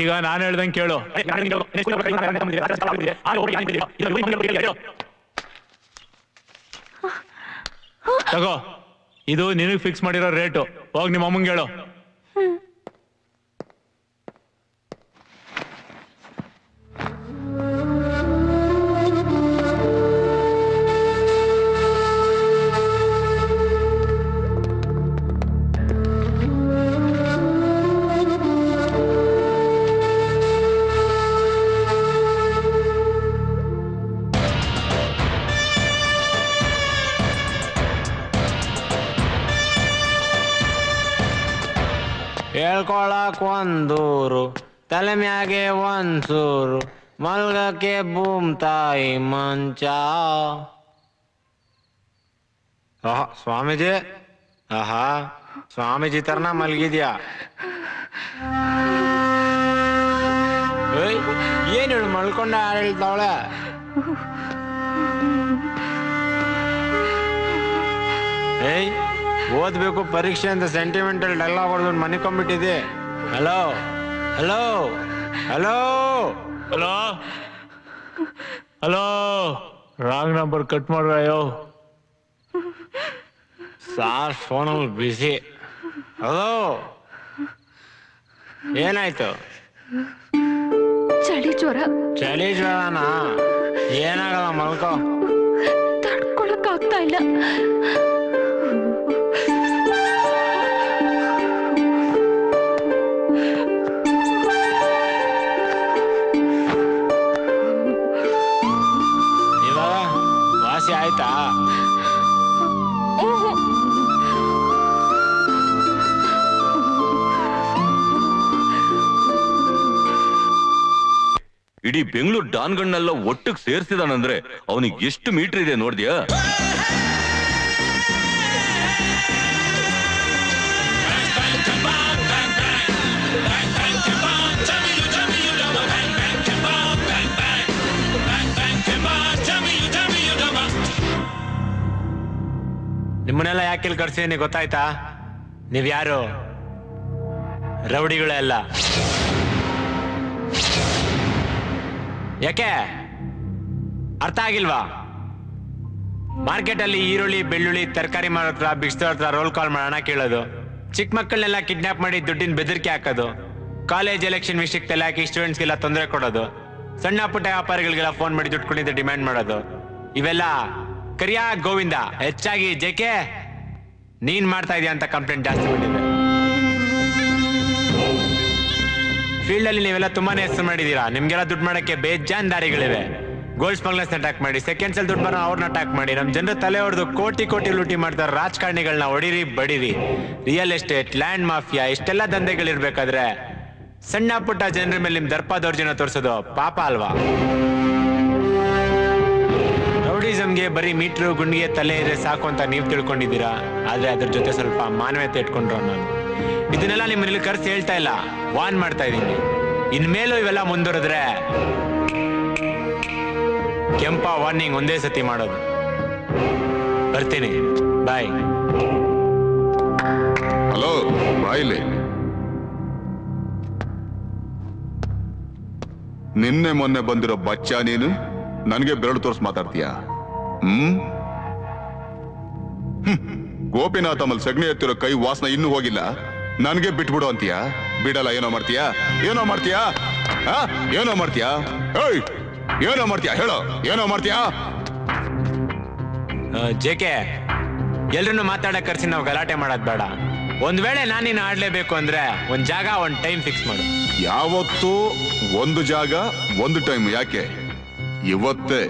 ಈಗ ನಾನು ಹೇಳ್ದಂಗೆ ಕೇಳು. ತಗೋ, ಇದು ನಿನಗೆ ಫಿಕ್ಸ್ ಮಾಡಿರೋ ರೇಟು. ಹೋಗಿ ನಿಮ್ಮ ಅಮ್ಮಂಗೆ ಹೇಳು. ಹೇಳ್ಕೊಳಕ್ ಒಂದೂರು, ತಲೆ ಮ್ಯಾಗೆ ಒಂದ್ಸೂರು, ಮಲ್ಗಕ್ಕೆ ಬೂಮ್ ತಾಯಿ ಮಂಚ. ಆಹಾ ಸ್ವಾಮೀಜಿ, ಆಹಾ ಸ್ವಾಮೀಜಿ ತರನ ಮಲ್ಗಿದ್ಯಾ? ಏನ್ ಹೇಳು, ಮಲ್ಕೊಂಡ ಯಾರು ಹೇಳ್ತಾವಳೆ? ಏಯ್ ಓದ್ಬೇಕು ಪರೀಕ್ಷೆ ಅಂತ ಸೆಂಟಿಮೆಂಟಲ್ ಡೈಲಾಗ್ ಹೊಡೆದು ಮನಿಕೊಂಡ್ಬಿಟ್ಟಿದೆ. Hello hello hello hello hello, wrong number cut ಮಾಡ್ರಯ್ಯೋ. ಸಾರ್ ಫೋನಲ್ಲಿ ಬಿಸಿ. ಹಲೋ, ಏನಾಯ್ತು? ಚಳಿ ಜ್ವರ. ಚಳಿ ಜ್ವರನಾ? ಏನಾಗಲ್ಲ, ಮಲ್ಕೋ. ತಡ್ಕೊಳಕ್ಕಾಗ್ತಾ ಇಲ್ಲ. ಆಯ್ತಾ? ಇಡೀ ಬೆಂಗಳೂರು ಡಾನ್ಗಳನ್ನೆಲ್ಲ ಒಟ್ಟಿಗೆ ಸೇರಿಸಿದಾನಂದ್ರೆ ಅವನಿಗೆ ಎಷ್ಟು ಮೀಟರ್ ಇದೆ ನೋಡಿದ್ಯಾ? ಯಾಕಿಲ್ ಕರ್ಸಿದೀನಿ ಗೊತ್ತಾಯ್ತಾ? ನೀವು ಯಾರು? ರೌಡಿಗಳೇ ಅಲ್ಲ. ಯಾಕೆ ಅರ್ಥ ಆಗಿಲ್ವಾ? ಮಾರ್ಕೆಟಲ್ಲಿ ಈರುಳ್ಳಿ, ಬೆಳ್ಳುಳ್ಳಿ, ತರಕಾರಿ ಮಾರೋತ್ರ, ಬಿಡಿಸೋರ ಹತ್ರ ರೋಲ್ ಕಾಲ್ ಮಾಡೋಣ ಕೇಳೋದು, ಚಿಕ್ಕ ಮಕ್ಕಳನ್ನೆಲ್ಲ ಕಿಡ್ನಾಪ್ ಮಾಡಿ ದುಡ್ಡಿನ ಬೆದರಿಕೆ ಹಾಕೋದು, ಕಾಲೇಜ್ ಎಲೆಕ್ಷನ್ ವಿಷಯಕ್ಕೆ ತಲೆ ಹಾಕಿ ಸ್ಟೂಡೆಂಟ್ಸ್ಗೆಲ್ಲ ತೊಂದರೆ ಕೊಡೋದು, ಸಣ್ಣ ಪುಟ್ಟ ವ್ಯಾಪಾರಿಗಳಿಗೆಲ್ಲ ಫೋನ್ ಮಾಡಿ ದುಡ್ಡು ಕೊಡಿದ್ದು ಡಿಮ್ಯಾಂಡ್ ಮಾಡೋದು, ಇವೆಲ್ಲ ಕರಿಯಾ ಗೋವಿಂದ ಹೆಚ್ಚಾಗಿ ಜೆಕೆ ನೀನ್ ಮಾಡ್ತಾ ಇದೀಯ ಅಂತ ಕಂಪ್ಲೇಂಟ್ ಜಾಸ್ತಿ ಬಂದಿದೆ. ಫೀಲ್ಡಲ್ಲಿ ನೀವೆಲ್ಲ ತುಂಬಾನೇ ಹೆಸರು ಮಾಡಿದ್ದೀರಾ. ನಿಮ್ಗೆಲ್ಲ ದುಡ್ಡು ಮಾಡೋಕ್ಕೆ ಬೇಜಾನ್ ದಾರಿಗಳಿವೆ. ಗೋಲ್ಡ್ ಸ್ಮಗ್ಲರ್ಸ್ ಅಟ್ಯಾಕ್ ಮಾಡಿ, ಸೆಕೆಂಡ್ಸ್ ಅಲ್ಲಿ ದುಡ್ಡು ಬರೋ ಅವ್ರನ್ನ ಅಟ್ಯಾಕ್ ಮಾಡಿ, ನಮ್ಮ ಜನರ ತಲೆ ಹೊಡೆದು ಕೋಟಿ ಕೋಟಿ ಲೂಟಿ ಮಾಡ್ತಾರೆ ರಾಜಕಾರಣಿಗಳನ್ನ ಹೊಡಿರಿ ಬಡೀರಿ. ರಿಯಲ್ ಎಸ್ಟೇಟ್, ಲ್ಯಾಂಡ್ ಮಾಫಿಯಾ, ಇಷ್ಟೆಲ್ಲ ದಂಧೆಗಳಿರ್ಬೇಕಾದ್ರೆ ಸಣ್ಣ ಪುಟ್ಟ ಜನರ ಮೇಲೆ ನಿಮ್ ದರ್ಪ ದೌರ್ಜನ್ಯ ತೋರಿಸೋದು ಪಾಪ ಅಲ್ವಾ? ರೌಡಿಸಮ್ಗೆ ಬರೀ ಮೀಟ್ರು ಗುಂಡಿಗೆ ತಲೆ ಇದ್ರೆ ಸಾಕು ಅಂತ ನೀವು ತಿಳ್ಕೊಂಡಿದ್ದೀರಾ. ಆದ್ರೆ ಅದ್ರ ಜೊತೆ ಸ್ವಲ್ಪ ಮಾನವೀಯತೆ ಇಟ್ಕೊಂಡ್ರು. ನಾನು ಇದನ್ನೆಲ್ಲ ನಿಮ್ಮಲ್ಲಿ ಕರ್ಸಿ ಹೇಳ್ತಾ ಇಲ್ಲ, ವಾನ್ ಮಾಡ್ತಾ ಇದ್ದೀನಿ. ಇನ್ಮೇಲೂ ಇವೆಲ್ಲ ಮುಂದುವರೆದ್ರೆ ಕೆಂಪ ವಾರ್ನಿಂಗ್ ಒಂದೇ ಸತಿ ಮಾಡೋದು. ಬರ್ತೀನಿ, ಬಾಯ್. ಹಲೋ, ಬಾಯ್ಲಿ. ನಿನ್ನೆ ಮೊನ್ನೆ ಬಂದಿರೋ ಬಚ್ಚ ನೀನು ನನಗೆ ಬೆರಳು ತೋರಿಸಿ ಮಾತಾಡ್ತೀಯಾ? ಗೋಪಿನಾಥ ಮೇಲೆ ಸಗಣಿ ಎತ್ತಿರೋ ಕೈ ವಾಸನೆ ಇನ್ನೂ ಹೋಗಿಲ್ಲ, ನನಗೆ ಬಿಟ್ಬಿಡು ಅಂತೀಯಾ? ಬಿಡಲ್ಲ. ಏನೋ ಮಾಡ್ತೀಯಾ, ಏನೋ ಮಾಡ್ತೀಯಾ, ಏನೋ ಮಾಡ್ತೀಯಾ, ಏನೋ ಮಾಡ್ತೀಯಾ, ಹೇಳೋ ಏನೋ ಮಾಡ್ತೀಯಾ. ಜೇಕೆ, ಎಲ್ರನ್ನು ಮಾತಾಡಕ್ ಕರ್ಸಿ ನಾವು ಗಲಾಟೆ ಮಾಡೋದ್ ಬೇಡ. ಒಂದ್ ವೇಳೆ ನಾನಿನ್ ಆಡ್ಲೇಬೇಕು ಅಂದ್ರೆ ಒಂದ್ ಜಾಗ, ಒಂದ್ ಟೈಮ್ ಫಿಕ್ಸ್ ಮಾಡು. ಯಾವತ್ತು ಒಂದು ಜಾಗ ಒಂದು ಟೈಮ್? ಯಾಕೆ ಇವತ್ತೇ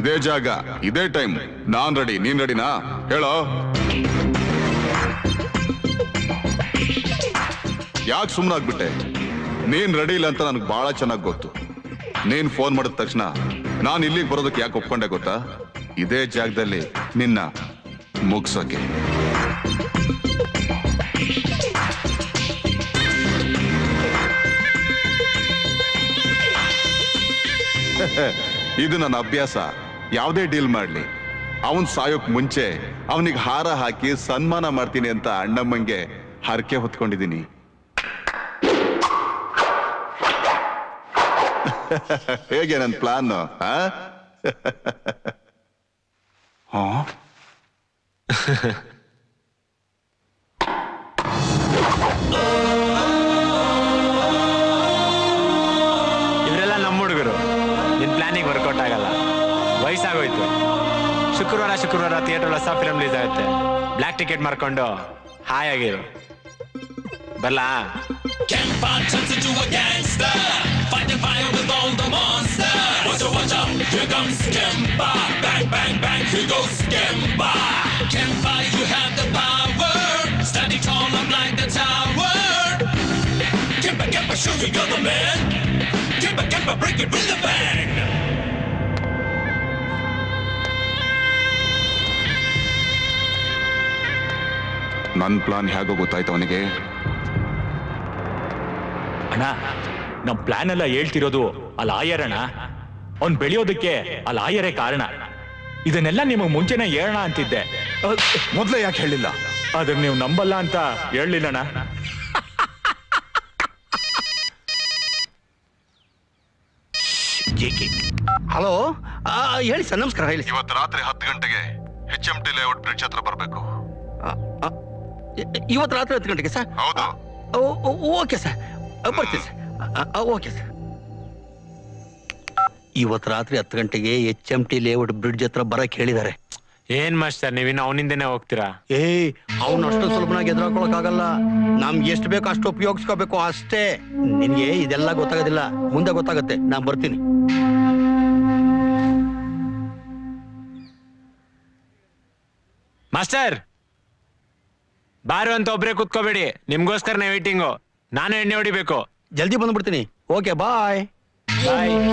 ಇದೇ ಜಾಗ ಇದೇ ಟೈಮ್? ನಾನ್ ರೆಡಿ, ನೀನ್ ರೆಡಿನಾ? ಹೇಳೋ. ಯಾಕೆ ಸುಮ್ಮನಾಗ್ಬಿಟ್ಟೆ? ನೀನ್ ರೆಡಿ ಇಲ್ಲ ಅಂತ ನನ್ಗೆ ಬಹಳ ಚೆನ್ನಾಗಿ ಗೊತ್ತು. ನೀನ್ ಫೋನ್ ಮಾಡಿದ ತಕ್ಷಣ ನಾನು ಇಲ್ಲಿಗೆ ಬರೋದಕ್ಕೆ ಯಾಕೆ ಒಪ್ಕೊಂಡೆ ಗೊತ್ತಾ? ಇದೇ ಜಾಗದಲ್ಲಿ ನಿನ್ನ ಮುಗಿಸೋಕೆ. ಇದು ನನ್ನ ಅಭ್ಯಾಸ. ಯಾವುದೇ ಡೀಲ್ ಮಾಡಲಿ, ಅವನ್ ಸಾಯೋಕ್ ಮುಂಚೆ ಅವನಿಗೆ ಹಾರ ಹಾಕಿ ಸನ್ಮಾನ ಮಾಡ್ತೀನಿ ಅಂತ ಅಣ್ಣಮ್ಮಂಗೆ ಹರಕೆ ಹೊತ್ಕೊಂಡಿದ್ದೀನಿ. ಹೇಗೆ ನನ್ನ ಪ್ಲಾನ್? ಇವರೆಲ್ಲ ನಮ್ಮ ಹುಡುಗರು. ನಿನ್ ಪ್ಲಾನಿಗೆ ವರ್ಕೌಟ್ ಆಗಲ್ಲ. ವಯಸ್ಸಾಗೋಯ್ತು. ಶುಕ್ರವಾರ ಥಿಯೇಟರ್ ಹೊಸ ಫಿಲಮ್ ರಿಲೀಸ್ ಆಗುತ್ತೆ. ಬ್ಲ್ಯಾಕ್ ಟಿಕೆಟ್ ಮಾರ್ಕೊಂಡು ಹಾಯ್ ಆಗಿರು. ಬರ್ಲಾ? Fighting fire with all the monster. Watch out, watch out! Here comes Kempa. Bang, bang, bang! Here goes Kempa. Kempa, you have the power. Standing tall, I'm like the tower. Kempa, Kempa, show you you're the man. Kempa, Kempa, break it with a bang. ನನ್ನ plan ಹೇಗೋ ಗೊತ್ತಾಯ್ತು ಅವನಿಗೆ. ಅಣ್ಣ, ನಮ್ plan ಎಲ್ಲ ಹೇಳ್ತಿರೋದು ಆ ಲಾಯರಣ್ಣ. ಅವ್ನ್ ಬೆಳೆಯೋದಕ್ಕೆ ಆ ಲಾಯರೇ ಕಾರಣ. ಇದನ್ನೆಲ್ಲ ನಿಮಗ್ ಮುಂಚೆನೆ ಹೇಳೋಣ ಅಂತಿದ್ದೆ. ಮೊದ್ಲೇ ಯಾಕೆ ಹೇಳಿಲ್ಲ? ಆದ್ರೆ ನೀವು ನಂಬಲ್ಲ ಅಂತ ಹೇಳಲಿಲ್ಲಣ್ಣ. ಹಲೋ, ಹೇಳಿ ಸರ್. ನಮಸ್ಕಾರ, ಹೇಳಿ. ಇವತ್ತು ರಾತ್ರಿ 10 ಗಂಟೆಗೆ HMT ಲೇಔಟ್ ಬ್ರಿಡ್ಜ್ ಹತ್ರ ಬರ್ಬೇಕು. ಇವತ್ತು ರಾತ್ರಿ 10 ಗಂಟೆಗೆ ಸರ್? ಹೌದು. ಓಕೆ ಸರ್, ಬರ್ತೀನಿ ಸರ್. Okay sir. ಇವತ್ತು ರಾತ್ರಿ 10 ಗಂಟೆಗೆ HMT ಲೇಔಟ್ ಬ್ರಿಡ್ಜ್ ಹತ್ರ ಬರಕ್ ಹೇಳಿದ್ದಾರೆ. ಏನ್ ಮಾಸ್ಟರ್, ನೀವಿನ್ನು ಅವನಿಂದನೇ ಹೋಗ್ತೀರಾ? ಏಯ್, ಅವ್ನು ಅಷ್ಟು ಸುಲಭನಾಗಿ ಎದುರಾಕೊಳ್ಳೋಕ್ಕಾಗಲ್ಲ. ನಮ್ಗೆ ಎಷ್ಟು ಬೇಕೋ ಅಷ್ಟು ಉಪಯೋಗಿಸ್ಕೋಬೇಕು ಅಷ್ಟೇ. ನಿನ್ಗೆ ಇದೆಲ್ಲ ಗೊತ್ತಾಗೋದಿಲ್ಲ, ಮುಂದೆ ಗೊತ್ತಾಗತ್ತೆ. ನಾನು ಬರ್ತೀನಿ. ಮಾಸ್ಟರ್, ಬಾರು ಅಂತ ಒಬ್ರೇ ಕೂತ್ಕೋಬೇಡಿ. ನಿಮ್ಗೋಸ್ಕರನೇ ವೇಟಿಂಗು. ನಾನು ಎಣ್ಣೆ ಹೊಡಿಬೇಕು. ಜಲ್ದಿ ಬಂದ್ಬಿಡ್ತೀನಿ. Okay, bye bye.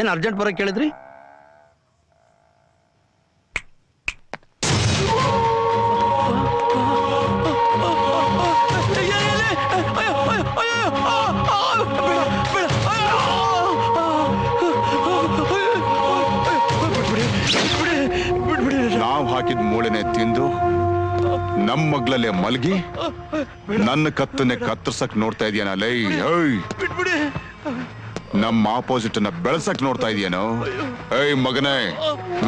ಏನ್ ಅರ್ಜೆಂಟ್ ಬರಕ್ ಹೇಳಿದ್ರಿ? ಹಾಕಿದ ಮೂಳೆನೆ ತಿಂದು ನಮ್ಮ ಮಗ್ಲಲ್ಲೇ ಮಲಗಿ ನನ್ನ ಕತ್ತನೆ ಕತ್ತರಿಸಕ್ ನೋಡ್ತಾ ಇದೀಯನಲೇ. ನಮ್ಮ ಆಪೋಸಿಟ್ ಅನ್ನ ಬೆಳಸಕ್ ನೋಡ್ತಾ ಇದೀಯನೋ ಏಯ್ ಮಗನೇ,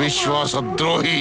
ವಿಶ್ವಾಸ ದ್ರೋಹಿ.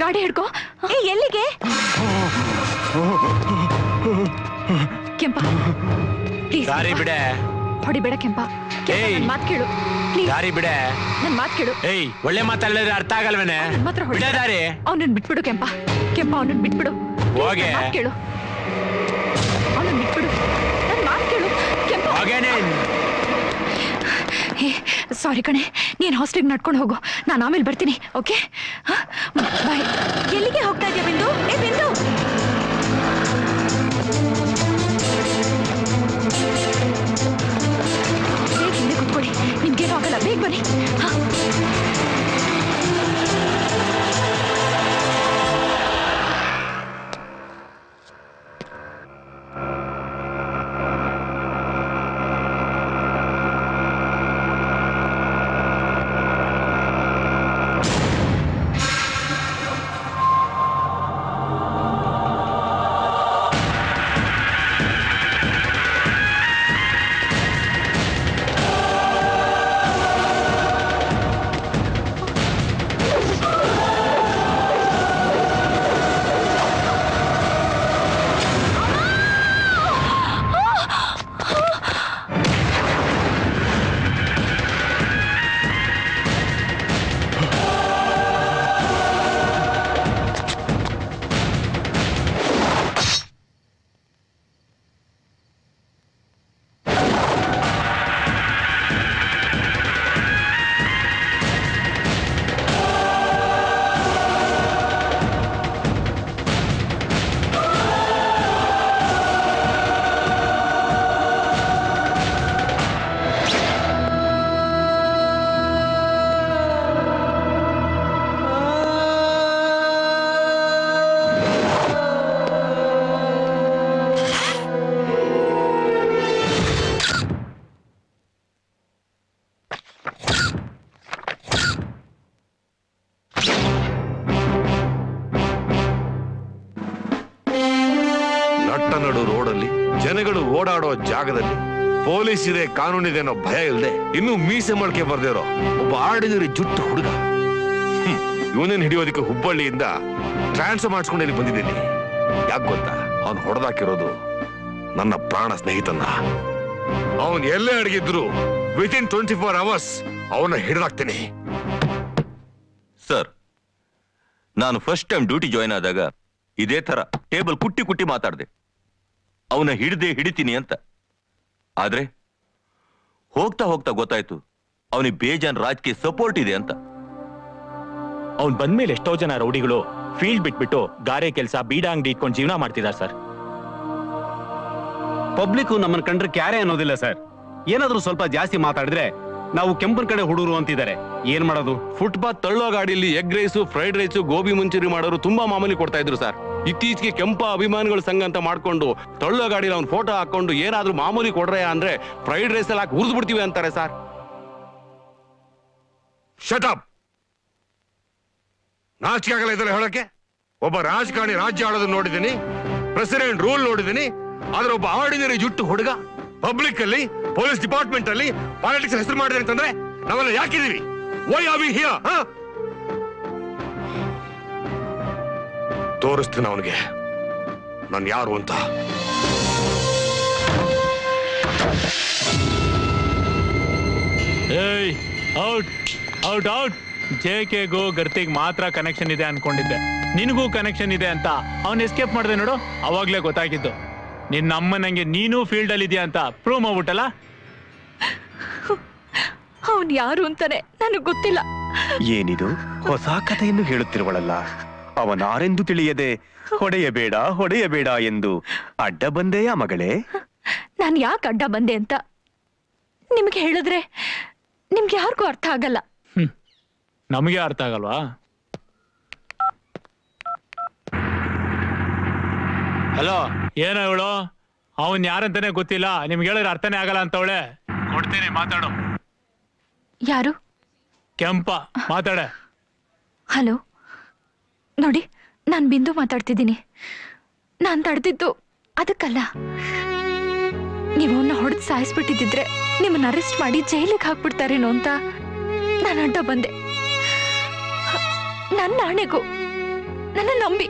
ಗಾಡಿ ಹಿಡ್ಕೋ, ಎಲ್ಲಿಗೆ ಕೆಂಪ? ಗಾಡಿ ಬಿಡೆ, ಹೊಡಿಬೇಡ ಕೆಂಪ. ಮಾತ್ ಕೇಳು, ಗಾಡಿ ಬಿಡೆ. ನನ್ ಮಾತ್ ಕೇಳು. ಏಯ್, ಒಳ್ಳೆ ಮಾತಾಡಲಿದ್ರೆ ಅರ್ಥ ಆಗಲ್ವೇನೆ? ಅವನನ್ನ ಬಿಟ್ಬಿಡು ಕೆಂಪ. ಕೆಂಪ, ಅವನನ್ನ ಬಿಟ್ಬಿಡು. ಹೋಗೆ, ಕೇಳು, ಅವನನ್ನ ಬಿಟ್ಬಿಡು. ನನ್ ಮಾತ್ ಕೇಳು ಕೆಂಪ. ಸಾರಿ ಕಣೆ, ನೀನು ಹಾಸ್ಟೆಲ್ಗೆ ನಡ್ಕೊಂಡು ಹೋಗು, ನಾನು ಆಮೇಲೆ ಬರ್ತೀನಿ. Okay bye. ಎಲ್ಲಿಗೆ ಹೋಗ್ತಾ ಇದೆಯಾ ಬಿಂದು? ಏ ಬಿಂದು, ಬೇಗ ಹಿಂದೆ ಕೂತ್ಕೊಳ್ಳಿ, ನಿಮ್ಗೇನು ಆಗಲ್ಲ, ಬೇಗ ಬನ್ನಿ. ಹಾಂ ಜಾಗದಲ್ಲಿ ಪೊಲೀಸ್ ಇದೆ, ಕಾನೂನಿದೆ ಅನ್ನೋ ಭಯ ಇಲ್ಲದೆ ಇನ್ನೂ ಮೀಸೆ ಮಡಕೆ ಬರ್ದಿರೋ ಒಬ್ಬ ಆಡಿದರಿ ಜುಟ್ಟು ಹುಡುಗ, ಇವನೇನು ಹಿಡಿಯೋದಕ್ಕೆ ಹುಬ್ಬಳ್ಳಿಯಿಂದ ಟ್ರಾನ್ಸ್ಫರ್ ಮಾಡಿಸ್ಕೊಂಡು ಇಲ್ಲಿ ಬಂದಿದ್ದೀನಿ. ಯಾಕೆ ಗೊತ್ತಾ? ಅವನು ಹೊಡೆದಾಕಿರೋದು ನನ್ನ ಪ್ರಾಣ ಸ್ನೇಹಿತನ. ಅವನು ಎಲ್ಲೇ ಅಡಗಿದ್ರು ವಿತಿನ್ 24 hours ಅವನ ಹಿಡಿದಾಕ್ತೀನಿ. ಸರ್, ನಾನು ಫಸ್ಟ್ ಟೈಮ್ ಡ್ಯೂಟಿ ಜಾಯಿನ್ ಆದಾಗ ಇದೇ ತರ ಟೇಬಲ್ ಕುಟ್ಟಿ ಕುಟ್ಟಿ ಮಾತಾಡಿದೆ, ಅವನ ಹಿಡ್ದೆ ಹಿಡಿತೀನಿ ಅಂತ. ಆದ್ರೆ ಹೋಗ್ತಾ ಹೋಗ್ತಾ ಗೊತ್ತಾಯ್ತು ಅವನಿಗೆ ಬೇಜಾನ್ ರಾಜಕೀಯ ಸಪೋರ್ಟ್ ಇದೆ ಅಂತ. ಅವನ್ ಬಂದ್ಮೇಲೆ ಎಷ್ಟೋ ಜನ ರೌಡಿಗಳು ಫೀಲ್ಡ್ ಬಿಟ್ಬಿಟ್ಟು ಗಾರೆ ಕೆಲಸ, ಬೀಡ ಅಂಗಡಿ ಇಟ್ಕೊಂಡು ಜೀವನ ಮಾಡ್ತಿದ್ದಾರೆ ಸರ್. ಪಬ್ಲಿಕ್ ನಮ್ಮನ್ ಕಂಡ್ರೆ ಕ್ಯಾರೆ ಅನ್ನೋದಿಲ್ಲ ಸರ್. ಏನಾದ್ರೂ ಸ್ವಲ್ಪ ಜಾಸ್ತಿ ಮಾತಾಡಿದ್ರೆ ನಾವು ಕೆಂಪನ್ ಕಡೆ ಹುಡುಗರು ಅಂತಿದ್ದಾರೆ. ಏನ್ ಮಾಡೋದು? ಫುಟ್ಪಾತ್ ತಳ್ಳೋ ಗಾಡಿಯಲ್ಲಿ egg rice, fried rice, gobi manchurian ಮಾಡೋರು ತುಂಬಾ ಮಾಮೂಲಿ ಕೊಡ್ತಾ ಇದ್ರು ಸರ್. ಇತ್ತೀಚೆಗೆ ಕೆಂಪ ಅಭಿಮಾನಿಗಳ ಸಂಘ ಅಂತ ಮಾಡ್ಕೊಂಡು ತಳ್ಳೋ ಗಾಡಿಯಲ್ಲಿ ಅವ್ನ ಫೋಟೋ ಹಾಕೊಂಡು ಏನಾದ್ರೂ ಮಾಮೂಲಿ ಕೊಡ್ರೆ ಅಂದ್ರೆ ಫ್ರೈಡ್ ರೈಸ್ ಅಲ್ಲಿ ಹಾಕಿ ಉರಿದು ಬಿಡ್ತೀವಿ ಅಂತಾರೆ ಸರ್. Shut up! ನಾಚಿಕೆ ಆಗಲ್ಲ ಇದೆಲ್ಲ ಹೇಳಕ್ಕೆ? ಒಬ್ಬ ರಾಜಕಾರಣಿ ರಾಜ್ಯ ಆಡೋದನ್ನ ನೋಡಿದ್ದೀನಿ, ಪ್ರೆಸಿಡೆಂಟ್ ರೂಲ್ ನೋಡಿದ್ದೀನಿ, ಆದ್ರೆ ಒಬ್ಬ ಆರ್ಡಿನರಿ ಜುಟ್ಟು ಹುಡುಗ ಪಬ್ಲಿಕ್ ಅಲ್ಲಿ, ಪೊಲೀಸ್ ಡಿಪಾರ್ಟ್ಮೆಂಟ್ ಅಲ್ಲಿ ಪಾಲಿಟಿಕ್ಸ್ ಹೆಸರು ಮಾಡಿದೆ ಅಂತಂದ್ರೆ ನಾವೆಲ್ಲ ಯಾಕಿದೀವಿ? Why are we here? ತೋರಿಸ್ತೀನಿ ಅವನಿಗೆ ನಾನು ಯಾರು ಅಂತ. ಜೆ ಕೆಗೂ ಗರ್ತಿಗೆ ಮಾತ್ರ ಕನೆಕ್ಷನ್ ಇದೆ ಅನ್ಕೊಂಡಿದ್ದೆ, ನಿನಗೂ ಕನೆಕ್ಷನ್ ಇದೆ ಅಂತ ಅವನ್ ಎಸ್ಕೇಪ್ ಮಾಡಿದೆ ನೋಡು. ಅವಾಗ್ಲೇ ಗೊತ್ತಾಗಿದ್ದು ನಿನ್ನ ಅಮ್ಮನಂಗೆ ನೀನು ಫೀಲ್ಡ್ ಅಲ್ಲಿ ಇದೆಯಾ ಅಂತ ಪ್ರೂವ್ ಮಾಡ್ಬಿಟ್ಟಲ್ಲ. ಅವನ್ ಯಾರು ಅಂತಾನೆ ನನಗ್ ಗೊತ್ತಿಲ್ಲ. ಏನಿದು ಹೊಸ ಕಥೆಯನ್ನು ಹೇಳುತ್ತಿರುವಳಲ್ಲ? ಅವನಾರೆಂದು ತಿಳಿಯದೆ ಹೊಡೆಯಬೇಡ ಹೊಡೆಯಬೇಡ ಎಂದು ಅಡ್ಡ ಬಂದೆಯ ಮಗಳೇ? ನಾನು ಯಾಕೆ ಅಡ್ಡ ಬಂದೆ ಅಂತ ನಿಮ್ಗೆ ಹೇಳಿದ್ರೆ ನಿಮ್ಗೆ ಯಾರಿಗೂ ಅರ್ಥ ಆಗಲ್ಲ. ನಮಗೆ ಅರ್ಥ ಆಗಲ್ವಾ? ಹಲೋ, ಏನೋ ಇವಳು ಅವನ್ ಯಾರಂತಾನೆ ಗೊತ್ತಿಲ್ಲ, ನಿಮ್ಗೆ ಹೇಳಿದ್ರೆ ಅರ್ಥನೇ ಆಗಲ್ಲ ಅಂತವಳೆ. ಕೊಡ್ತೇನೆ, ಮಾತಾಡು. ಯಾರು? ಕೆಂಪ. ಮಾತಾಡ. ಹಲೋ ನೋಡಿ, ನಾನು ಬಿಂದು ಮಾತಾಡ್ತಿದ್ದೀನಿ. ನಾನು ತಡೆದಿದ್ದು ಅದಕ್ಕಲ್ಲ, ನೀವು ಅವನ್ನ ಹೊಡೆದು ಸಾಯಿಸ್ಬಿಟ್ಟಿದ್ದಿದ್ರೆ ನಿಮ್ಮನ್ನ ಅರೆಸ್ಟ್ ಮಾಡಿ ಜೈಲಿಗೆ ಹಾಕ್ಬಿಡ್ತಾರೇನೋ ಅಂತ ನಾನು ಅಡ್ಡ ಬಂದೆ. ನನ್ನ ಆಣೆಗೂ ನನ್ನ ನಂಬಿ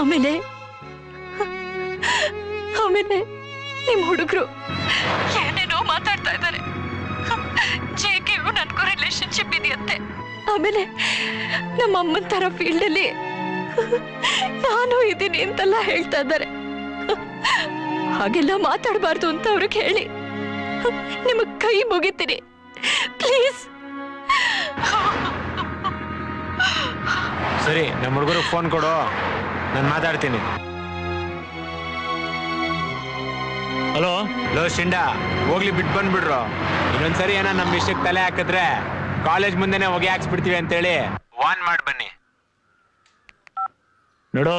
ಆಮೇಲೆ ಆಮೇಲೆ ನಿಮ್ಮ ಹುಡುಗರು ಏನೇನೋ ಮಾತಾಡ್ತಾ ಇದ್ದಾರೆ, ಜೆ ಕೆಗೂ ನನ್ಗೂ ರಿಲೇಶನ್ಶಿಪ್ ಇದೆಯಂತೆ, ಆಮೇಲೆ ನಮ್ಮ ಅಮ್ಮನ ತರ ಫೀಲ್ಡ್ ಅಲ್ಲಿ ನಾನು ಇದ್ದೀನಿ ಅಂತೆಲ್ಲ ಹೇಳ್ತಾ ಇದ್ದಾರೆ. ಹಾಗೆಲ್ಲ ಮಾತಾಡಬಾರ್ದು ಅಂತ ಅವ್ರಿಗೆ ಹೇಳಿ ನಿಮ್ಮ ಕೈ ಮುಗಿತೀನಿ ಪ್ಲೀಸ್. ಸರಿ ನಮ್ಮ ಹುಡುಗರು ಫೋನ್ ಕೊಡು, ನಾನು ಮಾತಾಡ್ತೀನಿ. ಹಲೋ ಲೋ ಶಿಂಡಾ, ಹೋಗ್ಲಿ ಬಿಟ್ಟು ಬಂದ್ಬಿಡ್ರು. ಇನ್ನೊಂದ್ಸರಿ ಏನೋ ನಮ್ಮ ವಿಷಯಕ್ಕೆ ತಲೆ ಹಾಕಿದ್ರೆ ಕಾಲೇಜ್ ಮುಂದೆನೆ ಹೋಗಿ ಹಾಕ್ಸ್ಬಿಡ್ತೀವಿ ಅಂತೇಳಿ ವಾನ್ ಮಾಡಿ ಬನ್ನಿ. ನೋಡು,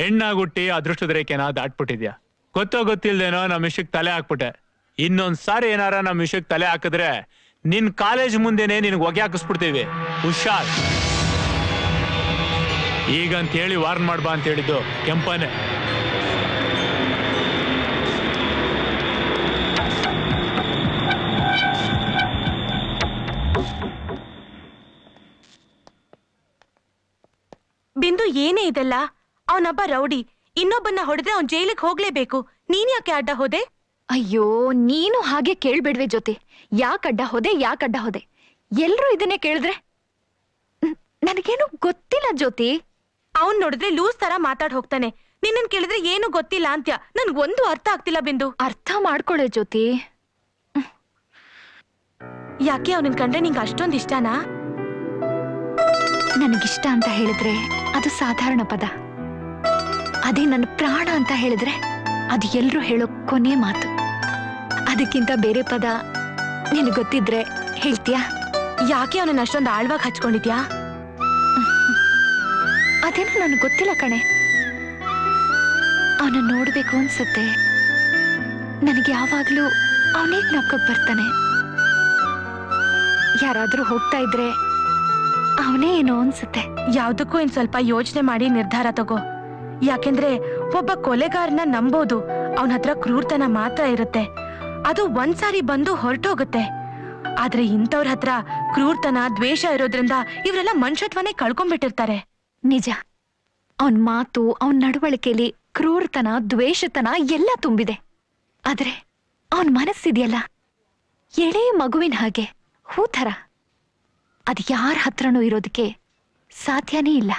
ಹೆಣ್ಣಾಗುಟ್ಟಿ ಅದೃಷ್ಟದ ರೇಖೆನ ದಾಟ್ಬಿಟ್ಟಿದ್ಯಾ. ಗೊತ್ತೋ ಗೊತ್ತಿಲ್ದೇನೋ ನಮ್ಮ ವಿಷಯಕ್ಕೆ ತಲೆ ಹಾಕ್ಬಿಟ್ಟೆ. ಇನ್ನೊಂದ್ಸಾರಿ ಏನಾರ ನಮ್ಮ ವಿಷಯಕ್ಕೆ ತಲೆ ಹಾಕಿದ್ರೆ ನಿನ್ ಕಾಲೇಜ್ ಮುಂದೆನೆ ನಿನ್ಗೆ ಹೊಗೆ ಹಾಕಿಸ್ಬಿಡ್ತೀವಿ, ಹುಷಾರ್. ಈಗಂತ ಹೇಳಿ ವಾರ್ನ್ ಮಾಡ್ಬಾ ಅಂತ ಹೇಳಿದ್ದು ಕೆಂಪನೆ. ಬಿಂದು ಏನೇ ಇದೆಲ್ಲ, ಅವನೊಬ್ಬ ರೌಡಿ, ಇನ್ನೊಬ್ಬನ್ನ ಹೊಡೆದ್ರೆ ಅವ್ನ ಜೈಲಿಗೆ ಹೋಗ್ಲೇಬೇಕು. ನೀನ್ ಯಾಕೆ ಅಡ್ಡ ಹೋದೆ? ಅಯ್ಯೋ ನೀನು ಹಾಗೆ ಕೇಳ್ಬೇಡ್ವೆ ಜೊತೆ, ಯಾಕೆ ಅಡ್ಡ ಹೋದೆ ಎಲ್ರೂ ಇದನ್ನೇ ಕೇಳಿದ್ರೆ. ನನಗೇನು ಗೊತ್ತಿಲ್ಲ ಜ್ಯೋತಿ. ಅವ್ನ್ ನೋಡಿದ್ರೆ ಲೂಸ್ ತರ ಮಾತಾಡ್ ಹೋಗ್ತಾನೆ, ನಿನ್ನನ್ ಕೇಳಿದ್ರೆ ಏನು ಗೊತ್ತಿಲ್ಲ ಅಂತ್ಯ. ನನ್ಗೊಂದು ಅರ್ಥ ಆಗ್ತಿಲ್ಲ ಬಿಂದು. ಅರ್ಥ ಮಾಡ್ಕೊಳ್ಳೆ ಜ್ಯೋತಿ. ಯಾಕೆ ಅವನನ್ ಕಂಡ್ರೆ ನಿಂಗೆ ಅಷ್ಟೊಂದ್ ಇಷ್ಟನಾ? ನನಗಿಷ್ಟ ಅಂತ ಹೇಳಿದ್ರೆ ಅದು ಸಾಧಾರಣ ಪದ, ಅದೇ ನನ್ನ ಪ್ರಾಣ ಅಂತ ಹೇಳಿದ್ರೆ ಅದು ಎಲ್ರು ಹೇಳೋ ಕೊನೆ ಮಾತು. ಅದಕ್ಕಿಂತ ಬೇರೆ ಪದ ನಿನ್ ಗೊತ್ತಿದ್ರೆ ಹೇಳ್ತೀಯಾ? ಯಾಕೆ ಅವನನ್ನ ಅಷ್ಟೊಂದು ಆಳ್ವಾಗಿ ಹಚ್ಕೊಂಡಿದ್ಯಾ? ಅದೇನೋ ನನಗೆ ಗೊತ್ತಿಲ್ಲ ಕಣೆ, ಅವನ ನೋಡ್ಬೇಕು ಅನ್ಸತ್ತೆ. ನನಗೆ ಯಾವಾಗ್ಲೂ ಅವನೇ ಜ್ಞಾಪಕಕ್ಕೆ ಬರ್ತಾನೆ. ಯಾರಾದ್ರೂ ಹೋಗ್ತಾ ಇದ್ರೆ ಅವನೇ ಏನೋ ಅನ್ಸುತ್ತೆ. ಯಾವ್ದಕ್ಕೂ ಇನ್ ಸ್ವಲ್ಪ ಯೋಚನೆ ಮಾಡಿ ನಿರ್ಧಾರ ತಗೋ. ಯಾಕೆಂದ್ರೆ ಒಬ್ಬ ಕೊಲೆಗಾರನ ನಂಬೋದು, ಅವನ ಹತ್ರ ಕ್ರೂರತನ ಮಾತ್ರ ಇರುತ್ತೆ, ಅದು ಒಂದ್ಸಾರಿ ಬಂದು ಹೊರಟೋಗುತ್ತೆ. ಆದ್ರೆ ಇಂಥವ್ರ ಹತ್ರ ಕ್ರೂರತನ, ದ್ವೇಷ ಇರೋದ್ರಿಂದ ಇವರೆಲ್ಲ ಮನುಷ್ಯತ್ವನೇ ಕಳ್ಕೊಂಡ್ಬಿಟ್ಟಿರ್ತಾರೆ. ನಿಜ, ಅವನ್ ಮಾತು, ಅವನ್ ನಡವಳಿಕೆಯಲ್ಲಿ ಕ್ರೂರತನ, ದ್ವೇಷತನ ಎಲ್ಲ ತುಂಬಿದೆ. ಆದ್ರೆ ಅವನ್ ಮನಸ್ಸಿದೆಯಲ್ಲ ಎಳೆ ಮಗುವಿನ ಹಾಗೆ ಹೂತರ, ಅದು ಯಾರ ಹತ್ರನೂ ಇರೋದಕ್ಕೆ ಸಾಧ್ಯನೇ ಇಲ್ಲ.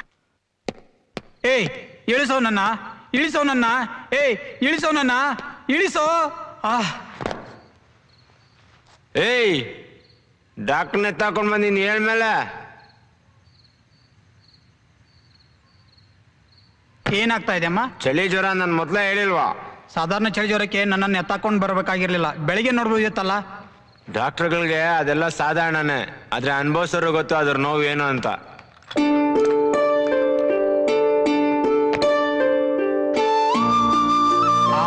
ಏಯ್ ಇಳಿಸೋ ನನ್ನ, ಇಳಿಸೋ ನನ್ನ, ಏಯ್ ಇಳಿಸೋ ನನ್ನ, ಇಳಿಸೋ. ಏಯ್ ಡಾಕ್ಟರ್ನ ತಗೊಂಡ್ ಬಂದಿನಿ ಹೇಳ್ಮೇಲೆ. ಏನಾಗ್ತಾ ಇದೆ ಅಮ್ಮ? ಚಳಿ ಜ್ವರ. ನಾನು ಮೊದಲೇ ಹೇಳಿಲ್ವಾ ಸಾಧಾರಣ ಚಳಿ ಜ್ವರಕ್ಕೆ ನನ್ನನ್ನು ಎತ್ತಾಕೊಂಡು ಬರ್ಬೇಕಾಗಿರ್ಲಿಲ್ಲ, ಬೆಳಿಗ್ಗೆ ನೋಡ್ಬೋದಿತ್ತಲ್ಲ. ಡಾಕ್ಟರ್ಗಳಿಗೆ ಅದೆಲ್ಲ ಸಾಧಾರಣನೇ, ಆದ್ರೆ ಅನುಭವಿಸೋರು ಗೊತ್ತು ಅದ್ರ ನೋವು ಏನು ಅಂತ.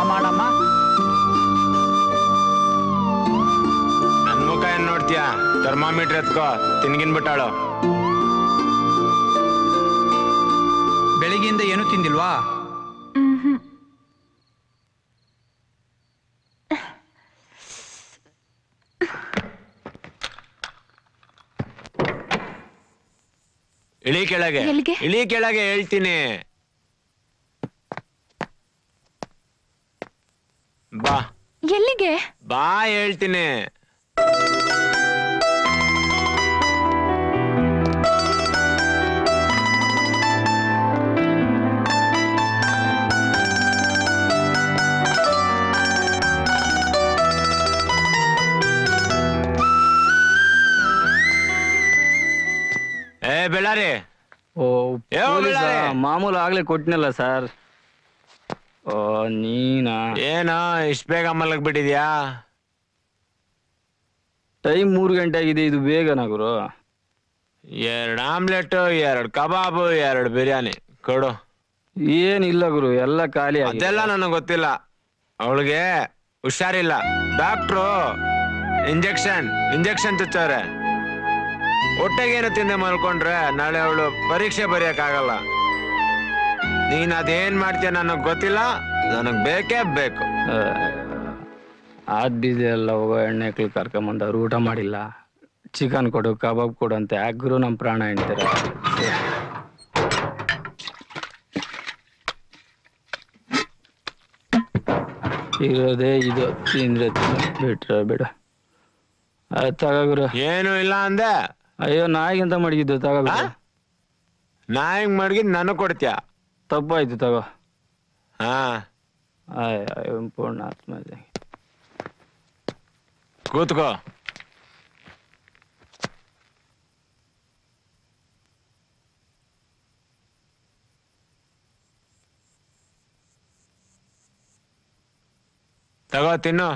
ಮಾಡಮ್ಮ ನನ್ ಮುಖ ಏನ್ ನೋಡ್ತೀಯ? ಥರ್ಮಾಮೀಟರ್ ಎತ್ಕೋ, ತಿನ್ಗಿನ್ ಬಿಟ್ಟಾಳು. ಬೆಳಿಗ್ಗೆಯಿಂದ ಏನು ತಿಂದಿಲ್ವಾ? ಇಳಿ ಕೆಳಗೆ, ಇಳಿ ಕೆಳಗೆ ಹೇಳ್ತೀನಿ. ಬಾ. ಎಲ್ಲಿಗೆ? ಬಾ ಹೇಳ್ತೀನಿ. ಬೆಳ್ಳಾರಿ, ಮಾಮೂಲು ಆಗ್ಲೇ ಕೊಟ್ಟಿನಲ್ಲ ಸರ್. ಓ ನೀನಾ? ಏನ ಇಷ್ಟ ಬೇಗ ಮಲಗ್ ಬಿಟ್ಟಿದ್ಯಾ? ಟೈಮ್ 3 ಗಂಟೆ ಆಗಿದೆ, ಇದು ಬೇಗನಾ ಗುರು? 2 ಆಮ್ಲೆಟ್, 2 ಕಬಾಬ್, 2 ಬಿರಿಯಾನಿ ಕೊಡು. ಏನಿಲ್ಲ ಗುರು, ಎಲ್ಲ ಖಾಲಿ. ಅದೆಲ್ಲ ನನಗೆ ಗೊತ್ತಿಲ್ಲ, ಅವಳಿಗೆ ಹುಷಾರಿಲ್ಲ, ಡಾಕ್ಟ್ರು ಇಂಜೆಕ್ಷನ್ ಚುಚ್ಚವ್ರೆ. ಹೊಟ್ಟೆಗೇನು ತಿಂದೆ ಮಲ್ಕೊಂಡ್ರೆ ನಾಳೆ ಅವಳು ಪರೀಕ್ಷೆ ಬರೆಯಕ್ಕಾಗಲ್ಲ. ನೀನ್ ಅದೇನ್ ಮಾಡ್ತೀಯ ನನಗ್ ಗೊತ್ತಿಲ್ಲ, ನನಗ್ ಬೇಕೇ ಬೇಕು. ಆದಿದೆಲ್ಲ ಹೋಗೋ ಎಣ್ಣೆಕ್ಳು ಕರ್ಕೊಂಬಂದವ್ರು ಊಟ ಮಾಡಿಲ್ಲ, ಚಿಕನ್ ಕೊಡು, ಕಬಾಬ್ ಕೊಡು ಅಂತ ಯಾಕ್ರು ನಮ್ಮ ಪ್ರಾಣ ಹೇಳ್ತಾರೆ. ಇರೋದೇ ಇದು, ತಿಂದ್ರೆ ಬಿಟ್ರ ಬಿಡ. ತಗೋ ಏನು ಇಲ್ಲ ಅಂದೆ? ಅಯ್ಯೋ ನಾಯಿಗಿಂತ ಮಡಗಿದ್ದು, ತಗೋ. ನಾಯಿಗೆ ಮಡಗಿದ್ ನನಗ್ ಕೊಡ್ತೀಯ? ತಪ್ಪಾಯ್ತು ತಗೋ. ಹಾ ಪೂರ್ಣ ಆತ್ಮ. ಕೂತ್ಕೋ. ತಗೋ ತಿನ್ನು.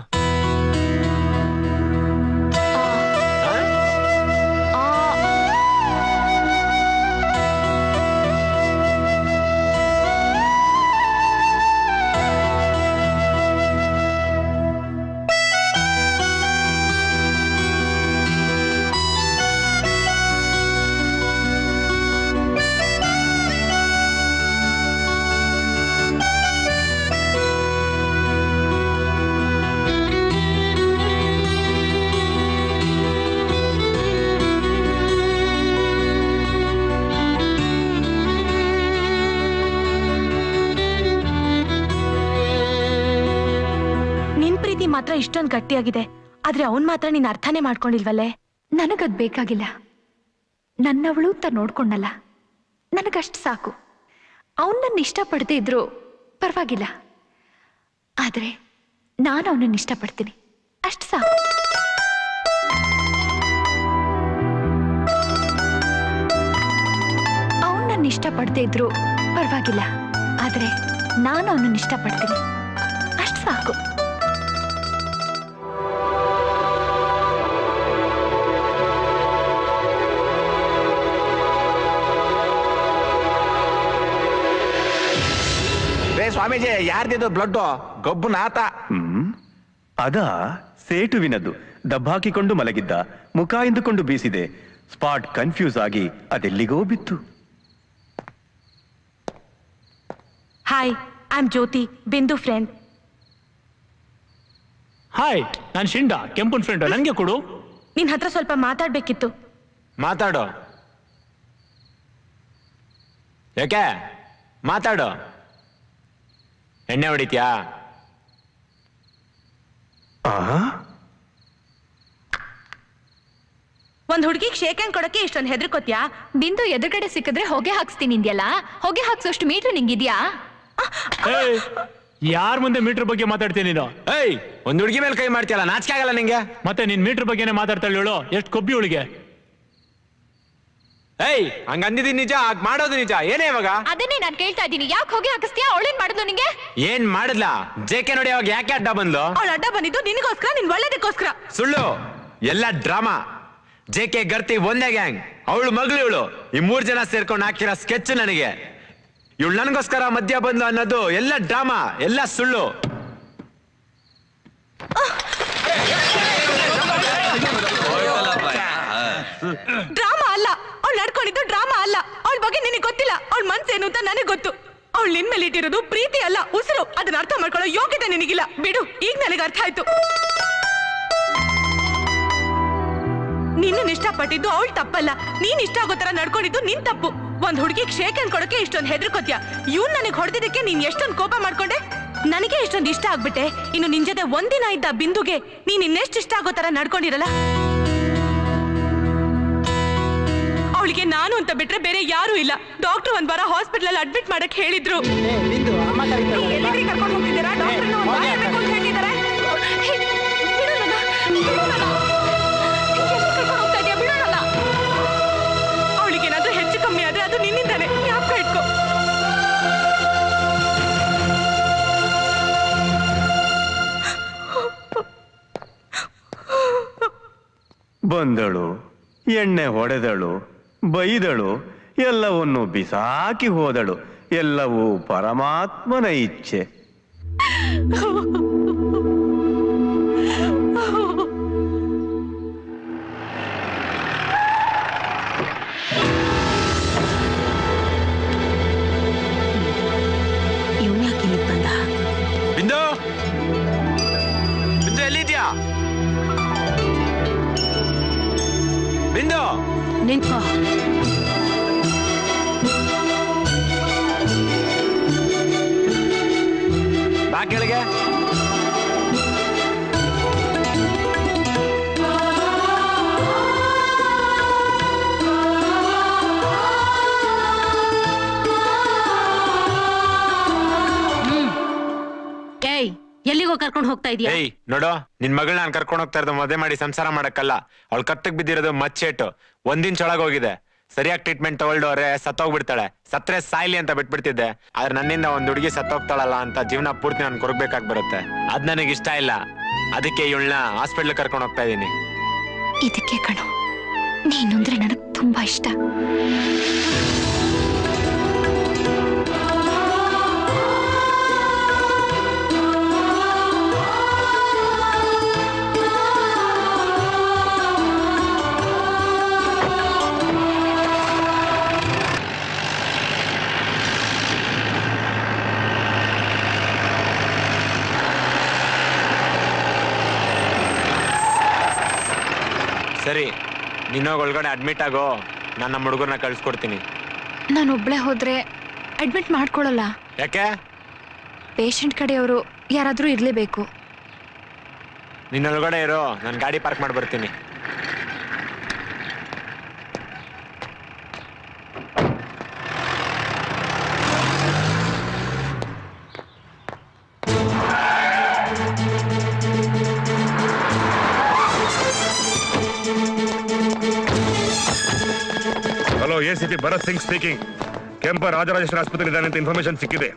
ಇಷ್ಟೊಂದು ಗಟ್ಟಿಯಾಗಿದೆ, ಆದ್ರೆ ಅವನ್ ಮಾತ್ರ ನೀನ್ ಅರ್ಥನೇ ಮಾಡ್ಕೊಂಡಿಲ್ವಲ್ಲೇ. ನನಗದ್ ಬೇಕಾಗಿಲ್ಲ, ನನ್ನವಳು ಅಂತ ನೋಡ್ಕೊಂಡಲ್ಲ, ನನಗಷ್ಟು ಸಾಕು. ಅವನನ್ನ ಇಷ್ಟಪಡದೆ ಇದ್ರು ಪರವಾಗಿಲ್ಲ, ಆದ್ರೆ ನಾನು ಅವನನ್ನ ಇಷ್ಟಪಡ್ತೀನಿ, ಅಷ್ಟು ಸಾಕು. ಅವನನ್ನ ಇಷ್ಟಪಡದೆ ಇದ್ರು ಪರವಾಗಿಲ್ಲ, ಆದ್ರೆ ನಾನು ಅವನನ್ನ ಇಷ್ಟಪಡ್ತೀನಿ, ಅಷ್ಟು ಸಾಕು. ಸ್ವಾಮೀಜಿ, ಯಾರ್ದಿದು ಬ್ಲಡ್? ಗಬ್ಬು ನಾತ. ಅದ ಸೇಟುವಿನದ್ದು. ದಬ್ಬಾಕಿಕೊಂಡು ಮಲಗಿದ್ದ, ಮುಖ ಎಂದುಕೊಂಡು ಬೀಸಿದೆ. ಸ್ಪಾಟ್ ಕನ್ಫ್ಯೂಸ್ ಆಗಿ ಅದೆಲ್ಲಿಗೋ ಬಿತ್ತು. ಹಾಯ್, ಐ ಆಮ್ ಜ್ಯೋತಿ, ಬಿಂದು ಫ್ರೆಂಡ್. ಹಾಯ್, ನಾನು ಶಿಂಡ, ಕೆಂಪನ್ ಫ್ರೆಂಡ್. ನನಗೆ ಕೊಡು. ನಿನ್ ಹತ್ರ ಸ್ವಲ್ಪ ಮಾತಾಡ್ಬೇಕಿತ್ತು. ಮಾತಾಡೋ. ಯಾಕೆ ಮಾತಾಡೋ? ಎಣ್ಣೆ ಹೊಡಿತ್ಯಾ? ಒಂದ್ ಹುಡುಗಿಗೆ ಶೇಕ್ ಹ್ಯಾಂಡ್ ಕೊಡಕ್ಕೆ ಇಷ್ಟೊಂದು ಹೆದರ್ಕೋತ್ಯಾ? ಬಿಂದು ಎದುರುಗಡೆ ಸಿಕ್ಕಿದ್ರೆ ಹೊಗೆ ಹಾಕ್ಸ್ತೀನಿ ಇಂದ್ಯಲ್ಲ, ಹೊಗೆ ಹಾಕ್ಸೋಷ್ಟು ಮೀಟರ್ ನಿಂಗಿದ್ಯಾ? ಯಾರ ಮುಂದೆ ಮೀಟರ್ ಬಗ್ಗೆ ಮಾತಾಡ್ತೀನಿ ನೀನು? ಏಯ್, ಒಂದ್ ಹುಡುಗಿ ಮೇಲೆ ಕೈ ಮಾಡ್ತೀಯಲ್ಲ, ನಾಚಿಕೆ ಆಗಲ್ಲ ನಿಂಗೆ? ಮತ್ತೆ ನೀನ್ ಮೀಟರ್ ಬಗ್ಗೆನೇ ಮಾತಾಡ್ತಾಳೆ ಹೇಳು, ಎಷ್ಟು ಕೊಬ್ಬಿ ಹುಡುಗೆ. ಏಯ್, ಹಂಗಂದಿದ್ದೀನಿ ನಿಜ, ಆಗ ಮಾಡೋದು ನಿಜ. ಏನೇ ಇವಾಗ? ಅದನ್ನೇ ನಾನು ಕೇಳ್ತಾ ಇದ್ದೀನಿ, ಯಾಕೆ ಹೋಗಿ ಹಾಕಿಸ್ತೀಯಾ? ಅವಳೇನ್ ಮಾಡಿದ್ಲು ನಿಂಗೆ? ಏನ್ ಮಾಡಿದ್ಲ? ಜೇಕೆ ನೋಡಿ ಅವಾಗ ಯಾಕೆ ಅಡ್ಡ ಬಂದ್ಲು? ಅವಳು ಅಡ್ಡ ಬಂದಿದ್ದು ನಿನಗೋಸ್ಕರ, ನಿನ್ ಒಳ್ಳೇದಕ್ಕೋಸ್ಕರ. ಸುಳ್ಳು, ಎಲ್ಲ ಡ್ರಾಮಾ. ಜೇಕೆ ಗರ್ತಿ ಒಂದೇ ಗ್ಯಾಂಗ್, ಅವಳು ಮಗಳು ಇವಳು, ಈ ಮೂರ್ ಜನ ಸೇರ್ಕೊಂಡು ಹಾಕಿರೋ ಸ್ಕೆಚ್. ನನಗೆ ಇವಳು ನನ್ಗೋಸ್ಕರ ಮಧ್ಯ ಬಂದ್ಲು ಅನ್ನೋದು ಎಲ್ಲ ಡ್ರಾಮಾ, ಎಲ್ಲ ಸುಳ್ಳು. ಡ್ರಾಮಾ ಅಲ್ಲ, ಅವಳು ನಡ್ಕೊಂಡಿದ್ದು ಡ್ರಾಮಾ ಅಲ್ಲ. ಅವಳ ಬಗ್ಗೆ ನಿನಗೆ ಗೊತ್ತಿಲ್ಲ, ಅವಳ ಮನ್ಸೇನು ಅಂತ ನನಗೆ ಗೊತ್ತು. ಅವಳು ನಿನ್ ಮೇಲೆ ಇಟ್ಟಿರೋದು ಪ್ರೀತಿ ಅಲ್ಲ, ಉಸಿರು. ಅದನ್ನ ಅರ್ಥ ಮಾಡ್ಕೊಳ್ಳೋ ಯೋಗ್ಯತೆ ನಿನಗಿಲ್ಲ. ಬಿಡು, ಈಗ ನನಗೆ ಅರ್ಥ ಆಯ್ತು. ನಿನ್ನ ಇಷ್ಟಪಟ್ಟಿದ್ದು ಅವಳು ತಪ್ಪಲ್ಲ, ನೀನ್ ಇಷ್ಟ ಆಗೋ ತರ ನಡ್ಕೊಂಡಿದ್ದು ನಿನ್ ತಪ್ಪು. ಒಂದ್ ಹುಡುಗಿಗೆ ಶೇಕ್ ಹ್ಯಾಂಡ್ ಕೊಡಕ್ಕೆ ಇಷ್ಟೊಂದು ಹೆದರ್ಕೋತ್ಯಾ? ಇವ್ನ್ ನನಗೆ ಹೊಡೆದಿದ್ದಕ್ಕೆ ನೀನ್ ಎಷ್ಟೊಂದು ಕೋಪ ಮಾಡ್ಕೊಂಡೆ, ನನಗೆ ಇಷ್ಟೊಂದು ಇಷ್ಟ ಆಗ್ಬಿಟ್ಟೆ. ಇನ್ನು ನಿನ್ ಜೊತೆ ಒಂದಿನ ಇದ್ದ ಬಿಂದುಗೆ ನೀನ್ ಇನ್ನೆಷ್ಟು ಇಷ್ಟ ಆಗೋ ತರ ನಡ್ಕೊಂಡಿರಲ್ಲ. ಅವಳಿಗೆ ನಾನು ಅಂತ ಬಿಟ್ರೆ ಬೇರೆ ಯಾರು ಇಲ್ಲ. ಡಾಕ್ಟರ್ ಒಂದ್ ವಾರ ಹಾಸ್ಪಿಟಲ್ ಅಲ್ಲಿ ಅಡ್ಮಿಟ್ ಮಾಡಕ್ ಹೇಳಿದ್ರು. ಅವಳಿಗೆ ಏನಾದ್ರೂ ಹೆಚ್ಚು ಕಮ್ಮಿ ಆದ್ರೆ ಅದು ನಿನ್ನಿಂದಾನೆ, ಜ್ಞಾಪಕ ಇಟ್ಕೋ. ಬಂದಳು, ಎಣ್ಣೆ ಹೊಡೆದಳು, ಬೈದಳು, ಎಲ್ಲವನ್ನು ಬಿಸಾಕಿ ಹೋದಳು. ಎಲ್ಲವೂ ಪರಮಾತ್ಮನ ಇಚ್ಛೆ. ನಿಂತ್ಕೋ. ಬಾಕೆಳಗೆ ಎಲ್ಲಿಗೆ ಹೋಗ ಕರ್ಕೊಂಡು ಹೋಗ್ತಾ ಇದೀಯಾ? ಏಯ್ ನೋಡು, ನಿನ್ ಮಗಳನ್ನ ನಾನು ಕರ್ಕೊಂಡು ಹೋಗ್ತಾ ಇರೋದು ಮದುವೆ ಮಾಡಿ ಸಂಸಾರ ಮಾಡಕ್ಕಲ್ಲ. ಅವಳು ಕತ್ತಕ್ಕೆ ಬಿದ್ದಿರೋದು ಮಚ್ಚೇಟು, ಒಂದಿನ ಚೊಳಗೆ ಹೋಗಿದೆ. ಸರಿಯಾಗಿ ಟ್ರೀಟ್ಮೆಂಟ್ ತಗೊಳ್ಳೋರೆ ಸತ್ತೋಗ್ಬಿಡ್ತಾಳೆ. ಸತ್ರೆ ಸಾಯ್ಲಿ ಅಂತ ಬಿಟ್ಬಿಡ್ತಿದ್ದೆ. ಆದ್ರೆ ನನ್ನಿಂದ ಒಂದ್ ಹುಡುಗಿ ಸತ್ತೋಗ್ತಾಳಲ್ಲ ಅಂತ ಜೀವನ ಪೂರ್ತಿ ನಾನು ಕೊರಗಬೇಕಾಗಿ ಬರುತ್ತೆ. ಅದ್ ನನಗೆ ಇಷ್ಟ ಇಲ್ಲ. ಅದಕ್ಕೆ ಇವಳನ್ನ ಹಾಸ್ಪಿಟ್ಲ್ ಕರ್ಕೊಂಡು ಹೋಗ್ತಾ ಇದೀನಿ. ಇದಕ್ಕೆ ಕಣೋ, ನೀನಂದ್ರೆ ನನಗೆ ತುಂಬಾ ಇಷ್ಟ. ಸರಿ, ನೀನೋಗಿ ಒಳಗಡೆ ಅಡ್ಮಿಟ್ ಆಗೋ. ನಾನು ನಮ್ಮ ಹುಡುಗರನ್ನ ಕಳಿಸ್ಕೊಡ್ತೀನಿ. ನಾನು ಒಬ್ಬಳೇ ಹೋದರೆ ಅಡ್ಮಿಟ್ ಮಾಡ್ಕೊಳ್ಳಲ್ಲ. ಯಾಕೆ? ಪೇಷಂಟ್ ಕಡೆಯವರು ಯಾರಾದರೂ ಇರಲೇಬೇಕು. ನಿನ್ನೊಳಗಡೆ ಇರೋ, ನಾನು ಗಾಡಿ ಪಾರ್ಕ್ ಮಾಡಿ ಬರ್ತೀನಿ. ACP Bharat Singh speaking. ಕೆಂಪ ರಾಜರಾಜೇಶ್ವರ ಆಸ್ಪತ್ರೆ ಇದ್ದಾನೆ ಅಂತ ಇನ್ಫಾರ್ಮೇಶನ್ ಸಿಕ್ಕಿದೆ.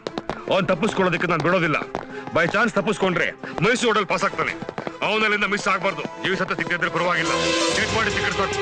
ಅವ್ನು ತಪ್ಪಿಸ್ಕೊಳ್ಳೋದಕ್ಕೆ ನಾನು ಬಿಡೋದಿಲ್ಲ. ಬೈ ಚಾನ್ಸ್ ತಪ್ಪಿಸ್ಕೊಂಡ್ರೆ ಮೈಸೂರಲ್ಲಿ ಪಾಸ್ ಆಗ್ತಾನೆ. ಅವನಲ್ಲಿಂದ ಮಿಸ್ ಆಗಬಾರ್ದು. ಜೀವಿ ಸತ್ತ ಸಿಕ್ಕಿದ್ರೆ ಪರವಾಗಿಲ್ಲ, ಚೆಕ್ ಮಾಡಿ ಸಿಕ್ಕಿರ್ತಾರೆ.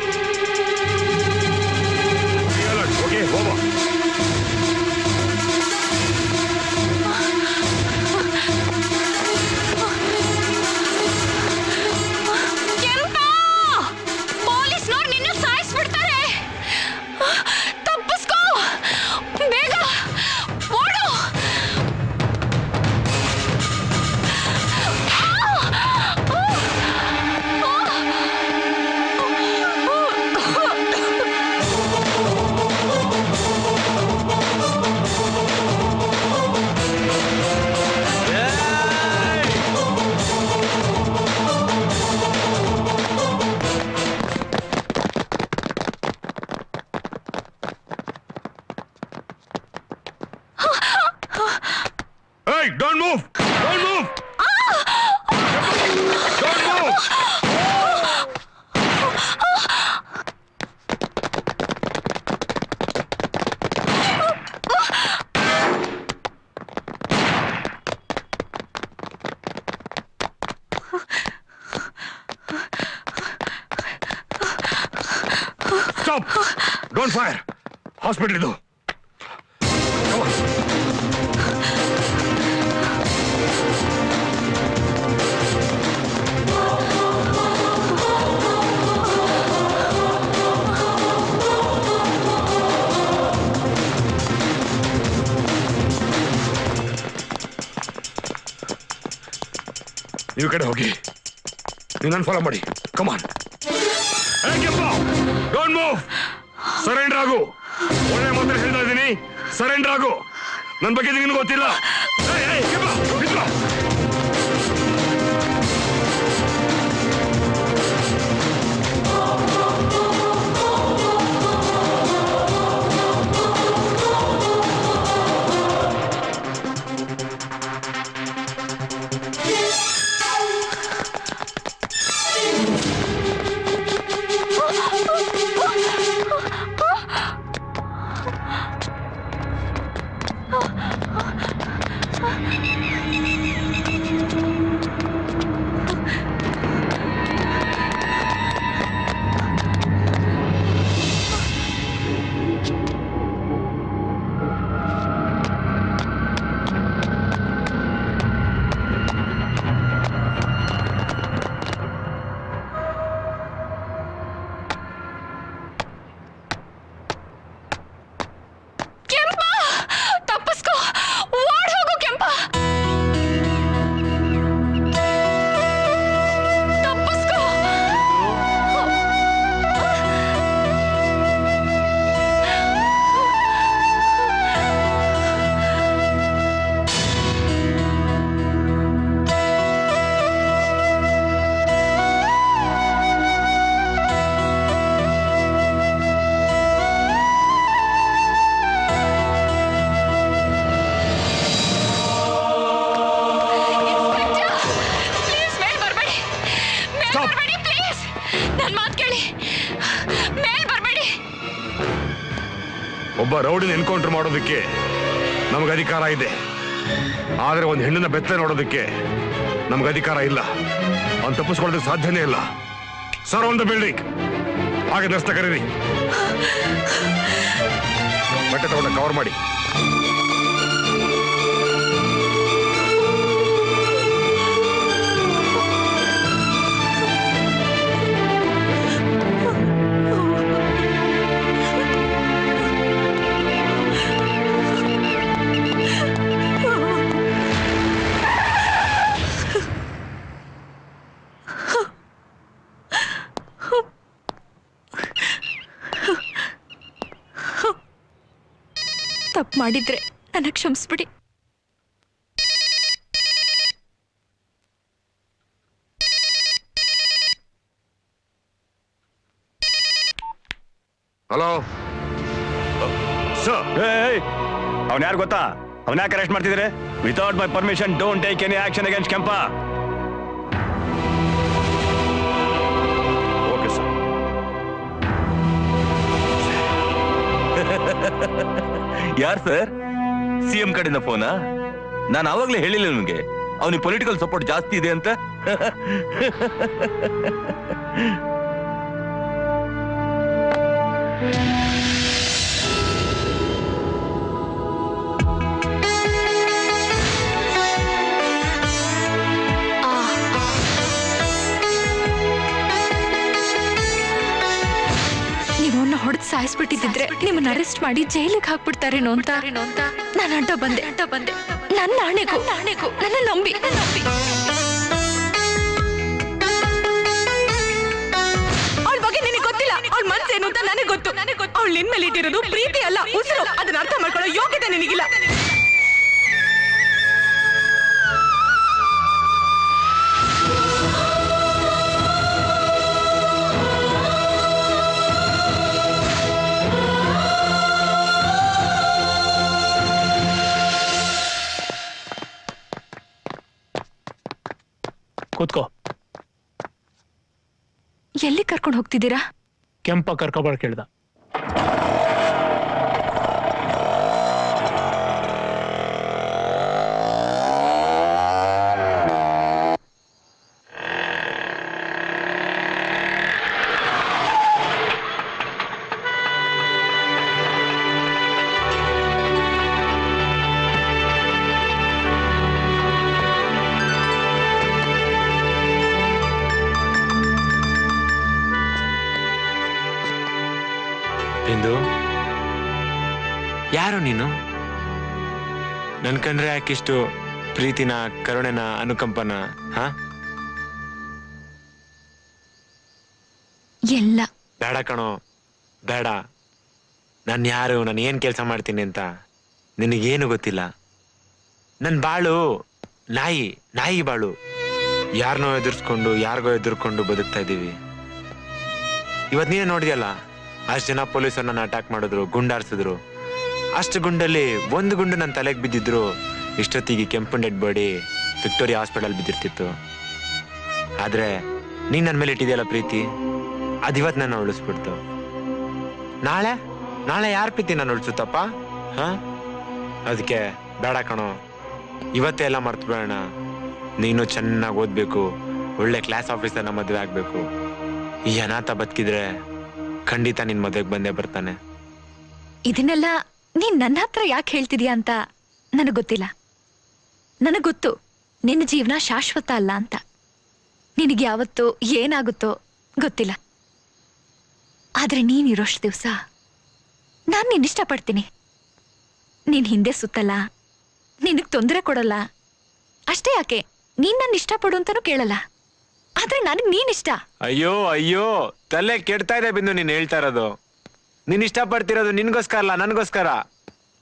ನೀವು ಕಡೆ ಹೋಗಿ, ನೀವು ನನ್ನ ಫಾಲೋ ಮಾಡಿ. ಕಮಾನ್ ಡೋಂಟ್ ಮೂವ್. ಸರೆಂಡರ್ ಆಗು. ಒಳ್ಳೆ ಮಾತ್ರ ಹೇಳ್ತಾ ಇದ್ದೀನಿ, ಸರೆಂಡರ್ ಆಗು. ನನ್ನ ಬಗ್ಗೆ ನಿನಗೆ ಗೊತ್ತಿಲ್ಲ. ಒಬ್ಬ ರೌಡಿನ ಎನ್ಕೌಂಟರ್ ಮಾಡೋದಕ್ಕೆ ನಮಗೆ ಅಧಿಕಾರ ಇದೆ. ಆದರೆ ಒಂದು ಹೆಣ್ಣನ್ನ ಬೆತ್ತಲೆ ನೋಡೋದಕ್ಕೆ ನಮಗೆ ಅಧಿಕಾರ ಇಲ್ಲ. ಅವನು ತಪ್ಪಿಸ್ಕೊಳ್ಳೋದಕ್ಕೆ ಸಾಧ್ಯನೇ ಇಲ್ಲ. ಸರ್ ಒಂದು ಬಿಲ್ಡಿಂಗ್ ಹಾಗೆ ದಸ್ತ ಕರೀರಿ. ಬಟ್ಟೆ ತಗೊಂಡ ಕವರ್ ಮಾಡಿ. ಮಾಡಿದ್ರೆ ನನ್ನ ಕ್ಷಮಿಸ್ಬಿಡಿ. ಹಲೋ ಸರ್, ಅವನ್ ಯಾರು ಗೊತ್ತಾ? ಅವನ್ ಯಾಕೆ ಅರೆಸ್ಟ್ ಮಾಡ್ತಿದ್ರೆ? Without my permission don't take any action against Kempa. Okay sir. ಯಾರ್ ಸರ್? ಸಿಎಂ ಕಡೆಯಿಂದ ಫೋನಾ? ನಾನು ಆವಾಗಲೇ ಹೇಳಿಲ್ಲ ನಿಮಗೆ ಅವನಿಗೆ ಪೊಲಿಟಿಕಲ್ ಸಪೋರ್ಟ್ ಜಾಸ್ತಿ ಇದೆ ಅಂತ. ಸಾಯಿಸ್ಬಿಟ್ಟಿದ್ರೆ ನಿಮ್ಮನ್ನ ಅರೆಸ್ಟ್ ಮಾಡಿ ಜೈಲಿಗೆ ಹಾಕ್ಬಿಡ್ತಾರೆ ಅಂತ ನಾನು ಅಡ್ಡ ಬಂದೆ. ನನ್ನ ಆಣೆಗೂ ನನ್ನ ನಂಬಿ ಅವಳ ಬಗ್ಗೆ ನಿನಗೆ ಗೊತ್ತಿಲ್ಲ. ಅವಳ ಮನಸ್ಸೇನು ಅಂತ ನನಗೆ ಗೊತ್ತು. ಅವಳು ನಿನ್ ಮೇಲೆ ಇಟ್ಟಿರೋದು ಪ್ರೀತಿ ಅಲ್ಲ, ಉಸಿರು. ಅದನ್ನ ಅರ್ಥ ಮಾಡ್ಕೊಳ್ಳೋ ಯೋಗ್ಯತೆ ನಿನಗಿಲ್ಲ. ಕೂತ್ಕೋ. ಎಲ್ಲಿ ಕರ್ಕೊಂಡು ಹೋಗ್ತಿದ್ದೀರಾ? ಕೆಂಪ ಕರ್ಕೊಬಾರ ಕೇಳ್ದ. ಯಾರು ನೀನು? ನನ್ ಕಂಡ್ರೆ ಯಾಕಿಷ್ಟು ಪ್ರೀತಿನ, ಕರುಣೆನ, ಅನುಕಂಪನ? ಎಲ್ಲ ಬೇಡ ಕಣೋ, ಬೇಡ. ನಾನು ಯಾರು, ನಾನು ಏನ್ ಕೆಲಸ ಮಾಡ್ತೀನಿ ಅಂತ ನಿನಗೇನು ಗೊತ್ತಿಲ್ಲ. ನನ್ ಬಾಳು ನಾಯಿ ಬಾಳು. ಯಾರನ್ನೋ ಎದುರ್ಸ್ಕೊಂಡು ಯಾರಿಗೋ ಎದುರ್ಕೊಂಡು ಬದುಕ್ತಾ ಇದ್ದೀವಿ. ಇವತ್ತು ನೀನೇ ನೋಡಿದ್ಯಲ್ಲ, ಅಷ್ಟು ಜನ ಪೊಲೀಸರನ್ನ ಅಟ್ಯಾಕ್ ಮಾಡಿದ್ರು, ಗುಂಡಾರ್ಸಿದ್ರು. ಅಷ್ಟು ಗುಂಡಲ್ಲಿ ಒಂದು ಗುಂಡು ನನ್ನ ತಲೆಗೆ ಬಿದ್ದಿದ್ರು. ಇಷ್ಟೊತ್ತಿಗೆ Kempu dead body Victoria hospital ಬಿದ್ದಿರ್ತಿತ್ತು. ಆದರೆ ನೀನು ನನ್ನ ಮೇಲೆ ಇಟ್ಟಿದೆಯಲ್ಲ ಪ್ರೀತಿ, ಅದಿವತ್ತು ನಾನು ಉಳಿಸ್ಬಿಡ್ತು. ನಾಳೆ ಯಾರ ಪ್ರೀತಿ ನಾನು ಉಳಿಸುತ್ತಪ್ಪ? ಅದಕ್ಕೆ ಬೇಡ ಕಣೋ, ಇವತ್ತೇ ಎಲ್ಲ ಮರ್ತಬೇಡೋಣ. ನೀನು ಚೆನ್ನಾಗಿ ಓದಬೇಕು, ಒಳ್ಳೆ ಕ್ಲಾಸ್ ಆಫೀಸರ್ನ ಮದುವೆ ಆಗಬೇಕು. ಈ ಅನಾಥ ಬದುಕಿದ್ರೆ ಖಂಡಿತ ನಿನ್ನ ಮದುವೆಗೆ ಬಂದೇ ಬರ್ತಾನೆ. ಇದನ್ನೆಲ್ಲ ನೀನ್ ನನ್ನ ಹತ್ರ ಯಾಕೆ ಹೇಳ್ತಿದ್ಯಾ ಅಂತ ನನಗೆ ಗೊತ್ತಿಲ್ಲ. ನನಗೆ ಗೊತ್ತು ನಿನ್ನ ಜೀವನ ಶಾಶ್ವತ ಅಲ್ಲ ಅಂತ. ನಿನಗೆ ಯಾವತ್ತೋ ಏನಾಗುತ್ತೋ ಗೊತ್ತಿಲ್ಲ. ಆದರೆ ನೀನಿರೋಷ್ಟು ದಿವಸ ನಾನು ನಿನ್ನಿಷ್ಟಪಡ್ತೀನಿ. ನೀನು ಹಿಂದೆ ಸುತ್ತಲ್ಲ, ನಿನಗೆ ತೊಂದರೆ ಕೊಡಲ್ಲ. ಅಷ್ಟೇ ಯಾಕೆ, ನೀನು ನನ್ನ ಇಷ್ಟಪಡು ಅಂತನೂ ಕೇಳಲ್ಲ. ಆದ್ರೆ ನನಗೆ ನೀನಿಷ್ಟ. ಅಯ್ಯೋ ತಲೆ ಕೆಡ್ತಾ ಇದೆ ಬಿಂದು ನೀನು ಹೇಳ್ತಾ ಇರೋದು. ನೀನ್ ಇಷ್ಟಪಡ್ತಿರೋದು ನಿನ್ಗೋಸ್ಕರ ಅಲ್ಲ, ನನ್ಗೋಸ್ಕರ.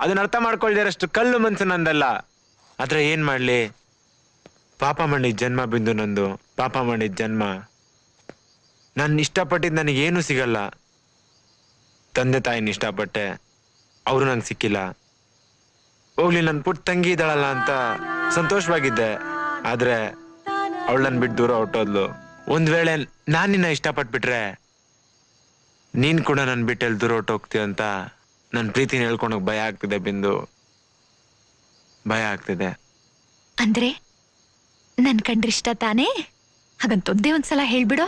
ಅದನ್ನ ಅರ್ಥ ಮಾಡ್ಕೊಳ್ದಿರಷ್ಟು ಕಲ್ಲು ಮನ್ಸು ನಂದಲ್ಲ. ಆದ್ರೆ ಏನ್ ಮಾಡ್ಲಿ, ಪಾಪ ಮಾಡಿದ ಜನ್ಮ ಬಿಂದು ನಂದು, ಪಾಪ ಮಾಡಿದ ಜನ್ಮ. ನಾನು ಇಷ್ಟಪಟ್ಟಿದ್ ನನಗೇನು ಸಿಗಲ್ಲ. ತಂದೆ ತಾಯಿನ ಇಷ್ಟಪಟ್ಟೆ, ಅವರು ನಂಗೆ ಸಿಕ್ಕಿಲ್ಲ. ಹೋಗ್ಲಿ, ನನ್ನ ಪುಟ್ಟ ತಂಗಿ ಇದ್ದಾಳಲ್ಲ ಅಂತ ಸಂತೋಷವಾಗಿದ್ದೆ. ಆದ್ರೆ ಅವಳನ್ನ ಬಿಟ್ಟು ದೂರ ಹೊಟ್ಟೋದ್ಲು. ಒಂದ್ ವೇಳೆ ನಾನ್ ನಿನ್ನ ಇಷ್ಟಪಟ್ಬಿಟ್ರೆ ನೀನ್ ಕೂಡ ನನ್ ಬಿಟ್ಟಲ್ಲಿ ದೂರ ಹೊಟ್ಟೋಗ್ತೀಯ ಅಂತ ನನ್ನ ಪ್ರೀತಿನ ಹೇಳ್ಕೊಳಕ್ಕೆ ಭಯ ಆಗ್ತಿದೆ ಬಿಂದು, ಭಯ ಆಗ್ತಿದೆ. ಅಂದ್ರೆ ನನ್ ಕಂಡ್ರಿಷ್ಟ ತಾನೇ? ಹಾಗಂತ ಒಂದೇ ಒಂದ್ಸಲ ಹೇಳ್ಬಿಡೋ.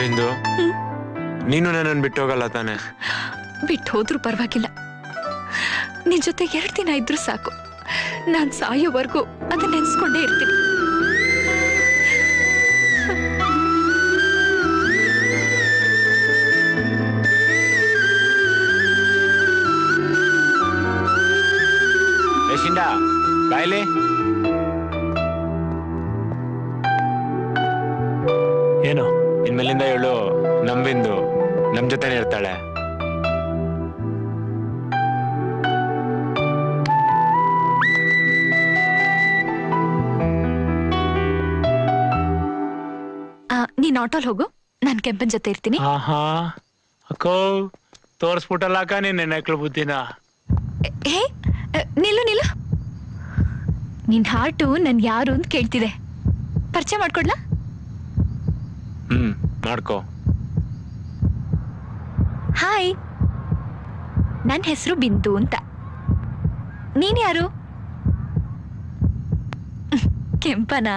ಬಿಂದು, ನೀನು ನನ್ನನ್ನು ಬಿಟ್ಟೋಗಲ್ಲ ತಾನೆ? ಬಿಟ್ಟು ಹೋದ್ರೂ ಪರವಾಗಿಲ್ಲ, ನಿನ್ ಜೊತೆ 2 ದಿನ ಇದ್ರು ಸಾಕು, ನಾನ್ ಸಾಯೋವರೆಗೂ ಅದನ್ನ ನೆನ್ಸ್ಕೊಂಡೇ ಇರ್ತೀನಿ. ಬಾಯ್ಲೆ, ಏನು ಇನ್ಮೇಲಿಂದ ಇವಳು ನಂಬಿಂದು ನಮ್ ಜೊತೆನೆ ಇರ್ತಾಳೆ. ನೀನ್ ಆಟೋಲ್ ಹೋಗು, ನಾನ್ ಕೆಂಪನ್ ಜೊತೆ ಇರ್ತೀನಿ. ಅಕ್ಕೋ ತೋರ್ಸ್ಬಿಟ್ಟಲ್ಲಾಕ ನೀನ್ ನೆನಕ್ಳು ಬುದ್ಧಿನ. ಹೇ ನಿಲ್ಲು ನಿಲ್ಲು, ನಿನ್ ಹಾರ್ಟು ನನ್ ಯಾರು ಅಂತ ಕೇಳ್ತಿದೆ. ಪರಿಚಯ ಮಾಡ್ಕೊಡ್ಲಾ? ಮಾಡ್ಕೋ. ಹಾಯ್, ನನ್ ಹೆಸರು ಬಿಂದು ಅಂತ. ನೀನ್ ಯಾರು? ಕೆಂಪನಾ?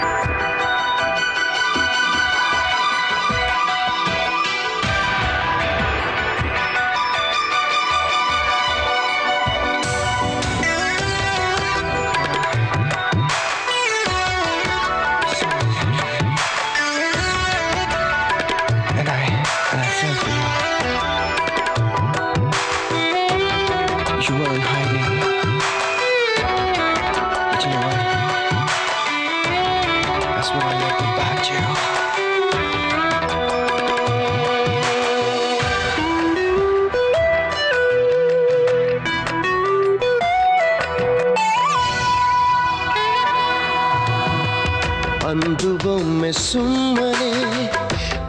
ಅಂದುವೊಮ್ಮೆ ಸುಮ್ಮನೆ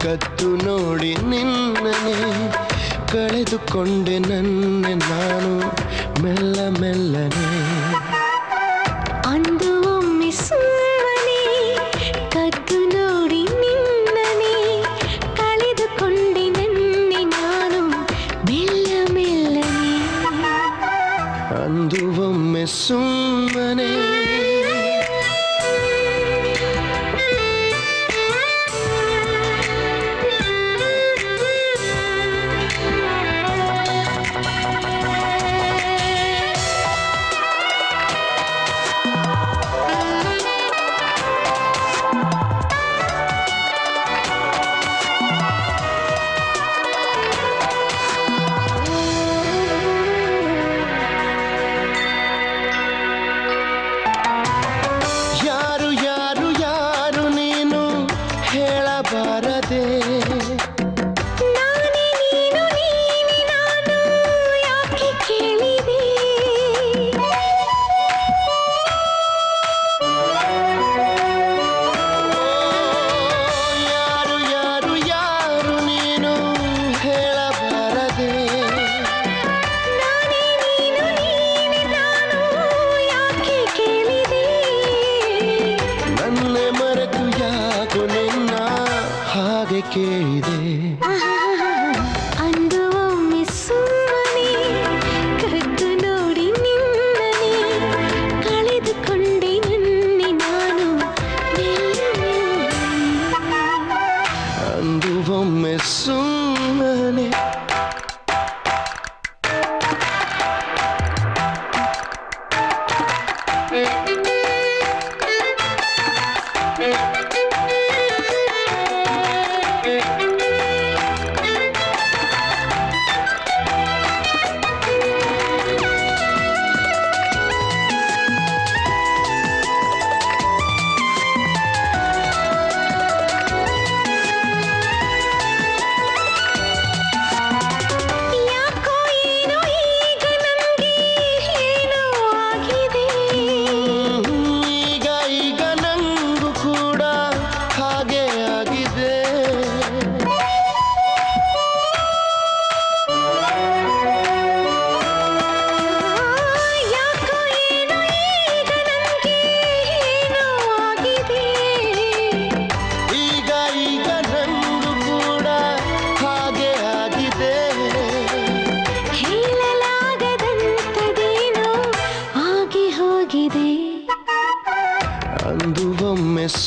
ಕದ್ದು ನೋಡಿ ನಿನ್ನನೆ ಕಳೆದುಕೊಂಡೆ, ನನ್ನ ನಾನು ಮೆಲ್ಲ ಮೆಲ್ಲನೆ. ಅಂದುವೊಮ್ಮೆ ಸುಮ್ಮನೆ ಕದ್ದು ನೋಡಿ ನಿನ್ನನೆ ಕಳೆದುಕೊಂಡೆ, ನನ್ನ ನಾನು ಮೆಲ್ಲ ಮೆಲ್ಲನೆ. ಅಂದುವೊಮ್ಮೆ ಸುಮ್ಮನೆ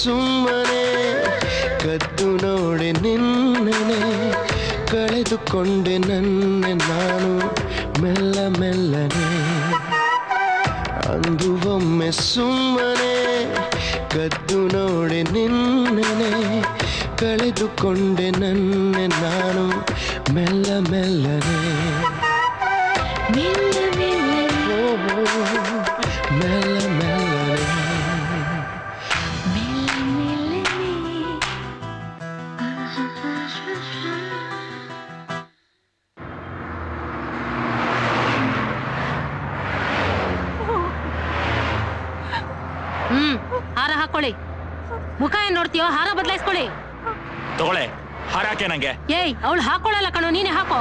ಸುಮ್ಮನೆ ಕದ್ದು ನೋಡೆ ನಿನ್ನನೆ ಕಳೆದುಕೊಂಡೆ ನನ್ನೆ ನಾನು ಮೆಲ್ಲ ಮೆಲ್ಲನೆ ಅಂದು ಒಮ್ಮೆ ಸುಮ್ಮನೆ ಕದ್ದು ನೋಡೆ ನಿನ್ನನೆ ಕಳೆದುಕೊಂಡೆ ನನ್ನೆ ನಾನು ಮೆಲ್ಲ ಮೆಲ್ಲನೆ ಮೆಲ್ಲ ಮೆಲ್ಲ ಮುಖ ಏನ್ ನೋಡ್ತೀಯೋ ಹಾರ ಬದಲಾಯಿಸ್ಕೊಳ್ಳಿ ತಗೊಳ್ಳೆ ಹಾರಾಕೆ ನಂಗೆ ಏಯ್ ಅವಳು ಹಾಕೊಳ್ಳಲ್ಲ ಕಣೋ ನೀನೇ ಹಾಕೋ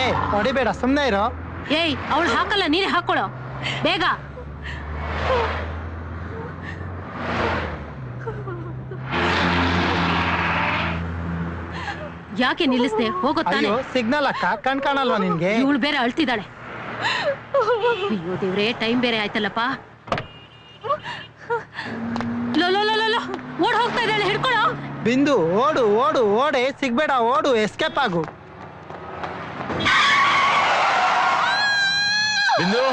ಏಯ್ ಹೊಡಿಬೇಡ ಸುಮ್ಮನೆ ಇರೋ ಏಯ್ ಅವಳು ಹಾಕಲ್ಲ ನೀನೇ ಹಾಕೊಳ್ಳೋ ಬೇಗ ಯಾಕೆ ನಿಲ್ಲಿಸ್ದೆ ಹೋಗುತ್ತಾನೆ ಸಿಗ್ನಲ್ ಅಕ್ಕ ಕಣ್ ಕಾಣಲ್ವಾ ನಿನ್ಗೆ ಇವಳು ಬೇರೆ ಅಳ್ತಿದ್ದಾಳೆ ಅಯ್ಯೋ ದೇವ್ರೆ ಟೈಮ್ ಬೇರೆ ಆಯ್ತಲ್ಲಪ್ಪ ಓಡ್ ಹೋಗ್ತಾ ಇದ್ದಾಳೆ ಹಿಡ್ಕೊಳ್ಳೋ ಬಿಂದು ಓಡು ಓಡು ಓಡೆ ಸಿಗ್ಬೇಡ ಓಡು ಎಸ್ಕೇಪ್ ಆಗು ಬಿಂದು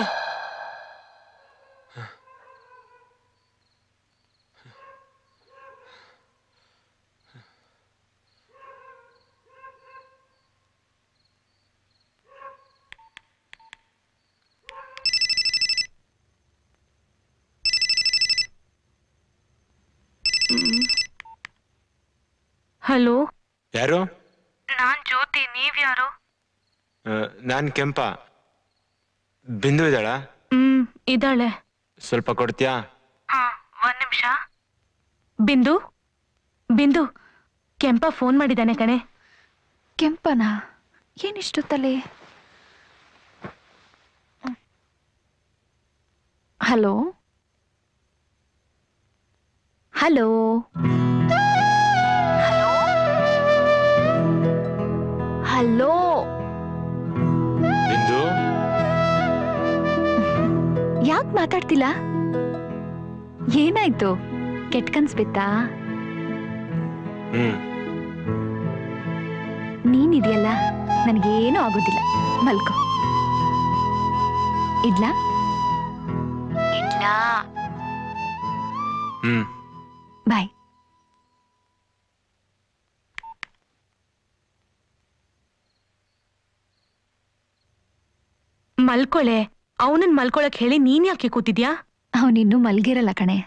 ಹಲೋ ಯಾರು ನಾನ್ ಜ್ಯೋತಿ ನೀವ್ ಯಾರು ನಾನ್ ಕೆಂಪ ಬಿಂದು ಇದ್ದಾಳಾ ಇದ್ದಾಳೆ ಸ್ವಲ್ಪ ಕೊಡ್ತೀಯಾ ಒಂದ್ ನಿಮಿಷ ಬಿಂದು ಬಿಂದು ಕೆಂಪ ಫೋನ್ ಮಾಡಿದ್ದಾನೆ ಕಣೆ ಕೆಂಪನಾ ಏನಿಷ್ಟೊತ್ತಲ್ಲಿ ಹಲೋ ಹಲೋ ಹಲೋ ಬಿಂದು ಯಾಕೆ ಮಾತಾಡ್ತಿಲ್ಲ ಏನಾಯ್ತು ಕೆಟ್ಟ ಕನ್ಸು ಬಿತ್ತಾ ನೀನಿದೆಯಲ್ಲ ನನಗೇನು ಆಗೋದಿಲ್ಲ ಮಲ್ಕೋ ಇಡ್ಲಾ ಇಡ್ಲಾ ಬಾಯ್ ಮಲ್ಕೊಳೆ ಅವನನ್ನ ಮಲ್ಕೊಳಕ್ ಹೇಳಿ ನೀನ್ ಯಾಕೆ ಕೂತಿದ್ಯಾ ಅವನಿನ್ನು ಮಲ್ಗಿರಲ್ಲ ಕಣೆ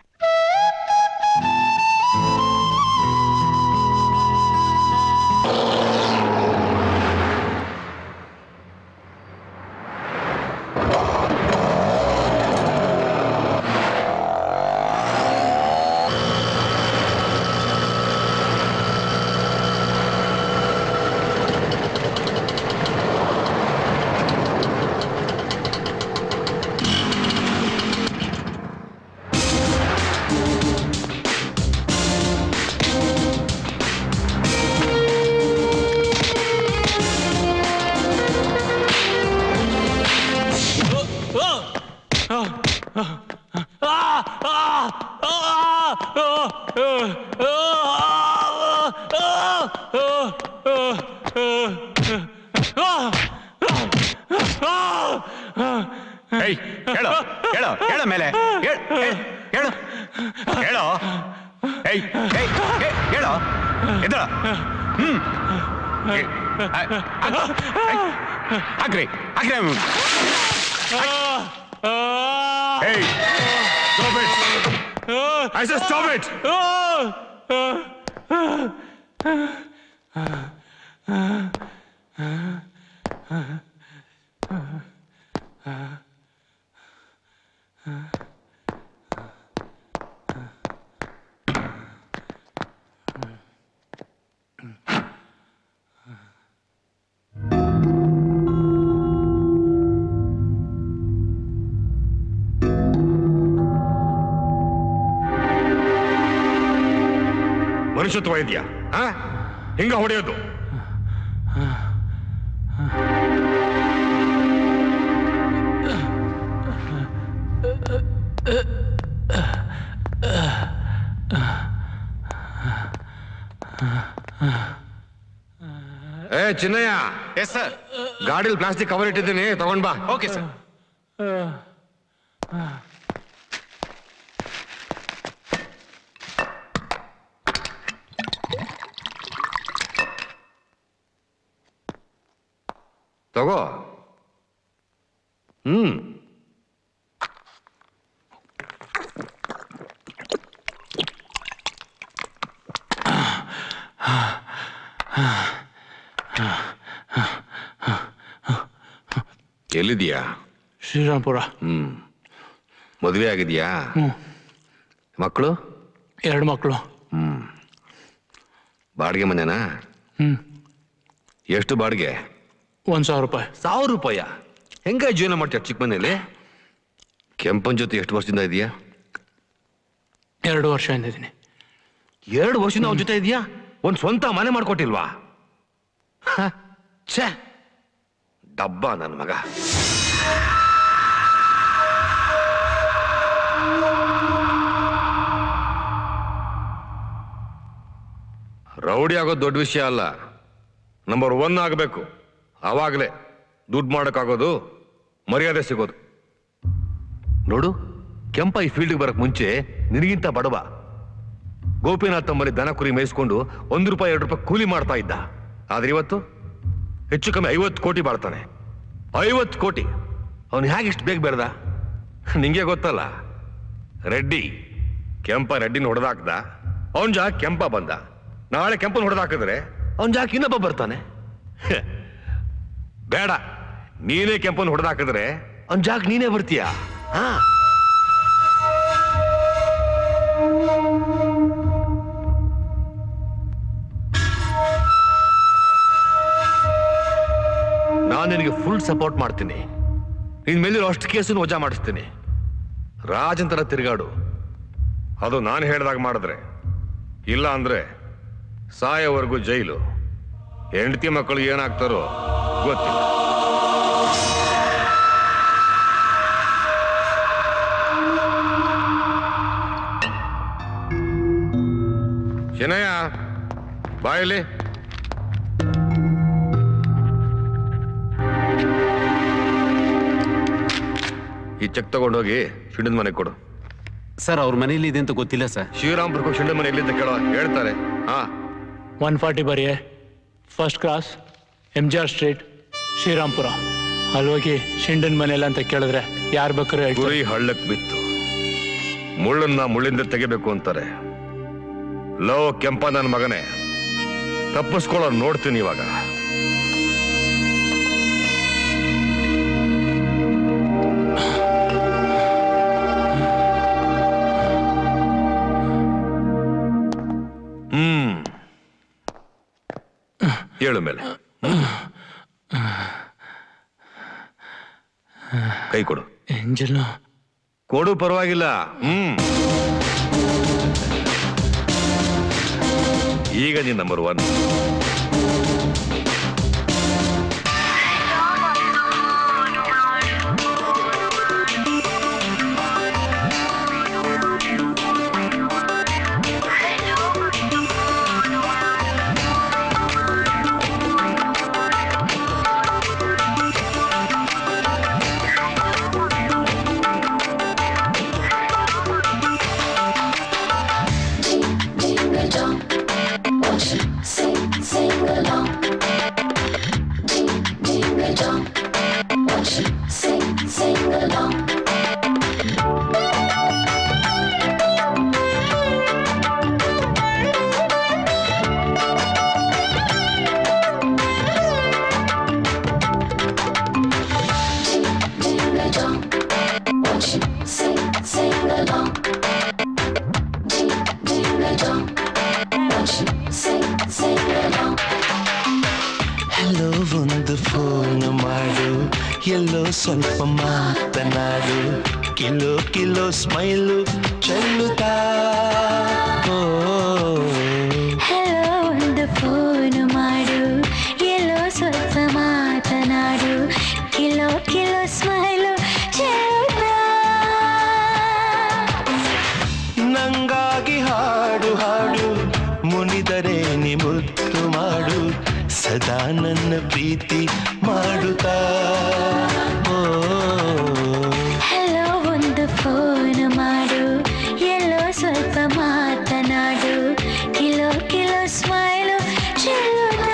ಇದೆಯಾ ಹಿಂಗ ಹೊಡೆಯೋದು ಚಿನ್ನಯ್ಯ. Yes sir. ಗಾಡಿಲಿ ಪ್ಲಾಸ್ಟಿಕ್ ಕವರ್ ಇಟ್ಟಿದ್ದೀನಿ, ತಗೊಂಡ್ ಬಾ. Okay sir. ತಗೋ. ಎಲ್ಲಿದ್ಯಾ? ಶ್ರೀರಾಮ್ಪುರ. ಮದುವೆ ಆಗಿದ್ಯಾ? ಮಕ್ಕಳು? ಎರಡು ಮಕ್ಕಳು. ಬಾಡಿಗೆ ಮನೆನಾ? ಎಷ್ಟು ಬಾಡಿಗೆ? 1,000 ರೂಪಾಯಿ. 1,000 ರೂಪಾಯ? ಹೆಂಗ ಜೀವನ ಮಾಡ್ತೀಯ ಚಿಕ್ಕ ಮನೇಲಿ? ಕೆಂಪನ್ ಜೊತೆ ಎಷ್ಟು ವರ್ಷದಿಂದ ಇದೆಯಾ? 2 ವರ್ಷದಿಂದ ಇದ್ದೀನಿ. 2 ವರ್ಷದಿಂದ ಅವನ ಜೊತೆ ಇದೆಯಾ? ಒಂದು ಸ್ವಂತ ಮನೆ ಮಾಡ್ಕೊಟ್ಟಿಲ್ವಾ? ಛೇ, ಡಬ್ಬ ನನ್ನ ಮಗ. ರೌಡಿ ಆಗೋದು ದೊಡ್ಡ ವಿಷಯ ಅಲ್ಲ, ನಂಬರ್ 1 ಆಗಬೇಕು. ಆವಾಗಲೇ ದುಡ್ಡು ಮಾಡೋಕ್ಕಾಗೋದು, ಮರ್ಯಾದೆ ಸಿಗೋದು. ನೋಡು, ಕೆಂಪ ಈ ಫೀಲ್ಡ್ಗೆ ಬರಕ್ಕೆ ಮುಂಚೆ ನಿನಗಿಂತ ಬಡವ. ಗೋಪಿನಾಥ್ ತಮ್ಮಲ್ಲಿ ದನ ಕುರಿ ಮೇಯಿಸ್ಕೊಂಡು 1 ರೂಪಾಯಿ 2 ರೂಪಾಯಿ ಕೂಲಿ ಮಾಡ್ತಾ ಇದ್ದ. ಆದ್ರೆ ಇವತ್ತು ಹೆಚ್ಚು ಕಮ್ಮಿ 50 ಕೋಟಿ ಬಾಳ್ತಾನೆ. 50 ಕೋಟಿ ಅವನು ಹೇಗೆ ಇಷ್ಟು ಬೇಗ ಬೆಳೆದ ನಿಂಗೆ ಗೊತ್ತಲ್ಲ. ರೆಡ್ಡಿ ಕೆಂಪ ರೆಡ್ಡಿನ ಹೊಡೆದಾಕ್ದ, ಅವನ ಜಾಗ ಕೆಂಪ ಬಂದ. ನಾಳೆ ಕೆಂಪನ ಹೊಡೆದಾಕಿದ್ರೆ ಅವನ ಜಾಗ ಇನ್ನೊಬ್ಬ ಬರ್ತಾನೆ. ಬೇಡ, ನೀನೇ ಕೆಂಪನ ಹೊಡೆದಾಕಿದ್ರೆ ಅವನ ಜಾಗ ನೀನೇ ಬರ್ತೀಯಾ? ಹಾ, ನಾನು ನಿನಗೆ ಫುಲ್ ಸಪೋರ್ಟ್ ಮಾಡ್ತೀನಿ. ನಿನ್ನ ಮೇಲಿರೋ ಅಷ್ಟು ಕೇಸನ್ನು ವಜಾ ಮಾಡಿಸ್ತೀನಿ. ರಾಜಂತರ ತಿರುಗಾಡು, ಅದು ನಾನು ಹೇಳಿದಾಗ ಮಾಡಿದ್ರೆ, ಇಲ್ಲ ಅಂದ್ರೆ ಸಾಯವರೆಗೂ ಜೈಲು. ಹೆಂಡತಿ ಮಕ್ಕಳು ಏನಾಗ್ತಾರೋ ಗೊತ್ತಿಲ್ಲ. ಚೆನ್ನಯ್ಯ ಬಾಯಲ್ಲಿ. ಈ ಚೆಕ್ ತಗೊಂಡೋಗಿ ಶಿಂಡದ ಮನೆಗೆ ಕೊಡು. ಸರ್, ಅವ್ರ ಮನೆಯಲ್ಲಿ ಇದೆ ಅಂತ ಗೊತ್ತಿಲ್ಲ ಸರ್. ಶಿವರಾಮ್ಪುರಕ್ಕೆ ಶಿಂಡ ಮನೆ ಎಲ್ಲಿಂದ ಕೇಳೋ, ಹೇಳ್ತಾರೆ. ಹಾ, 140 ಬರೀ, first cross, MJR street, Srirampura. ಅಲ್ಲಿ ಹೋಗಿ ಶಿಂಡನ್ ಮನೆಯಲ್ಲ ಅಂತ ಕೇಳಿದ್ರೆ ಯಾರು ಬೇಕಾದ್ರೆ ಗುರಿ ಹಳ್ಳಕ್ಕೆ ಬಿತ್ತು. ಮುಳ್ಳನ್ನ ಮುಳ್ಳಿಂದ ತೆಗಿಬೇಕು ಅಂತಾರೆ. ಲೋ ಕೆಂಪ ನನ್ನ ಮಗನೇ, ತಪ್ಪಿಸ್ಕೊಳ್ಳೋ ನೋಡ್ತೀನಿ ಇವಾಗ. ಹೇಳು ಮೇಲೆ. ಕೈ ಕೊಡು. ಎಂಜಲ್ ಕೊಡು, ಪರವಾಗಿಲ್ಲ. ಈಗ ನೀನ್ ನಂಬರ್ 1. ನನ್ನ ಪ್ರೀತಿ ಮಾಡುತ್ತಾ ಎಲ್ಲೋ ಒಂದು ಫೋನ್ ಮಾಡು, ಎಲ್ಲೋ ಸ್ವಲ್ಪ ಮಾತನಾಡು, ಕಿಲೋ ಕಿಲೋ ಸ್ಮೈಲು ಚೆಲ್ಲುತ್ತಾ.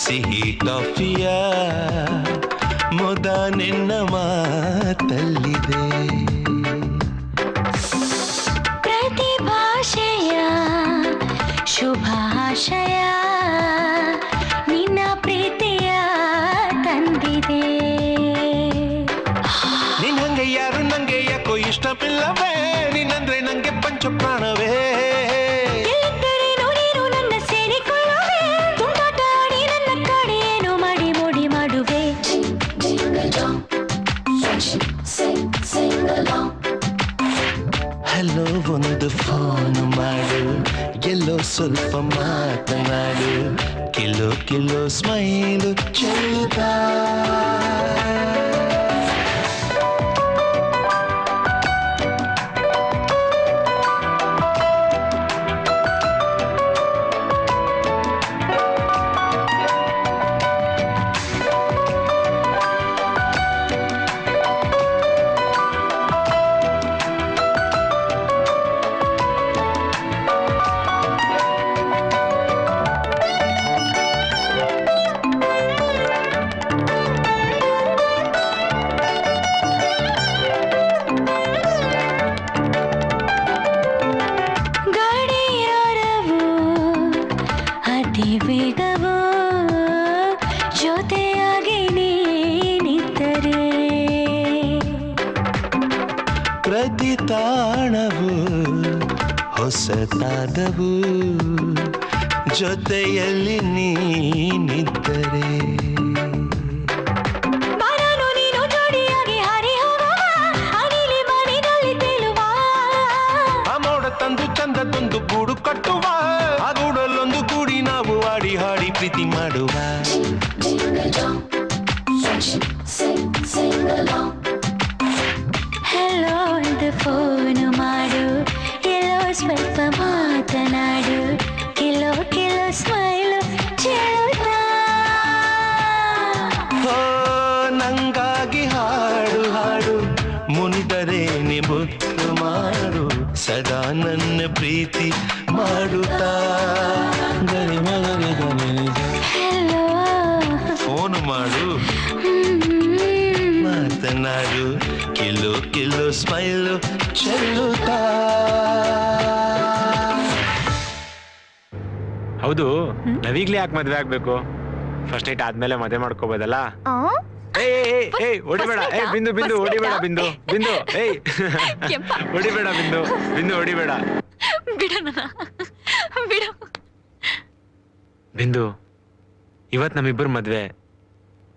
ಸಿಹಿ ಕಾಫಿಯ ಮುದ ನಿನ್ನ ಮಾತಲ್ಲಿದೆ, ಪ್ರತಿ ಭಾಷೆಯ ಶುಭಾಶಯ ನಿನ್ನ ಪ್ರೀತಿಯ ತಂದಿದೆ. ನಿನ್ ಹಂಗೆ ಯಾರು ನಂಗೆ ಯಾಕೋ ಇಷ್ಟವಿಲ್ಲವೇ, ನೀನಂದ್ರೆ ನಂಗೆ ಪಂಚಪ್ರಾಣವೇ. ಹಲೋ ಒಂದು ಫೋನ್ ಮಾಡು, ಎಲ್ಲೋ ಸ್ವಲ್ಪ ಮಾತನಾಡು, ಕಿಲೋ ಕಿಲೋ ಸ್ಮೈಲು ಚೆಲ್ಲುತ್ತಾ. ಪ್ರತಿ ತಾಣವು ಹೊಸತಾದವು ಜೊತೆಯಲ್ಲಿ ನೀನಿದ್ದರೆ. ಆ ಮೋಡ ತಂದು ಚಂದದೊಂದು ಗೂಡು ಕಟ್ಟುವ, ಆ ಗೂಡಲ್ಲೊಂದು ಕೂಡಿ ನಾವು ಆಡಿ ಹಾಡಿ ಪ್ರೀತಿ ಮಾಡುವ. ಎಲ್ಲೋ ಒಂದು ಫೋನ್ ಮಾಡು, ಎಲ್ಲೋ ಸ್ವಲ್ಪ ಮಾತನಾಡು, ಕಿಲೋ ಕಿಲೋ ಸ್ಮೈಲು ಚೆಲ್ಲುತ್ತಾ. ಹೋ ನಂಗಾಗಿ ಹಾಡು ಹಾಡು, ಮುಂದರೆ ನಿಬುತ್ತು ಮಾಡು, ಸದಾ ನನ್ನ ಪ್ರೀತಿ ಮಾಡುತ್ತಾ. ಎಲ್ಲೋ ಫೋನ್ ಮಾಡು, ಮಾತನಾಡು, ಕಿಲೋ ಕಿಲೋ ಸ್ಮೈಲು ಚೆಲ್ಲುತ್ತಾ. ಹೌದು, ನಾವೀಗ್ಲೇ ಯಾಕೆ ಮದ್ವೆ ಆಗ್ಬೇಕು? ಫಸ್ಟ್ ನೈಟ್ ಆದ್ಮೇಲೆ ಮದ್ವೆ ಮಾಡ್ಕೋಬೋದಲ್ಲ. ಹೊಡಿಬೇಡ ಬಿಂದು, ಬಿಂದು ಹೊಡಿಬೇಡ, ಬಿಂದು ಬಿಂದು ಹೊಡಿಬೇಡ, ಬಿಂದು ಬಿಂದು ಹೊಡಿಬೇಡ. ಬಿಂದು, ಇವತ್ ನಮ್ಮಿಬ್ಬರು ಮದ್ವೆ.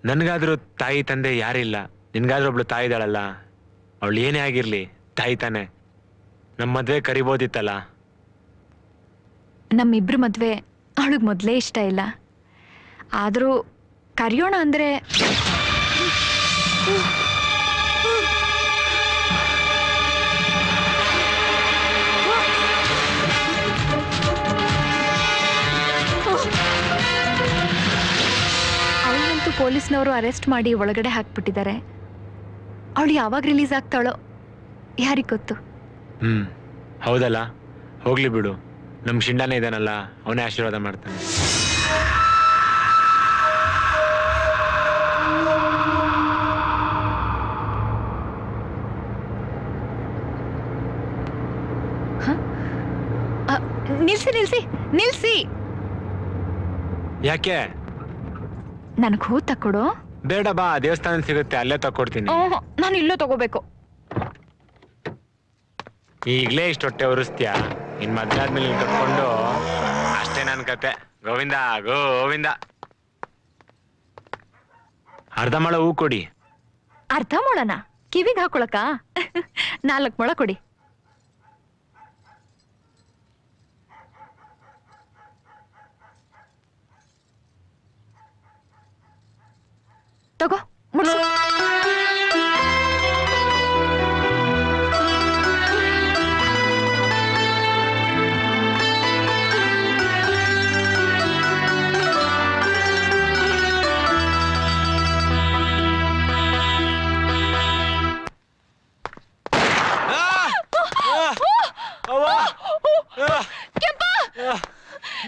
ನನ್ಗಾದ್ರೂ ತಾಯಿ ತಂದೆ ಯಾರಿಲ್ಲ, ನಿನ್ಗಾದ್ರೂ ಒಬ್ಳು ತಾಯಿ ಇದ್ದಾಳಲ್ಲ. ಅವಳು ಏನೇ ಆಗಿರ್ಲಿ ತಾಯಿ ತಾನೆ. ನಮ್ಮ ಮದ್ವೆ ಕರಿಬೋದಿತ್ತಲ್ಲ. ನಮ್ಮಿಬ್ರು ಮದ್ವೆ ಅವಳಿಗೆ ಮೊದಲೇ ಇಷ್ಟ ಇಲ್ಲ, ಆದರೂ ಕರಿಯೋಣ ಅಂದ್ರೆ. ಅವಳಂತೂ ಪೊಲೀಸ್ನವರು ಅರೆಸ್ಟ್ ಮಾಡಿ ಒಳಗಡೆ ಹಾಕ್ಬಿಟ್ಟಿದ್ದಾರೆ. ಅವಳು ಯಾವಾಗ ರಿಲೀಸ್ ಆಗ್ತಾಳೋ ಯಾರಿಗೆ ಗೊತ್ತು. ಹೌದಲ್ಲ, ಹೋಗ್ಲಿ ಬಿಡು. ನಮ್ ಶಿಂಡಾನೇ ಇದಾನಲ್ಲ, ಅವನೇ ಆಶೀರ್ವಾದ ಮಾಡ್ತಾನೆ. ನಿಲ್ಸಿ ನಿಲ್ಸಿ ನಿಲ್ಸಿ. ಯಾಕೆ? ನನಗ್ ಹೂ ತಕ್ಕೊಡು. ಬೇಡ ಬಾ, ದೇವಸ್ಥಾನ ಸಿಗುತ್ತೆ ಅಲ್ಲೇ ತಕ್ಕೊಡ್ತೀನಿ. ನಾನು ಇಲ್ಲೇ ತಗೋಬೇಕು. ಈಗಲೇ ಇಷ್ಟು ಹೊಟ್ಟೆ ಉರಿಸ್ತೀಯ, ಇನ್ ಮದ್ವೆ ಆದ್ಮೇಲೆ ಕಟ್ಕೊಂಡು ಅಷ್ಟೇ ನನ್ ಕತೆ. ಗೋವಿಂದ ಗೋವಿಂದ. ಅರ್ಧಮಳ ಹೂ ಕೊಡಿ. ಅರ್ಧಮಳನ ಕಿವಿಗೆ ಹಾಕೊಳಕ? 4 ಮೊಳ ಕೊಡಿ. ತಗೋ ಮುರ್ಸು.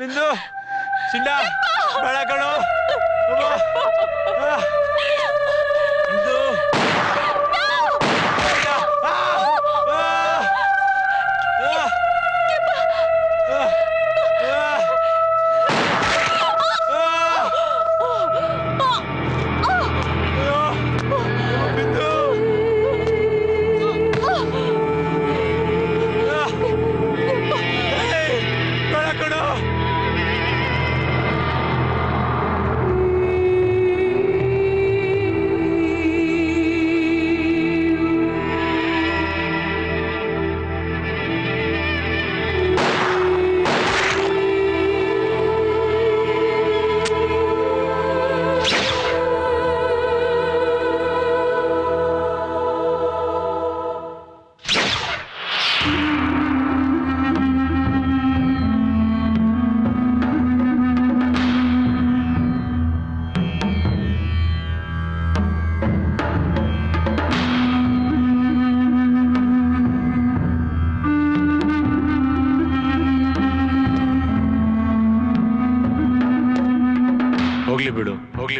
बिंदु सिंडा बड़ा करो बिंदु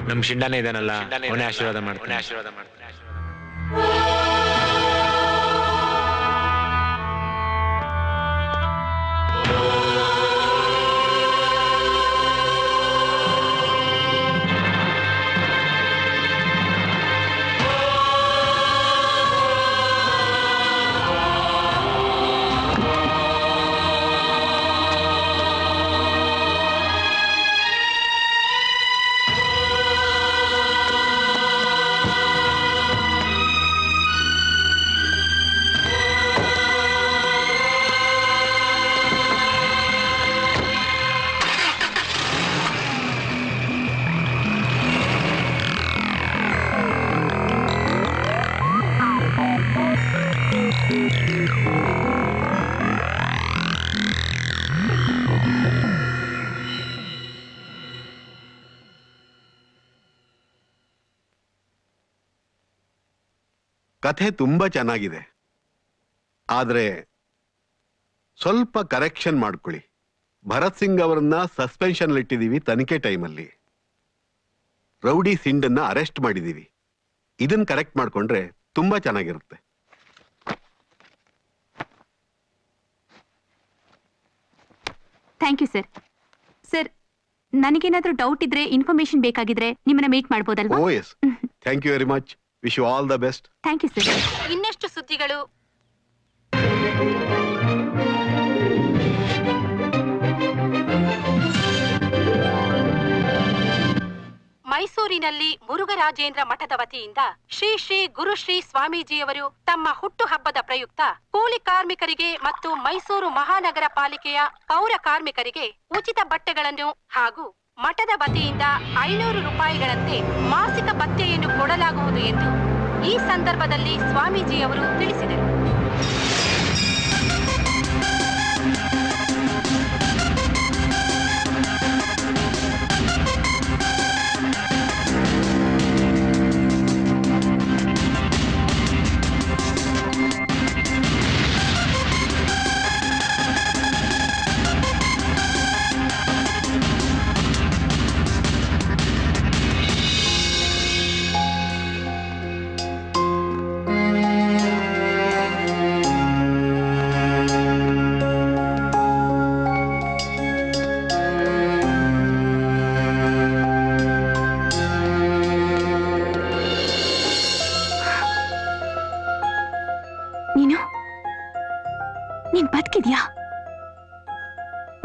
ನಮ್ ಶಿಂಡಾನೇ ಇದಾನಲ್ಲ, ಅವನೇ ಆಶೀರ್ವಾದ ಮಾಡ್ತಾನೆ. ಕಥೆ ತುಂಬಾ ಚೆನ್ನಾಗಿದೆ, ಆದರೆ ಸ್ವಲ್ಪ ಕರೆಕ್ಷನ್ ಮಾಡ್ಕೊಳ್ಳಿ. ಭರತ್ ಸಿಂಗ್ ಅವರನ್ನ ಸಸ್ಪೆನ್ಷನ್ ಇಟ್ಟಿದ್ದೀವಿ, ತನಿಖೆ ಟೈಮಲ್ಲಿ ರೌಡಿ ಸಿಂಡನ್ನ ಅರೆಸ್ಟ್ ಮಾಡಿದ್ದೀವಿ. ಇದನ್ನ ಕರೆಕ್ಟ್ ಮಾಡ್ಕೊಂಡ್ರೆ ತುಂಬಾ ಚೆನ್ನಾಗಿರುತ್ತೆ. Thank you sir. ಸರ್, ನನಗೇನಾದ್ರೂ ಡೌಟ್ ಇದ್ರೆ, ಇನ್ಫಾರ್ಮೇಶನ್ ಬೇಕಾಗಿದ್ರೆ ನಿಮ್ಮನ್ನ ಮೀಟ್ ಮಾಡಬಹುದಲ್ವಾ? Oh yes, thank you very much. Wish you all the best. Thank you, sir. ಇನ್ನೆಷ್ಟು ಸುದ್ದಿಗಳು? ಮೈಸೂರಿನಲ್ಲಿ ಮುರುಘರಾಜೇಂದ್ರ ಮಠದ ವತಿಯಿಂದ ಶ್ರೀ ಶ್ರೀ ಗುರುಶ್ರೀ ಸ್ವಾಮೀಜಿಯವರು ತಮ್ಮ ಹುಟ್ಟುಹಬ್ಬದ ಪ್ರಯುಕ್ತ ಕೂಲಿ ಕಾರ್ಮಿಕರಿಗೆ ಮತ್ತು ಮೈಸೂರು ಮಹಾನಗರ ಪಾಲಿಕೆಯ ಪೌರ ಕಾರ್ಮಿಕರಿಗೆ ಉಚಿತ ಬಟ್ಟೆಗಳನ್ನು ಹಾಗೂ ಮಠದ ವತಿಯಿಂದ 500 ರೂಪಾಯಿಗಳಂತೆ ಮಾಸಿಕ ಭತ್ಯೆಯನ್ನು ಕೊಡಲಾಗುವುದು ಎಂದು ಈ ಸಂದರ್ಭದಲ್ಲಿ ಸ್ವಾಮೀಜಿಯವರು ತಿಳಿಸಿದರು.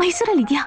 ಮೈಸೂರಲ್ಲಿದ್ಯಾ?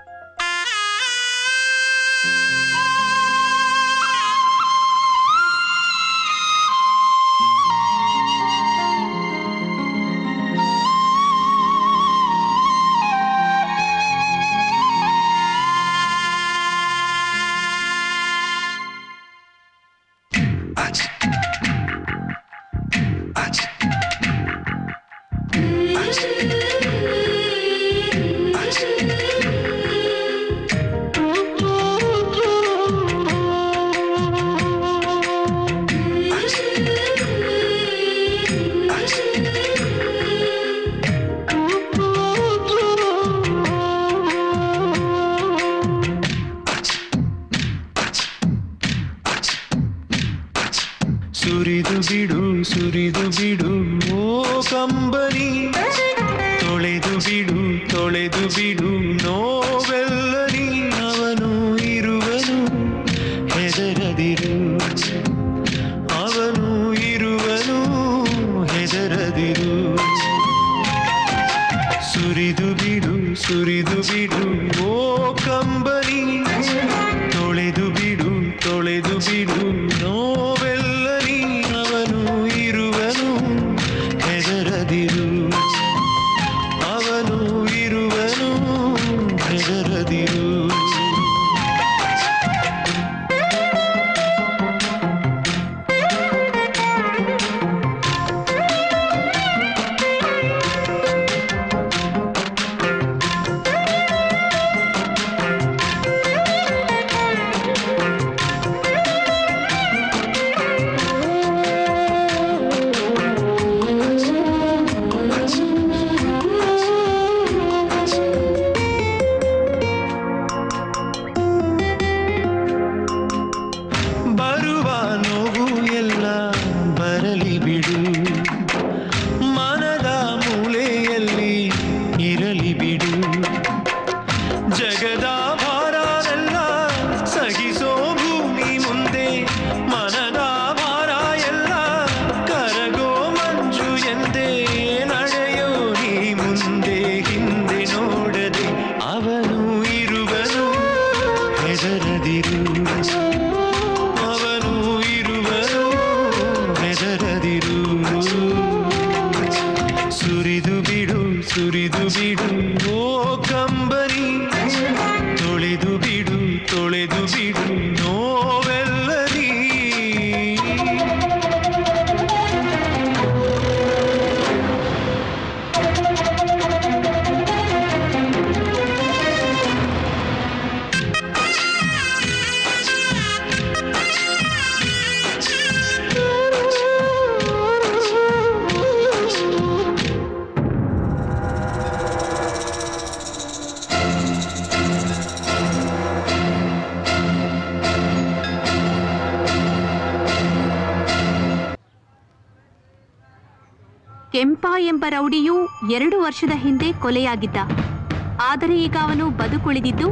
ಕೆಂಪಾ ಎಂಬ ರೌಡಿಯು 2 ವರ್ಷದ ಹಿಂದೆ ಕೊಲೆಯಾಗಿದ್ದ. ಆದರೆ ಈಗ ಅವನು ಬದುಕುಳಿದಿದ್ದು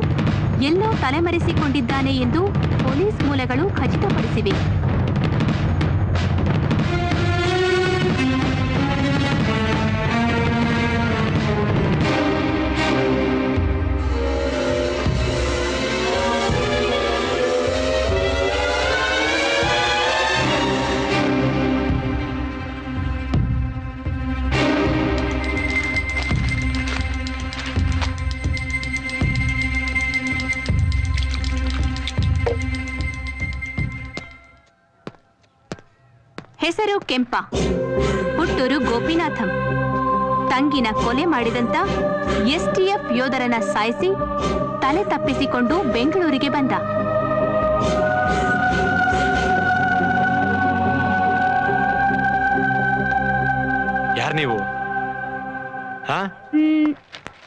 ಎಲ್ಲೋ ತಲೆಮರೆಸಿಕೊಂಡಿದ್ದಾನೆ ಎಂದು ಪೊಲೀಸ್ ಮೂಲಗಳು ಖಚಿತಪಡಿಸಿವೆ. ಹೆಸರು ಕೆಂಪ, ಹುಟ್ಟೂರು ಗೋಪಿನಾಥಂ. ತಂಗಿನ ಕೊಲೆ ಮಾಡಿದಂತ ಎಸ್ಟಿಎಫ್ ಯೋಧರನ್ನ ಸಾಯಿಸಿ ತಲೆ ತಪ್ಪಿಸಿಕೊಂಡು ಬೆಂಗಳೂರಿಗೆ ಬಂದ. ಯಾರು ನೀವು?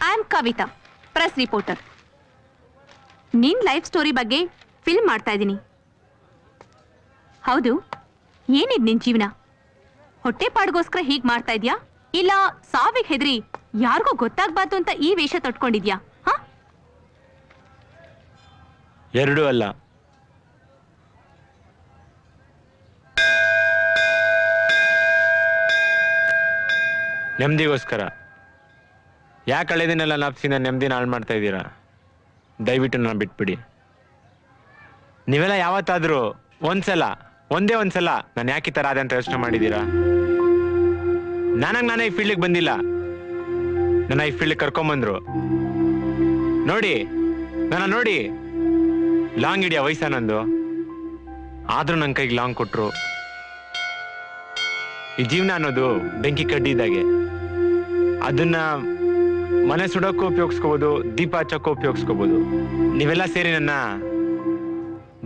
I am Kavita, press reporter. ನಿನ್ ಲೈಫ್ ಸ್ಟೋರಿ ಬಗ್ಗೆ ಫಿಲ್ಮ್ ಮಾಡ್ತಾ ಇದ್ದೀನಿ. ಹೌದು, ಏನಿದ್ ನಿನ್ ಜೀವನ? ಹೊಟ್ಟೆ ಪಾಡ್ಗೋಸ್ಕರ ಹೀಗ್ ಮಾಡ್ತಾ ಇದ್ಯಾ, ಇಲ್ಲ ಸಾವಿಗೆ ಹೆದ್ರಿ ಯಾರಿಗೂ ಗೊತ್ತಾಗ್ಬಾರ್ದು ಅಂತ ಈ ವೇಷ ತೊಟ್ಕೊಂಡಿದ್ಯಾ? ಎರಡೂ ಅಲ್ಲ. ನೆಮ್ಮದಿಗೋಸ್ಕರ ಯಾಕೆ ಹಳೆದಿನೆಲ್ಲ ನಾಪ್ಸಿನ ನೆಮ್ಮದಿನ ಹಾಳು ಮಾಡ್ತಾ ಇದ್ದೀರಾ? ದಯವಿಟ್ಟು ನಾನು ಬಿಟ್ಬಿಡಿ. ನೀವೆಲ್ಲ ಯಾವತ್ತಾದ್ರೂ ಒಂದೇ ಒಂದ್ಸಲ ನಾನು ಯಾಕೆ ಈ ಥರ ಆದೆ ಅಂತ ಯೋಚನೆ ಮಾಡಿದ್ದೀರಾ? ನಾನೇ ಈ ಫೀಲ್ಡಿಗೆ ಬಂದಿಲ್ಲ, ನನ್ನ ಈ ಫೀಲ್ಡಿಗೆ ಕರ್ಕೊಂಬಂದ್ರು. ನೋಡಿ ಲಾಂಗ್ ಹಿಡಿಯ ವಯಸ್ಸ ನಂದು, ಆದ್ರೂ ನನ್ನ ಕೈಗೆ ಲಾಂಗ್ ಕೊಟ್ರು. ಈ ಜೀವನ ಅನ್ನೋದು ಬೆಂಕಿ ಕಡ್ಡಿ ಇದ್ದಾಗೆ. ಅದನ್ನ ಮನೆ ಸುಡೋಕ್ಕೂ ಉಪಯೋಗಿಸ್ಕೋಬಹುದು, ದೀಪ ಹಚ್ಚೋಕ್ಕೂ ಉಪಯೋಗಿಸ್ಕೋಬಹುದು. ನೀವೆಲ್ಲ ಸೇರಿ ನನ್ನ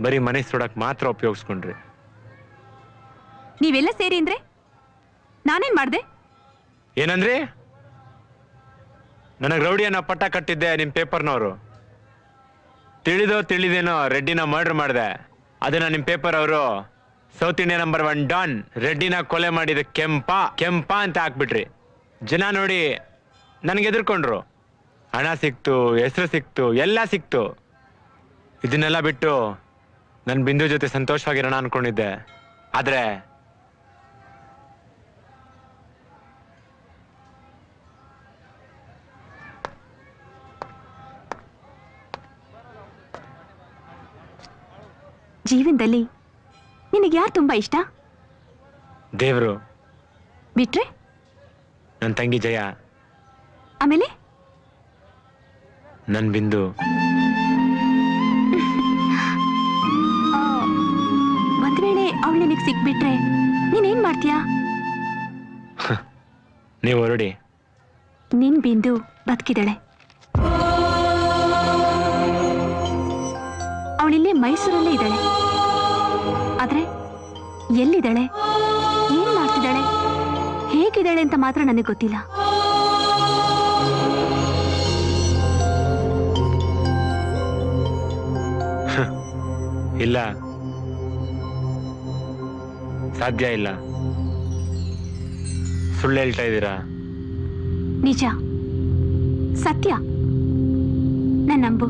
ಬರೀ ಮನೆ ಸುಡಕ್ಕೆ ಮಾತ್ರ ಉಪಯೋಗಿಸ್ಕೊಂಡ್ರಿ. ನೀವೆಲ್ಲ ಸೇರಿ ಅಂದ್ರೆ ನಾನೇನ್ ಮಾಡ್ದೆ? ಏನಂದ್ರಿ? ನನಗೆ ರೌಡಿಯನ್ನ ಪಟ್ಟ ಕಟ್ಟಿದ್ದೆ ನಿಮ್ಮ ಪೇಪರ್ನವರು. ತಿಳಿದೋ ತಿಳಿದೇನೋ ರೆಡ್ಡಿನ ಮರ್ಡರ್ ಮಾಡಿದೆ. ಅದನ್ನ ನಿಮ್ಮ ಪೇಪರ್ ಅವರು ಸೌತ್ ಇಂಡಿಯಾ ನಂಬರ್ 1 ಡಾನ್ ರೆಡ್ಡಿನ ಕೊಲೆ ಮಾಡಿದ ಕೆಂಪ ಅಂತ ಹಾಕ್ಬಿಟ್ರಿ. ಜನ ನೋಡಿ ನನಗೆ ಎದುರ್ಕೊಂಡ್ರು. ಹಣ ಸಿಕ್ತು, ಹೆಸರು ಸಿಕ್ತು, ಎಲ್ಲ ಸಿಕ್ತು. ಇದನ್ನೆಲ್ಲ ಬಿಟ್ಟು ನನ್ನ ಬಿಂದು ಜೊತೆ ಸಂತೋಷವಾಗಿರೋಣ ಅನ್ಕೊಂಡಿದ್ದೆ. ಆದ್ರೆ ಜೀವನದಲ್ಲಿ ನಿನಗೆ ಯಾರು ತುಂಬಾ ಇಷ್ಟ? ದೇವರು ಬಿಟ್ರೆ ನನ್ನ ತಂಗಿ ಜಯ, ಆಮೇಲೆ ನನ್ನ ಬಿಂದು. ಒಂದ್ ವೇಳೆ ಅವಳು ನಿನಗೆ ಸಿಕ್ಬಿಟ್ರೆ ನೀನೇನ್ ಮಾಡ್ತೀಯಾ? ನೀವು ಹೊರಡಿ. ನಿನ್ ಬಿಂದು ಬದುಕಿದಾಳೆ. ಅವಳಿಲ್ಲೇ ಮೈಸೂರಲ್ಲೇ ಇದ್ದಾಳೆ. ಆದ್ರೆ ಎಲ್ಲಿದ್ದಾಳೆ, ಏನ್ ಮಾಡ್ತಿದ್ದಾಳೆ, ಹೇಗಿದ್ದಾಳೆ ಅಂತ ಮಾತ್ರ ನನಗೆ ಗೊತ್ತಿಲ್ಲ. ಇಲ್ಲ, ಸಾಧ್ಯ ಇಲ್ಲ. ಸುಳ್ಳು ಹೇಳ್ತಾ ಇದ್ದೀರಾ? ನಿಜ, ಸತ್ಯ ನನ್ನ ನಂಬು.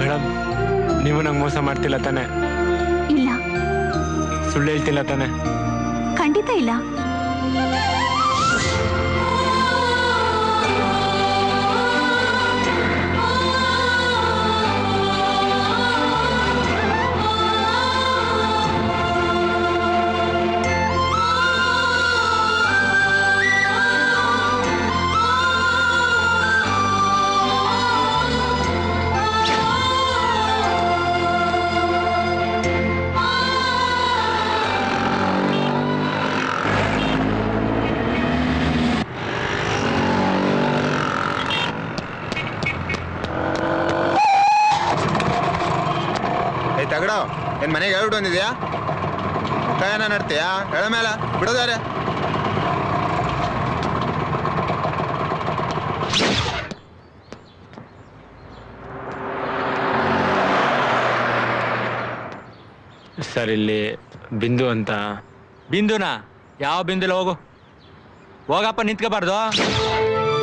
ಮೇಡಮ್, ನೀವು ನಂಗೆ ಮೋಸ ಮಾಡ್ತಿಲ್ಲ ತಾನೆ? ಇಲ್ಲ. ಸುಳ್ಳು ಹೇಳ್ತಿಲ್ಲ ತಾನೆ? ಖಂಡಿತ ಇಲ್ಲ. ಮನೆಗೆ ಎರಡು ಬಂದಿದ್ಯಾ? ಪ್ರಯಾಣ ನಡ್ತೀಯಾ? ಎಳ ಮೇಲೆ ಬಿಡೋದಾರೆ. ಸರ್, ಇಲ್ಲಿ ಬಿಂದು ಅಂತ. ಬಿಂದುನಾ? ಯಾವ ಬಿಂದುಲ? ಹೋಗಪ್ಪ, ನಿಂತ್ಕೋಬಾರ್ದು. ಅವನು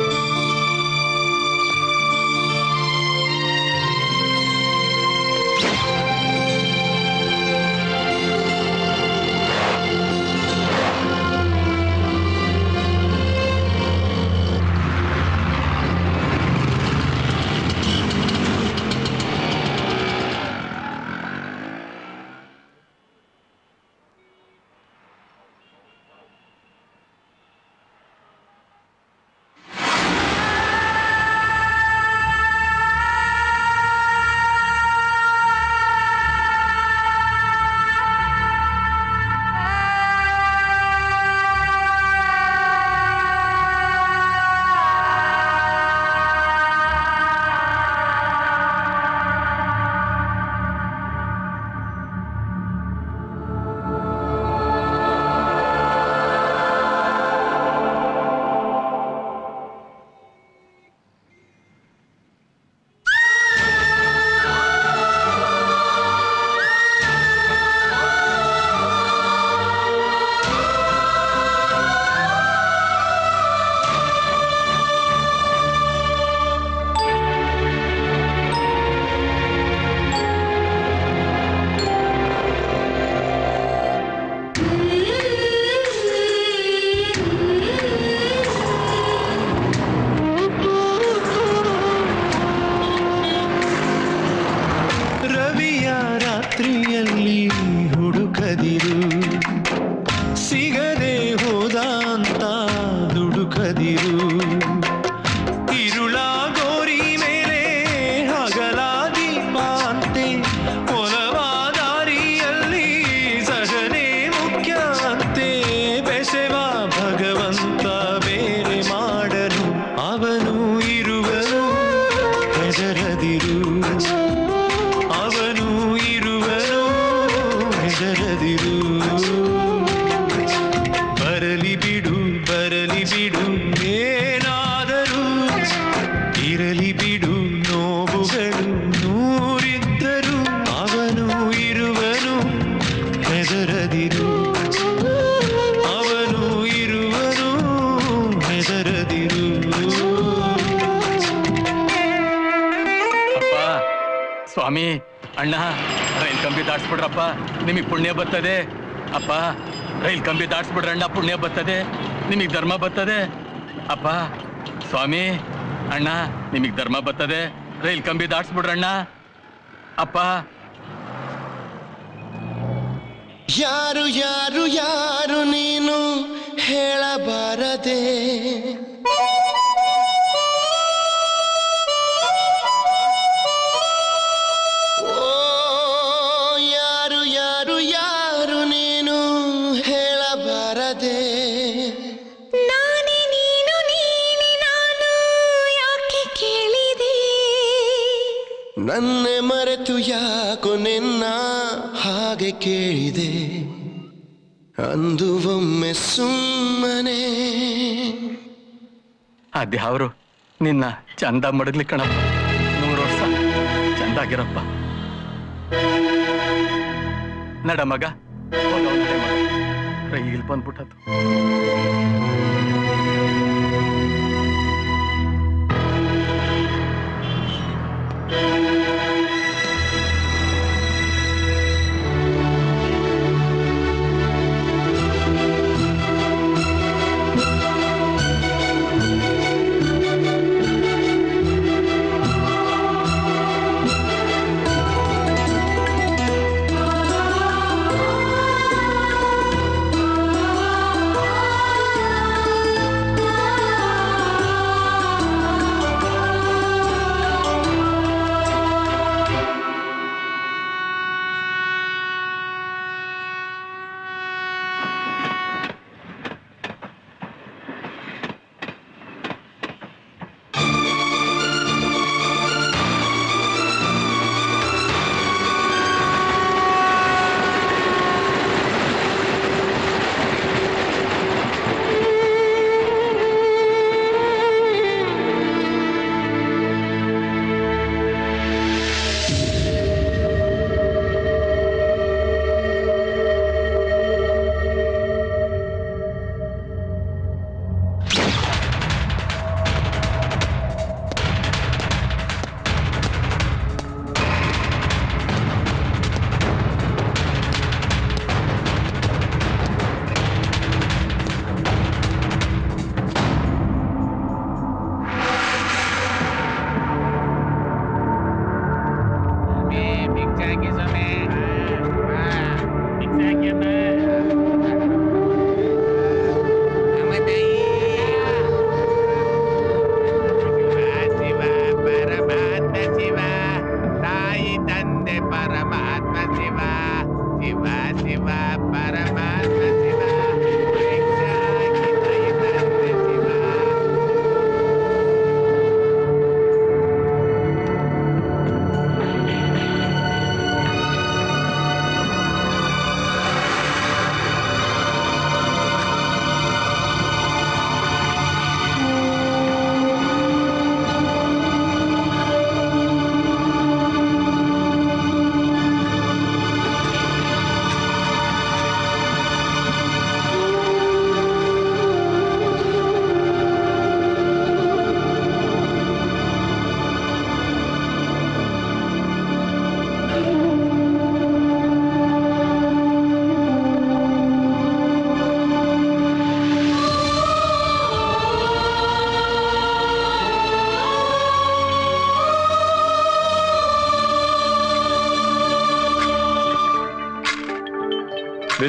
ಹೆದರದಿರು ಬರಲಿ ಬಿಡು ಏನಾದರೂ ಇರಲಿ ಬಿಡು ನೋವುಗಳು ನೂರಿದ್ದರೂ ಅವನು ಇರುವನು ಹೆದರದಿರು ಅವನು ಇರುವನು ಹೆದರದಿರು. ಅಪ್ಪ ಸ್ವಾಮಿ ಅಣ್ಣ ರೈಲ್ ಕಂಬಿ ದಾಟಿಸ್ಬಿಡ್ರಪ್ಪ ನಿಮಗೆ ಪುಣ್ಯ ಬರ್ತದೆ. ಅಪ್ಪ ರೈಲ್ ಕಂಬಿ ದಾಟಿಸ್ಬಿಡ್ರಣ್ಣ ಪುಣ್ಯ ಬರ್ತದೆ ನಿಮಗೆ ಧರ್ಮ ಬರ್ತದೆ. ಅಪ್ಪ ಸ್ವಾಮಿ ಅಣ್ಣ ನಿಮಗೆ ಧರ್ಮ ಬರ್ತದೆ ರೈಲ್ ಕಂಬಿ ದಾಟಿಸ್ಬಿಡ್ರಣ್ಣ. ಅಪ್ಪ ಯಾರು ಯಾರು ಯಾರು ನೀನು ಹೇಳಬಾರದೆ ನನ್ನೆ ಮರೆತು ಯಾಕೋ ನಿನ್ನ ಹಾಗೆ ಕೇಳಿದೆ ಅಂದು ಒಮ್ಮೆ ಸುಮ್ಮನೆ. ಆ ದೇವರು ನಿನ್ನ ಚಂದ ಮಡಗ್ಲಿ ಕಣಪ್ಪ ನೂರು ವರ್ಷ ಚಂದ ಆಗಿರಪ್ಪ. ನಡ ಮಗ ರೈಲ್ ಬಂದ್ಬಿಟ್ಟದು.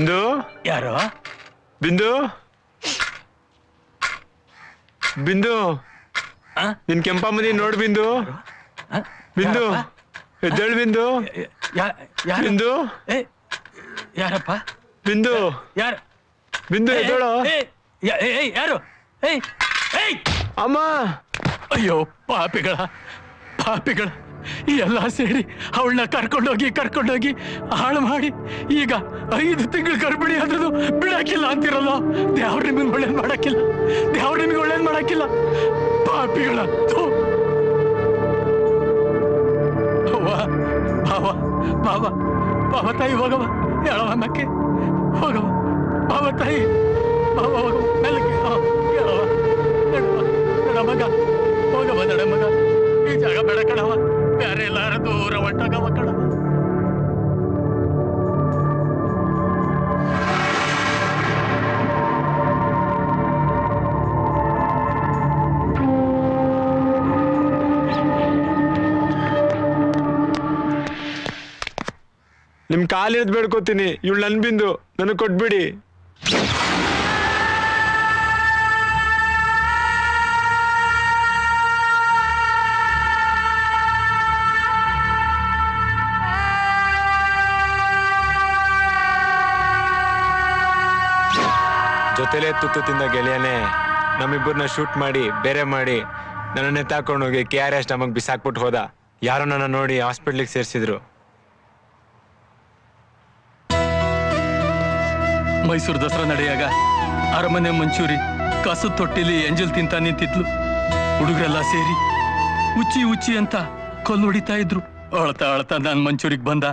ಬಿಂದು ಯಾರು ಬಿಂದು ಬಿಂದು ನಿನ್ ಕೆಂಪ ಮನಿ ನೋಡ್ ಬಿಂದು ಬಿಂದು ಎದ್ದೇಳು ಬಿಂದು ಬಿಂದು ಯಾರಪ್ಪ ಬಿಂದು ಯಾರು ಬಿಂದು ಎದ್ದೇಳು ಯಾರು ಅಮ್ಮ. ಅಯ್ಯೋ ಪಾಪಿಗಳ ಪಾಪಿಗಳ ಎಲ್ಲ ಸೇರಿ ಅವಳನ್ನ ಕರ್ಕೊಂಡೋಗಿ ಹಾಳು ಮಾಡಿ ಈಗ 5 ತಿಂಗಳು ಗರ್ಭಿಣಿ ಆದ್ರೂ ಬಿಡಕ್ಕಿಲ್ಲ ಅಂತಿರಲ್ಲ. ದೇವ್ರ ನಿಮಗೆ ಒಳ್ಳೇದು ಮಾಡಕ್ಕಿಲ್ಲ, ದೇವ್ರ ನಿಮಗೆ ಒಳ್ಳೇದು ಮಾಡಕ್ಕಿಲ್ಲ ಪಾಪಿಗಳ. ಬಾವ ಬಾವ ಬಾವ ತಾಯಿ ಹೋಗವ, ಹೇಳವ ಮಕ್ಕೆ ಹೋಗವ ಬಾವ ತಾಯಿ, ಬಾವ ಹೋಗವ ಮೆಲ್ಲಕ್ಕೆ ಹೇಳವ ನಡುವ ನಡಮಗ ಹೋಗವ ನಡಮಗ, ಈ ಜಾಗ ಬೇಡ ಕಣವ, ಬೇರೆ ಎಲ್ಲಾರ ದೂರ ಒಟ್ಟಾಗವ ಕಣವ. ನಿಮ್ ಕಾಲಿದ್ ಬೇಡ್ಕೋತೀನಿ, ಇವಳು ನನ್ಬಿಂದು ನನಗ್ ಕೊಟ್ಬಿಡಿ. ಜೊತೆಲೇ ತುತ್ತು ತಿಂದ ಗೆಳೆಯನೇ ನಮ್ಮಿಬ್ಬರನ್ನ ಶೂಟ್ ಮಾಡಿ ಬೇರೆ ಮಾಡಿ ನನ್ನನ್ನೇ ತಾಕೊಂಡೋಗಿ KRS ನಮಗ್ ಬಿಸಾಕ್ಬಿಟ್ಟು ಹೋದ. ಯಾರೋ ನನ್ನ ನೋಡಿ ಹಾಸ್ಪಿಟ್ಲಿಗೆ ಸೇರಿಸಿದ್ರು. ಮೈಸೂರು ದಸರಾ ನಡೆಯಾಗ ಅರಮನೆ ಮಂಚೂರಿ ಕಸು ತೊಟ್ಟಿಲಿ ಎಂಜಲ್ ತಿಂತ ನಿಂತಿದ್ಲು. ಹುಡುಗರೆಲ್ಲ ಸೇರಿ ಉಚ್ಚಿ ಉಚ್ಚಿ ಅಂತ ಕಲ್ಲು ಹೊಡಿತಾ ಇದ್ರು. ಅಳ್ತಾ ಅಳ್ತಾ ನಾನು ಮಂಚೂರಿಗೆ ಬಂದ.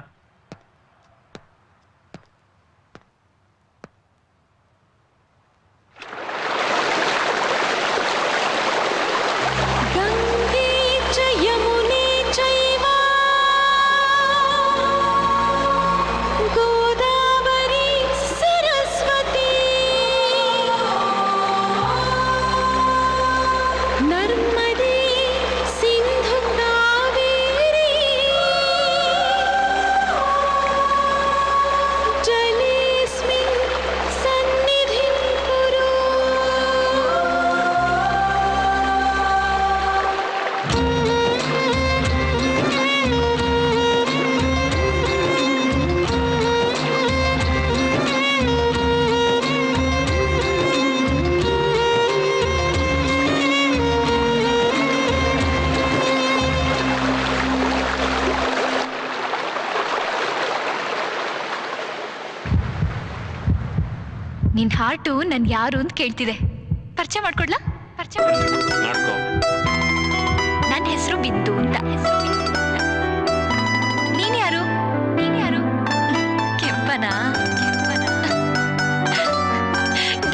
ನಿನ್ ಹಾರ್ಟು ನನ್ ಯಾರು ಅಂತ ಕೇಳ್ತಿದೆ. ಪರಿಚಯ ಮಾಡ್ಕೊಡ್ಲಾ? ಪರಿಚಯ ಮಾಡ್ಕೊ. ನನ್ನ ಹೆಸರು ಬಿಂದು ಅಂತ. ನೀನ್ ಯಾರು? ನೀನ್ ಯಾರು? ಕೆಂಪನಾ? ಕೆಂಪನ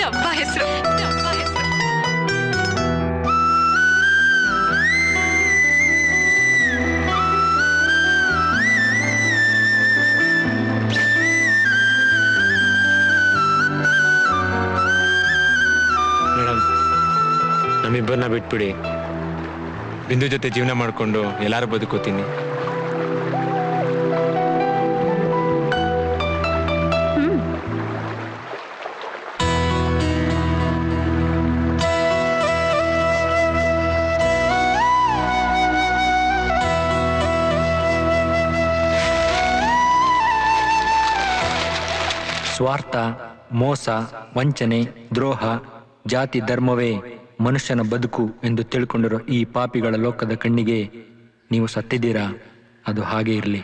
ಡಬ್ಬ ಹೆಸರು, ಡಬ್ಬ ಹೆಸರು. ನಮ್ಮಿಬ್ಬರನ್ನ ಬಿಟ್ಬಿಡಿ. ಬಿಂದು ಜೊತೆ ಜೀವನ ಮಾಡಿಕೊಂಡು ಎಲ್ಲರೂ ಬದುಕೋತೀನಿ. ಸ್ವಾರ್ಥ, ಮೋಸ, ವಂಚನೆ, ದ್ರೋಹ, ಜಾತಿ ಧರ್ಮವೇ ಮನುಷ್ಯನ ಬದುಕು ಎಂದು ತಿಳ್ಕೊಂಡಿರೋ ಈ ಪಾಪಿಗಳ ಲೋಕದ ಕಣ್ಣಿಗೆ ನೀವು ಸತ್ತಿದ್ದೀರಾ, ಅದು ಹಾಗೆ ಇರಲಿ.